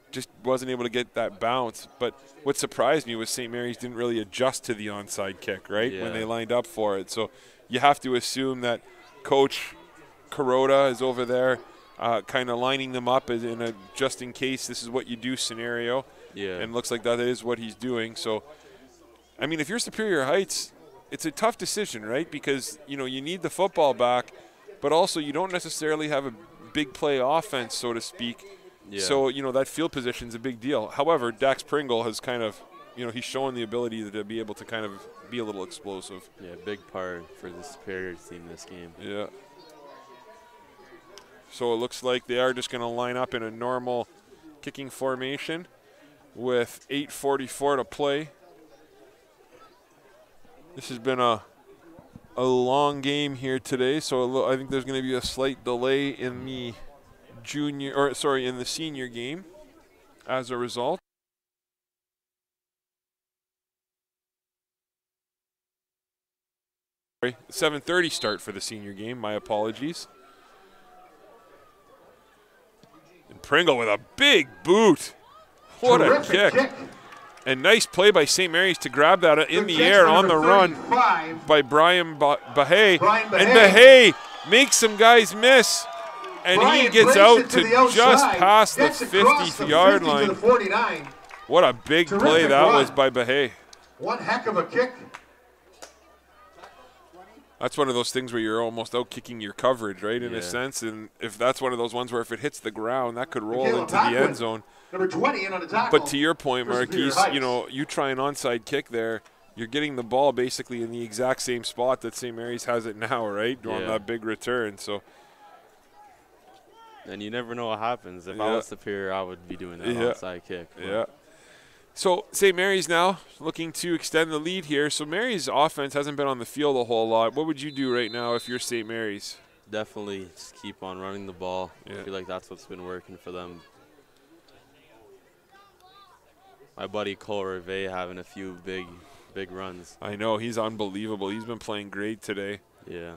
just wasn't able to get that bounce. But what surprised me was Saint Mary's didn't really adjust to the onside kick, right, yeah. when they lined up for it. So you have to assume that Coach Kuroda is over there uh, kind of lining them up as in a just-in-case this is what you do scenario. Yeah. And looks like that is what he's doing. So, I mean, if you're Superior Heights, it's a tough decision, right, because, you know, you need the football back, but also you don't necessarily have a big play offense, so to speak. Yeah. So, you know, that field position is a big deal. However, Dax Pringle has kind of, you know, he's shown the ability to be able to kind of be a little explosive. Yeah, big part for the Superior team this game. Yeah. So it looks like they are just going to line up in a normal kicking formation with eight forty-four to play. This has been a a long game here today, so I think there's going to be a slight delay in the junior, or sorry, in the senior game as a result. seven thirty start for the senior game. My apologies. And Pringle with a big boot. What Terrific a kick. kick. And nice play by Saint Mary's to grab that in the air on the run by Brian Behe. And Behe makes some guys miss. And he gets out to just past the fifty-yard line. What a big play that was by Behe. One heck of a kick. That's one of those things where you're almost out kicking your coverage, right, in yeah. a sense. And if that's one of those ones where if it hits the ground, that could roll into the end zone. Number twenty in on a tackle. But to your point, Marquise, you know, you try an onside kick there, you're getting the ball basically in the exact same spot that Saint Mary's has it now, right, yeah. on that big return. So, and you never know what happens. If yeah. I was Superior, I would be doing that yeah. onside kick. But. Yeah. So Saint Mary's now looking to extend the lead here. So Mary's offense hasn't been on the field a whole lot. What would you do right now if you're Saint Mary's? Definitely just keep on running the ball. Yeah. I feel like that's what's been working for them. My buddy Cole Reve having a few big, big runs. I know. He's unbelievable. He's been playing great today. Yeah.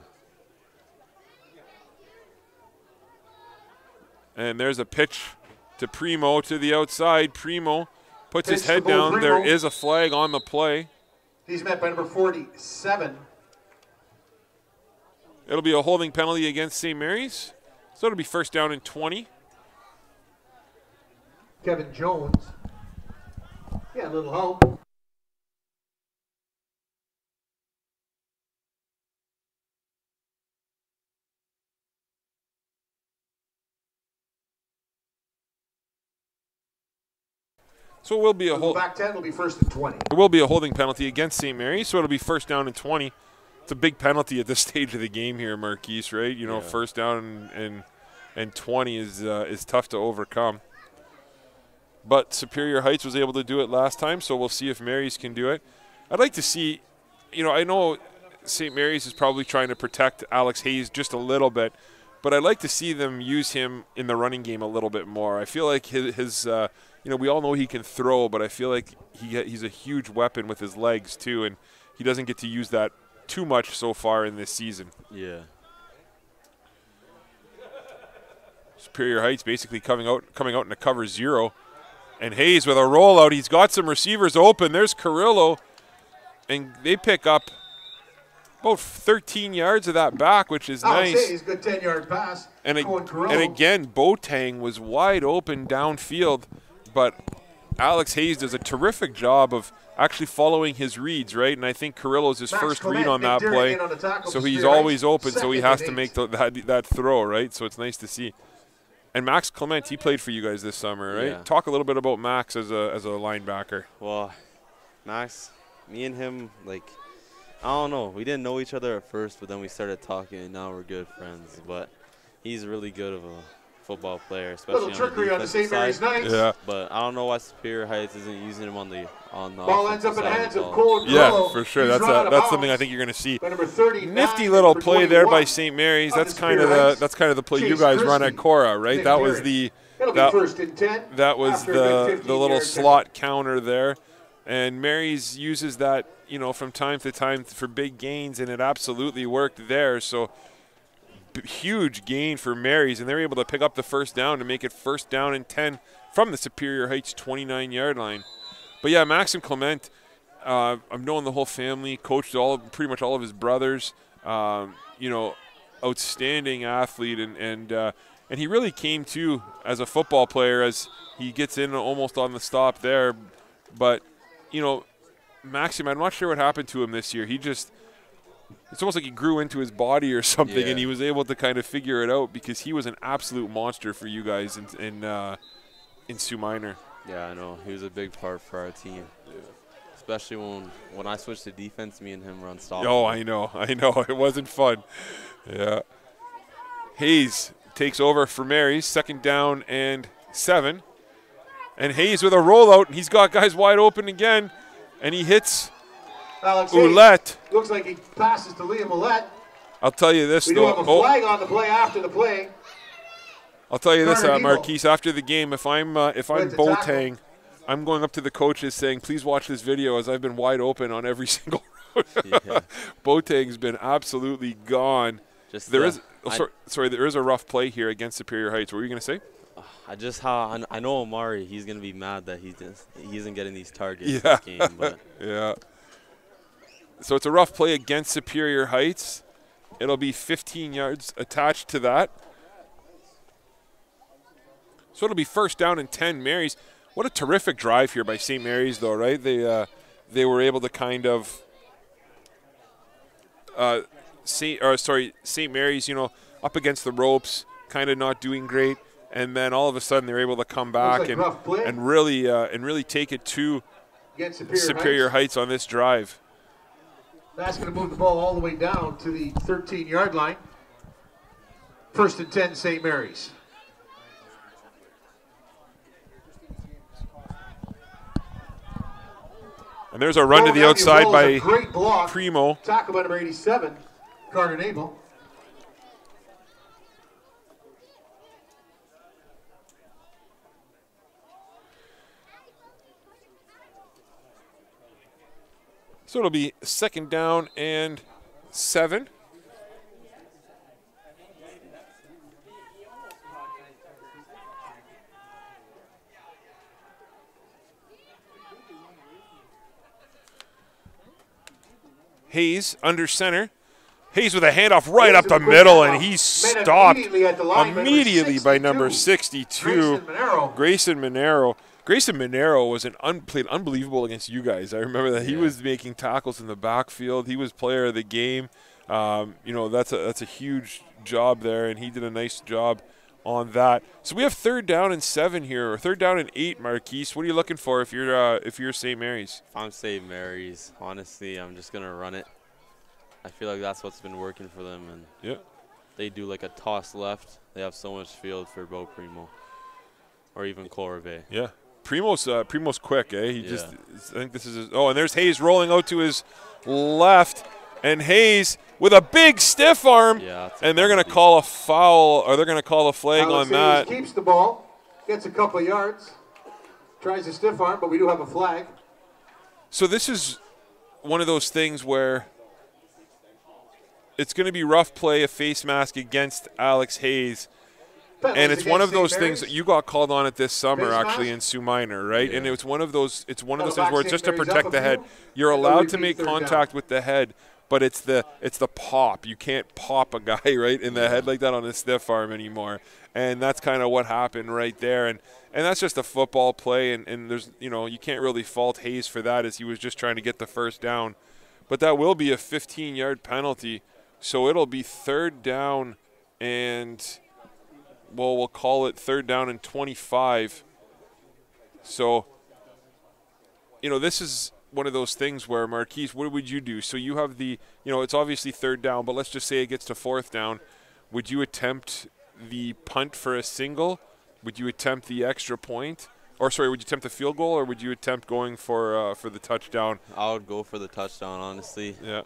And there's a pitch to Primo to the outside. Primo. Puts his head down. There is a flag on the play. He's met by number forty-seven. It'll be a holding penalty against Saint Mary's. So it'll be first down and twenty. Kevin Jones. Yeah, a little help. So it will be a hold. Back ten will be first and twenty. It will be a holding penalty against Saint Mary's, so it'll be first down and twenty. It's a big penalty at this stage of the game here, Marquise. Right? You know, yeah. first down and and twenty is uh, is tough to overcome. But Superior Heights was able to do it last time, so we'll see if Mary's can do it. I'd like to see. You know, I know Saint Mary's is probably trying to protect Alex Hayes just a little bit, but I'd like to see them use him in the running game a little bit more. I feel like his. his uh, You know, we all know he can throw, but I feel like he he's a huge weapon with his legs too, and he doesn't get to use that too much so far in this season. Yeah. Superior Heights basically coming out coming out in a cover zero, and Hayes with a rollout. He's got some receivers open. There's Carrillo, and they pick up about thirteen yards of that back, which is Alex nice. Hayes, good ten-yard pass. And, ag and again, Boateng was wide open downfield. But Alex Hayes does a terrific job of actually following his reads, right? And I think Carrillo's his Max first Clement, read on Nick that Deering play. On so he's always open, so he has to eight. make the, that, that throw, right? So it's nice to see. And Max Clement, he played for you guys this summer, right? Yeah. Talk a little bit about Max as a, as a linebacker. Well, Max, me and him, like, I don't know. We didn't know each other at first, but then we started talking, and now we're good friends. But he's really good of a football player, especially little trickery on the, on the Saint Mary's Knights. Yeah. But I don't know why Superior Heights isn't using him on the on the ball ends up in the hands of Cole. Yeah, for sure. That's a, that's something I think you're going to see. Nifty little play there by Saint Mary's. That's kind of the that's kind of the play you guys run at Korah, right? That was the that, that was the the little slot counter there. And Mary's uses that, you know, from time to time for big gains, and it absolutely worked there. So huge gain for Mary's, and they're able to pick up the first down to make it first down and ten from the Superior Heights twenty-nine yard line. But yeah, Maxim Clement, uh, I've known the whole family, coached all of, pretty much all of his brothers, um, you know, outstanding athlete, and and uh, and he really came to as a football player as he gets in almost on the stop there. But you know, Maxim, I'm not sure what happened to him this year. He just, it's almost like he grew into his body or something, yeah. and he was able to kind of figure it out, because he was an absolute monster for you guys in in, uh, in Sault Minor. Yeah, I know. He was a big part for our team. Yeah. Especially when when I switched to defense, me and him were unstoppable. Oh, I know. I know. It wasn't fun. Yeah. Hayes takes over for Mary's, second down and seven. And Hayes with a rollout, and he's got guys wide open again, and he hits Alex Ouellette. Hayes. Looks like he passes to Liam Ouellette. I'll tell you this, we though. We do have a oh. flag on the play after the play. I'll tell you Turner this, uh, Marquise. After the game, if I'm uh, if I'm Boateng, I'm going up to the coaches saying, "Please watch this video, as I've been wide open on every single road." Yeah. Boateng's been absolutely gone. Just there the, is oh, sorry, sorry, there is a rough play here against Superior Heights. What were you going to say? I just how I know Omari. He's going to be mad that he just he isn't getting these targets yeah. this game. But. yeah. So it's a rough play against Superior Heights. It'll be fifteen yards attached to that. So it'll be first down and ten. Mary's, what a terrific drive here by Saint Mary's, though, right? They uh, they were able to kind of, uh, Saint or sorry, Saint Mary's, you know, up against the ropes, kind of not doing great, and then all of a sudden they're able to come back and and really uh, and really take it to Superior Heights on this drive. That's going to move the ball all the way down to the thirteen yard line. First and ten, Saint Mary's. And there's a run Cole to the Reve outside by great block. Primo. Tackle by number eighty-seven, Carter Nabel. So it'll be second down and seven. Hayes under center. Hayes with a handoff right Hayes up the middle, and he's stopped immediately, at the line immediately by number sixty-two, Grayson Monero. Grayson Monero. Grayson Monero was an un played unbelievable against you guys. I remember that he yeah. was making tackles in the backfield. He was player of the game. Um, you know, that's a that's a huge job there, and he did a nice job on that. So we have third down and seven here, or third down and eight, Marquise. What are you looking for if you're uh, if you're Saint Mary's? If I'm Saint Mary's, honestly, I'm just gonna run it. I feel like that's what's been working for them, and yeah, they do like a toss left. They have so much field for Bo Primo, or even Cole Reve. Yeah, Primo's uh, Primo's quick, eh? He yeah. just I think this is his, oh, and there's Hayes rolling out to his left, and Hayes with a big stiff arm, yeah, and they're going to call a foul, or they're going to call a flag Alex on Hayes that. Keeps the ball, gets a couple of yards, tries a stiff arm, but we do have a flag. So this is one of those things where it's going to be rough play, a face mask against Alex Hayes, Penalties and it's one of Saint those Mary's. Things that you got called on it this summer, face actually, mask? In Sault Minor, right? Yeah. And it's one of those, it's one of those things where it's just Mary's to protect the head. You're allowed to make contact down. With the head. But it's the it's the pop. You can't pop a guy right in the head like that on a stiff arm anymore. And that's kind of what happened right there. And and that's just a football play. And, and there's you know you can't really fault Hayes for that, as he was just trying to get the first down. But that will be a fifteen yard penalty. So it'll be third down and, well, we'll call it third down and twenty-five. So, you know, this is one of those things where, Marquise, what would you do? So you have the, you know, it's obviously third down, but let's just say it gets to fourth down. Would you attempt the punt for a single? Would you attempt the extra point? Or, sorry, would you attempt the field goal, or would you attempt going for uh, for the touchdown? I would go for the touchdown, honestly. Yeah.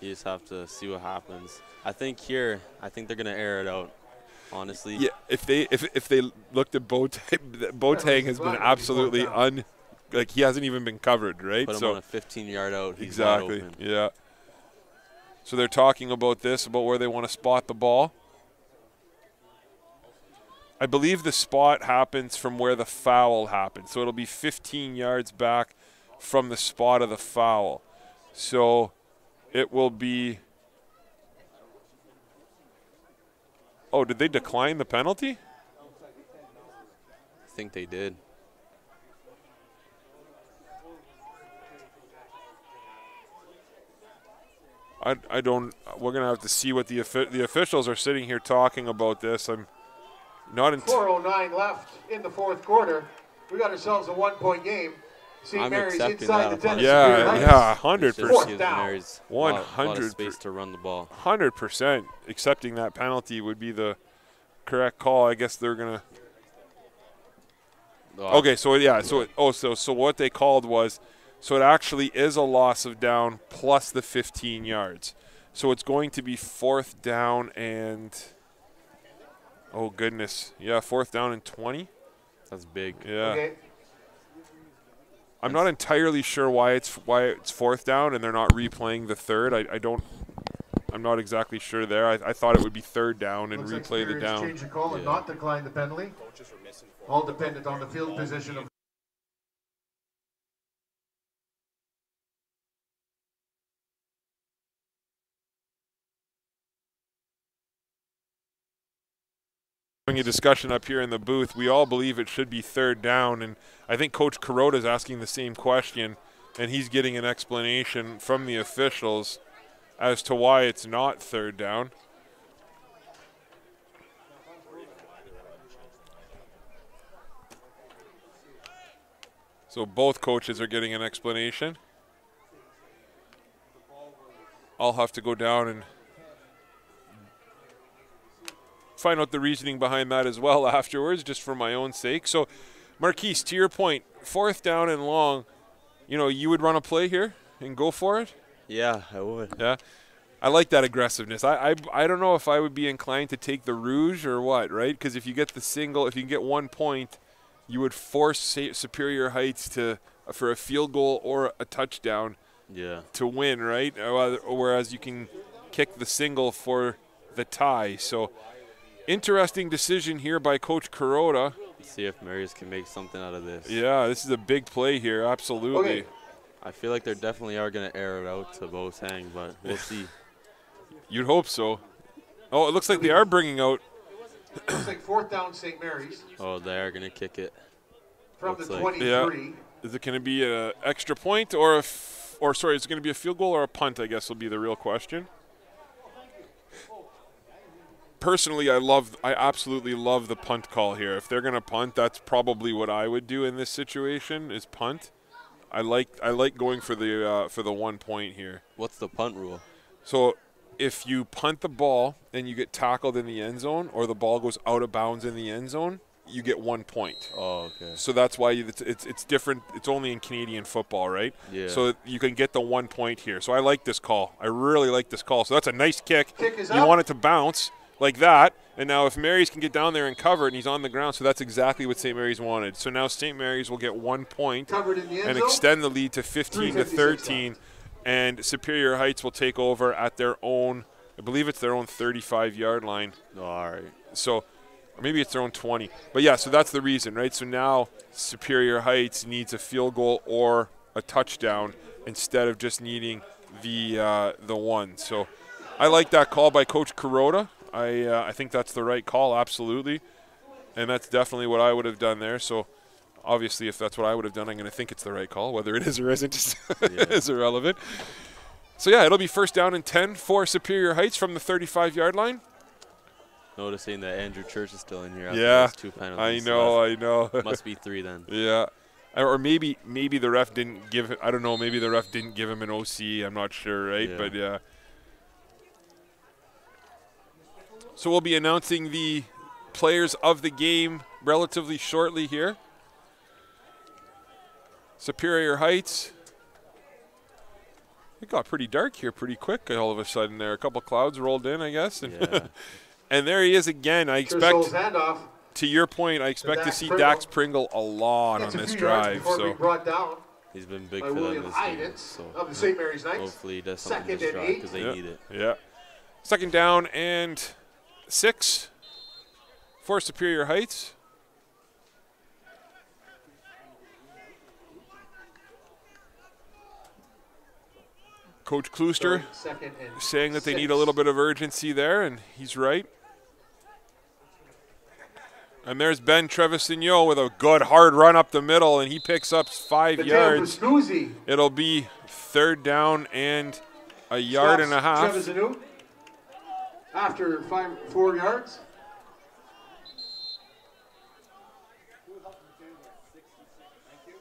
You just have to see what happens. I think here, I think they're going to air it out. Honestly. Yeah, if they if if they looked at Boateng, Boateng has been absolutely un like he hasn't even been covered, right? Put him so, on a fifteen yard out. He's exactly. Open. Yeah. So they're talking about this, about where they want to spot the ball. I believe the spot happens from where the foul happened. So it'll be fifteen yards back from the spot of the foul. So it will be... Oh, did they decline the penalty? I think they did. I, I don't... We're going to have to see what the, the officials are sitting here talking about this. I'm... Not in four oh nine left in the fourth quarter. We got ourselves a one-point game. Saint Mary's inside the ten. Yeah, yeah, one hundred percent. one hundred space to run the ball. one hundred percent accepting that penalty would be the correct call. I guess they're gonna. Okay, so yeah, so it, oh, so so what they called was, so it actually is a loss of down plus the fifteen yards. So it's going to be fourth down and. Oh, goodness. Yeah, fourth down and twenty. That's big. Yeah. Okay. I'm not entirely sure why it's why it's fourth down and they're not replaying the third. I, I don't – I'm not exactly sure there. I, I thought it would be third down and Looks replay like the down. Change the call yeah. and not decline the penalty. All dependent on the field position of a discussion up here in the booth. We all believe it should be third down, and I think Coach Kuroda is asking the same question, and he's getting an explanation from the officials as to why it's not third down. So both coaches are getting an explanation. I'll have to go down and find out the reasoning behind that as well afterwards, just for my own sake. So, Marquise, to your point, fourth down and long, you know, you would run a play here and go for it? Yeah, I would. Yeah. I like that aggressiveness. I I, I don't know if I would be inclined to take the rouge or what, right? Because if you get the single, if you can get one point, you would force Superior Heights to for a field goal or a touchdown yeah. to win, right? Whereas you can kick the single for the tie. So, interesting decision here by Coach Kuroda. Let's see if Mary's can make something out of this. Yeah, this is a big play here, absolutely. Okay. I feel like they definitely are going to air it out to Boateng, but we'll see. You'd hope so. Oh, it looks like they are bringing out. Looks like fourth down Saint Mary's. Oh, they are going to kick it. From looks the twenty-three. Like. Yeah. Is it going to be an extra point or, a f or sorry, is it going to be a field goal or a punt, I guess will be the real question. Personally, I love, I absolutely love the punt call here. If they're going to punt, that's probably what I would do in this situation is punt. I like, I like going for the uh, for the one point here. What's the punt rule? So, if you punt the ball and you get tackled in the end zone, or the ball goes out of bounds in the end zone, you get one point. Oh, okay. So that's why you, it's, it's it's different. It's only in Canadian football, right? Yeah. So you can get the one point here. So I like this call. I really like this call. So that's a nice kick. Kick is up. You want it to bounce. Like that, and now if Mary's can get down there and cover it, and he's on the ground, so that's exactly what Saint Mary's wanted. So now Saint Mary's will get one point and extend the lead to fifteen to thirteen, and Superior Heights will take over at their own, I believe it's their own thirty-five yard line. All right. So or maybe it's their own twenty. But, yeah, so that's the reason, right? So now Superior Heights needs a field goal or a touchdown instead of just needing the, uh, the one. So I like that call by Coach Kuroda. I, uh, I think that's the right call, absolutely. And that's definitely what I would have done there. So, obviously, if that's what I would have done, I'm going to think it's the right call. Whether it is or isn't is, yeah. is irrelevant. So, yeah, it'll be first down and ten for Superior Heights from the thirty-five yard line. Noticing that Andrew Church is still in here. Yeah, two penalties, I know, I know. Must be three then. Yeah. Or maybe maybe the ref didn't give – I don't know, maybe the ref didn't give him an O C. I'm not sure, right? Yeah. But, yeah. So we'll be announcing the players of the game relatively shortly here. Superior Heights. It got pretty dark here pretty quick all of a sudden there. A couple clouds rolled in, I guess. And, yeah. and there he is again. I expect. Handoff. to your point, I expect to see Pringle. Dax Pringle a lot on this drive. So brought down he's been big for them this season. So of the Saint Mary's Knights. Hopefully he does something this drive because they yeah. need it. Yeah. Second down and six for Superior Heights. Coach Klooster saying that they six. need a little bit of urgency there, and he's right. And there's Ben Trevisigno with a good hard run up the middle, and he picks up five the yards. It'll be third down and a yard Stops and a half. Trevisigno after five, four yards.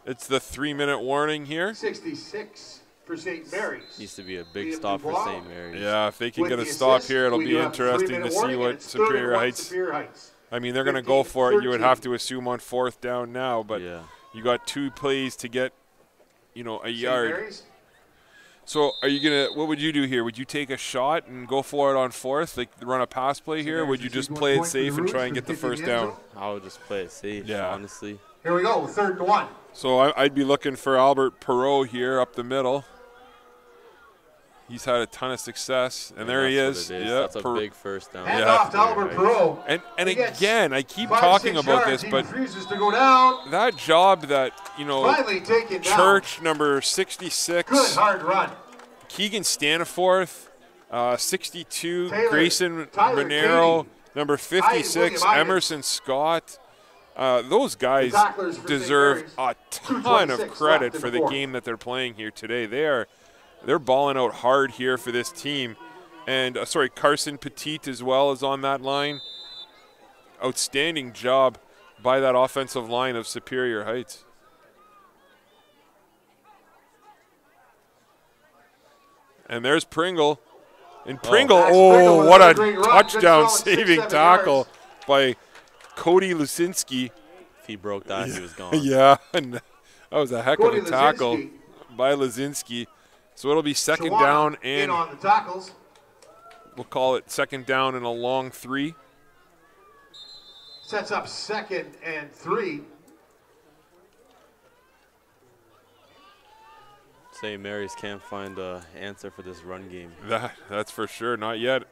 It's the three-minute warning here. sixty-six. For Saint Mary's. Needs to be a big stop for Saint Mary's. Yeah, if they can With get a assist, stop here, it'll be interesting to see what Superior Heights, Superior Heights. I mean, they're going to go for thirteen. It. You would have to assume on fourth down now, but yeah. you got two plays to get, you know, a Saint yard. Mary's? So, are you gonna? What would you do here? Would you take a shot and go for it on fourth, like run a pass play here? Or would you just play it safe and try and get the first down? I would just play it safe. Yeah, honestly. Here we go, third to one. So I, I'd be looking for Albert Perrault here up the middle. He's had a ton of success, and yeah, there he is. is. Yeah, that's a big first down. Hand yeah. off to Albert Perrault. And, and again, I keep five, talking about yards. this, but to go down. that job that, you know, Church down. number sixty-six, good hard run. Keegan Staniforth, uh, sixty-two, Taylor, Grayson Tyler Monero, Katie. number fifty-six, I, Emerson Scott. Uh, those guys deserve a ton of credit for the game that they're playing here today. They are. They're balling out hard here for this team. And, uh, sorry, Carson Petit as well is on that line. Outstanding job by that offensive line of Superior Heights. And there's Pringle. And Pringle, oh, oh Pringle what a, a touchdown-saving tackle by Cody Luzinski. If he broke that, yeah. he was gone. Yeah, and that was a heck Cody of a tackle Luzinski. by Luzinski. So it'll be second Chihuahua down and on the tackles. We'll call it second down and a long three. Sets up second and three. Saint Mary's can't find an answer for this run game. That, that's for sure. Not yet.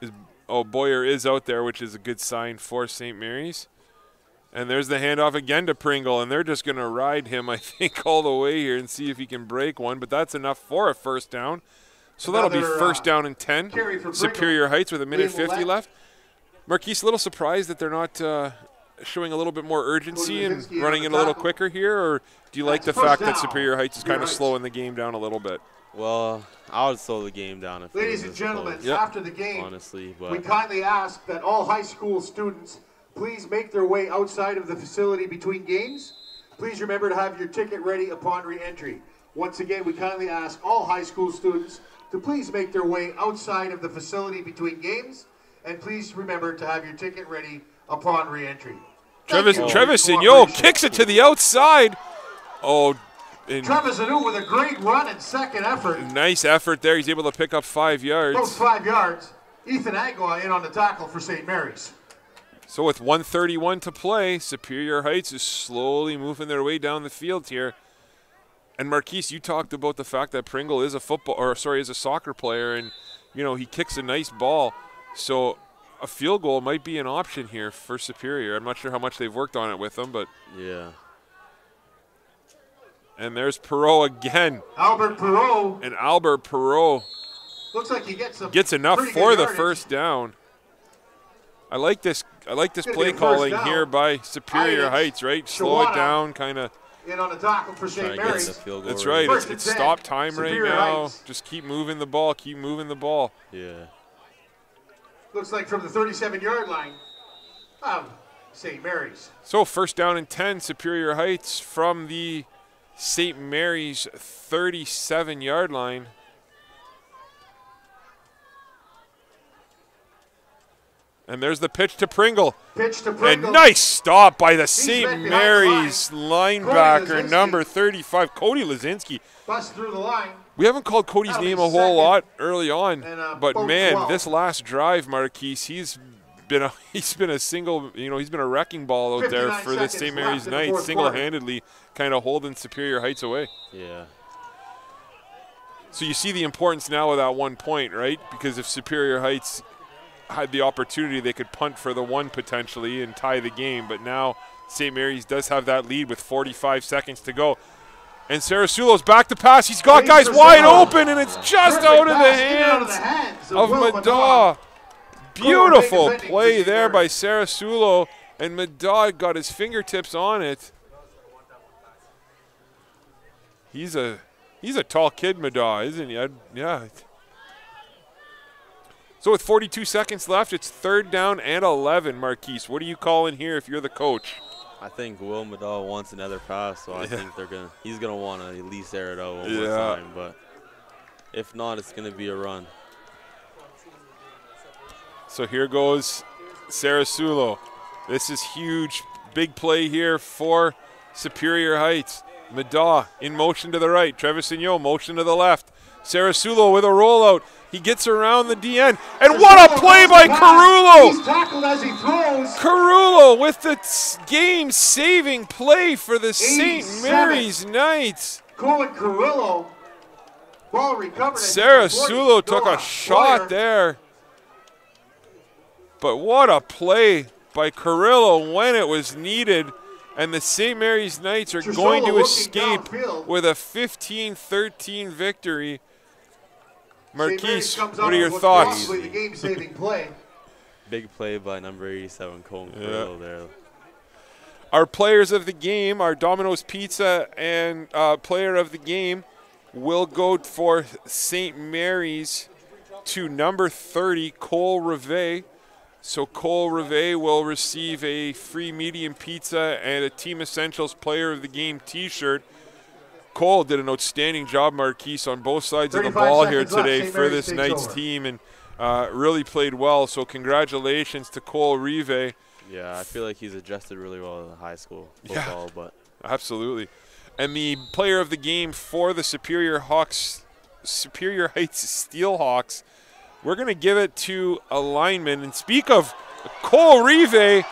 Is, oh, Boyer is out there, which is a good sign for Saint Mary's. And there's the handoff again to Pringle, and they're just going to ride him, I think, all the way here and see if he can break one. But that's enough for a first down. So Another, that'll be first uh, down and ten. Superior Heights with a minute fifty left. Marquise, a little surprised that they're not uh, showing a little bit more urgency and running it a little quicker here? Or do you like the fact that Superior Heights is kind of slowing the game down a little bit? Well, I would slow the game down. If Ladies and gentlemen, yep. after the game, honestly, but we kindly ask that all high school students please make their way outside of the facility between games. Please remember to have your ticket ready upon re-entry. Once again, we kindly ask all high school students to please make their way outside of the facility between games, and please remember to have your ticket ready upon re-entry. Trevis, Trevisigno kicks it to the outside. Oh, Trevisigno with a great run and second effort. Nice effort there. He's able to pick up five yards. Those five yards. Ethan Agawa in on the tackle for Saint Mary's. So with one thirty-one to play, Superior Heights is slowly moving their way down the field here. And Marquise, you talked about the fact that Pringle is a football, or sorry, is a soccer player, and you know he kicks a nice ball. So a field goal might be an option here for Superior. I'm not sure how much they've worked on it with them, but yeah. And there's Perrault again. Albert Perrault. And Albert Perrault looks like he gets some gets enough for the yardage. first down. I like this. I like this play calling here by Superior Heights, right? Slow it down, kind of. In on a tackle for Saint Mary's. That's right. It's, it's stop time right now. Just keep moving the ball. Keep moving the ball. Yeah. Looks like from the thirty-seven yard line, um, Saint Mary's. So first down and ten, Superior Heights from the Saint Mary's thirty-seven yard line. And there's the pitch to Pringle. Pitch to Pringle. And nice stop by the Saint Mary's linebacker, number thirty-five, Cody Luzinski. Bust through the line. We haven't called Cody's name a whole lot early on, but man, this last drive, Marquise, he's been a he's been a single you know he's been a wrecking ball out there for the Saint Mary's Knights, single-handedly kind of holding Superior Heights away. Yeah. So you see the importance now of that one point, right? Because if Superior Heights had the opportunity, they could punt for the one potentially and tie the game. But now Saint Mary's does have that lead with forty-five seconds to go. And Sarasulo's back to pass. He's got guys wide open, and it's just out of the hands of Madaw. Beautiful play there by Sarasulo, and Madaw got his fingertips on it. He's a he's a tall kid, Madaw, isn't he? I, yeah. So with forty-two seconds left, it's third down and eleven, Marquise. What are you calling here if you're the coach? I think Will Madaw wants another pass, so I yeah. think they're gonna. He's gonna want to at least air it out one yeah. more time, but if not, it's gonna be a run. So here goes Sarasulo. This is huge, big play here for Superior Heights. Madaw in motion to the right. Trevisigno motion to the left. Sarasulo with a rollout. He gets around the D N. And what a play by Carrillo! He's tackled as he throws. Carrillo with the game-saving play for the Saint Mary's Knights. Colin Carrillo. Ball recovered. Sarasulo took a shot there. But what a play by Carrillo when it was needed. And the Saint Mary's Knights are going to escape with a fifteen thirteen victory. Marquise, what are your thoughts? The game-saving play. Big play by number eighty-seven, Cole Reve there. Our players of the game, our Domino's Pizza and uh, player of the game, will go for Saint Mary's to number thirty, Cole Reve. So Cole Reve will receive a free medium pizza and a Team Essentials Player of the Game T-shirt. Cole did an outstanding job, Marquise, on both sides of the ball here today for this Knights team, and uh, really played well. So congratulations to Cole Reve. Yeah, I feel like he's adjusted really well in high school football. Yeah, but absolutely. And the Player of the Game for the Superior Hawks, Superior Heights Steelhawks. We're going to give it to a lineman. And speak of Cole Reve,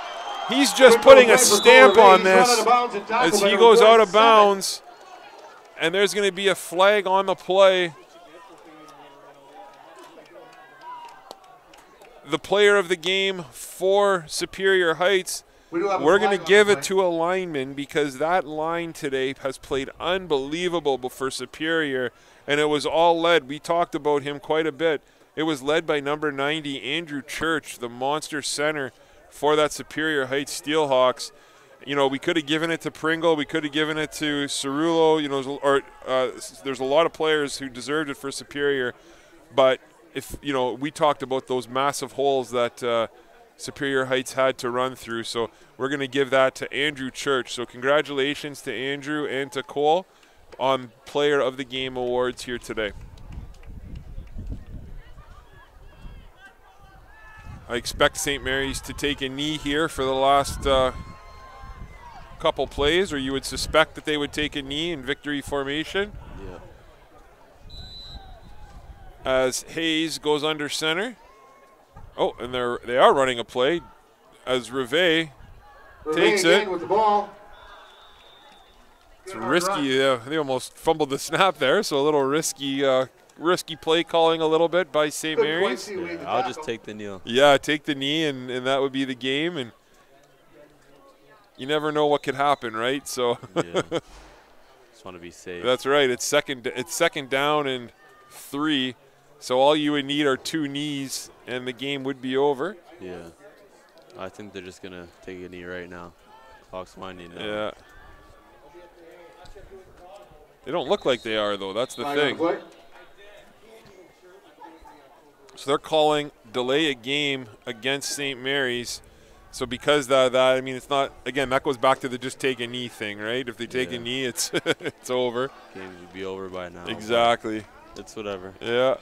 he's just putting a stamp on this as he goes out of bounds. And there's going to be a flag on the play. The player of the game for Superior Heights, we're going to give it to a lineman because that line today has played unbelievable for Superior. And it was all led. We talked about him quite a bit. It was led by number ninety, Andrew Church, the monster center for that Superior Heights Steelhawks. You know, we could have given it to Pringle. We could have given it to Cerullo. You know, or uh, there's a lot of players who deserved it for Superior. But, if you know, we talked about those massive holes that uh, Superior Heights had to run through. So we're going to give that to Andrew Church. So congratulations to Andrew and to Cole on Player of the Game awards here today. I expect Saint Mary's to take a knee here for the last uh, couple plays, or you would suspect that they would take a knee in victory formation. Yeah. As Hayes goes under center. Oh, and they're, they are running a play as Reve takes it. With the ball. It's risky. Uh, they almost fumbled the snap there, so a little risky uh, risky play calling a little bit by Saint Mary's. Yeah, I'll just take the knee. Yeah, take the knee, and, and that would be the game. And you never know what could happen, right? So yeah. Just want to be safe. That's right. It's second. It's second down and three. So all you would need are two knees, and the game would be over. Yeah, I think they're just gonna take a knee right now. Hawks winding down. Yeah. They don't look like they are though. That's the thing. So they're calling delay a game against Saint Mary's. So because of that, I mean, it's not, again, that goes back to the just take a knee thing, right? If they take yeah. a knee, it's it's over. Games would be over by now. Exactly. It's whatever. Yeah.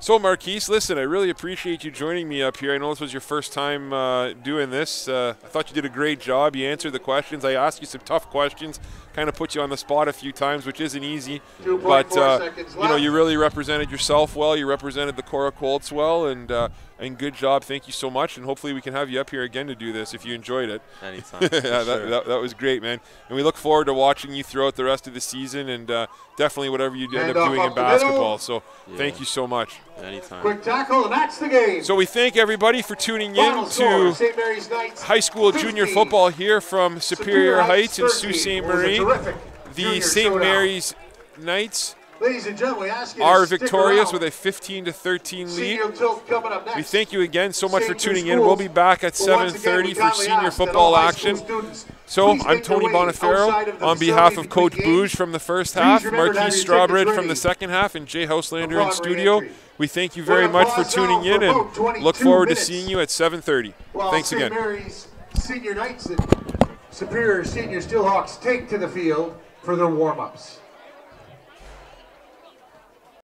So, Marquise, listen, I really appreciate you joining me up here. I know this was your first time uh, doing this. Uh, I thought you did a great job. You answered the questions. I asked you some tough questions, kind of put you on the spot a few times, which isn't easy. But, uh, you know, you really represented yourself well. You represented the Korah Colts well. And uh, and good job. Thank you so much, and hopefully we can have you up here again to do this if you enjoyed it. Anytime. yeah, that, sure. that, that was great, man. And we look forward to watching you throughout the rest of the season, and uh, definitely whatever you end, end up doing up in basketball. So yeah. thank you so much. Anytime. Quick tackle, and that's the game. So we thank everybody for tuning Final in score, to Knights, high school fifty. Junior football here from Superior, Superior Heights in Sault Ste. Marie. The Saint Mary's Knights Ladies and gentlemen, are victorious with a fifteen to thirteen lead. We thank you again so much for tuning in. We'll be back at seven thirty for senior football action. So I'm Tony Bonifero on behalf of Coach Bouge from the first half, Marquise Strawbridge from the second half, and Jay Houselander in studio. We thank you very much for tuning in and look forward to seeing you at seven thirty. Thanks again. Senior Knights and Superior Senior Steelhawks take to the field for their warm-ups.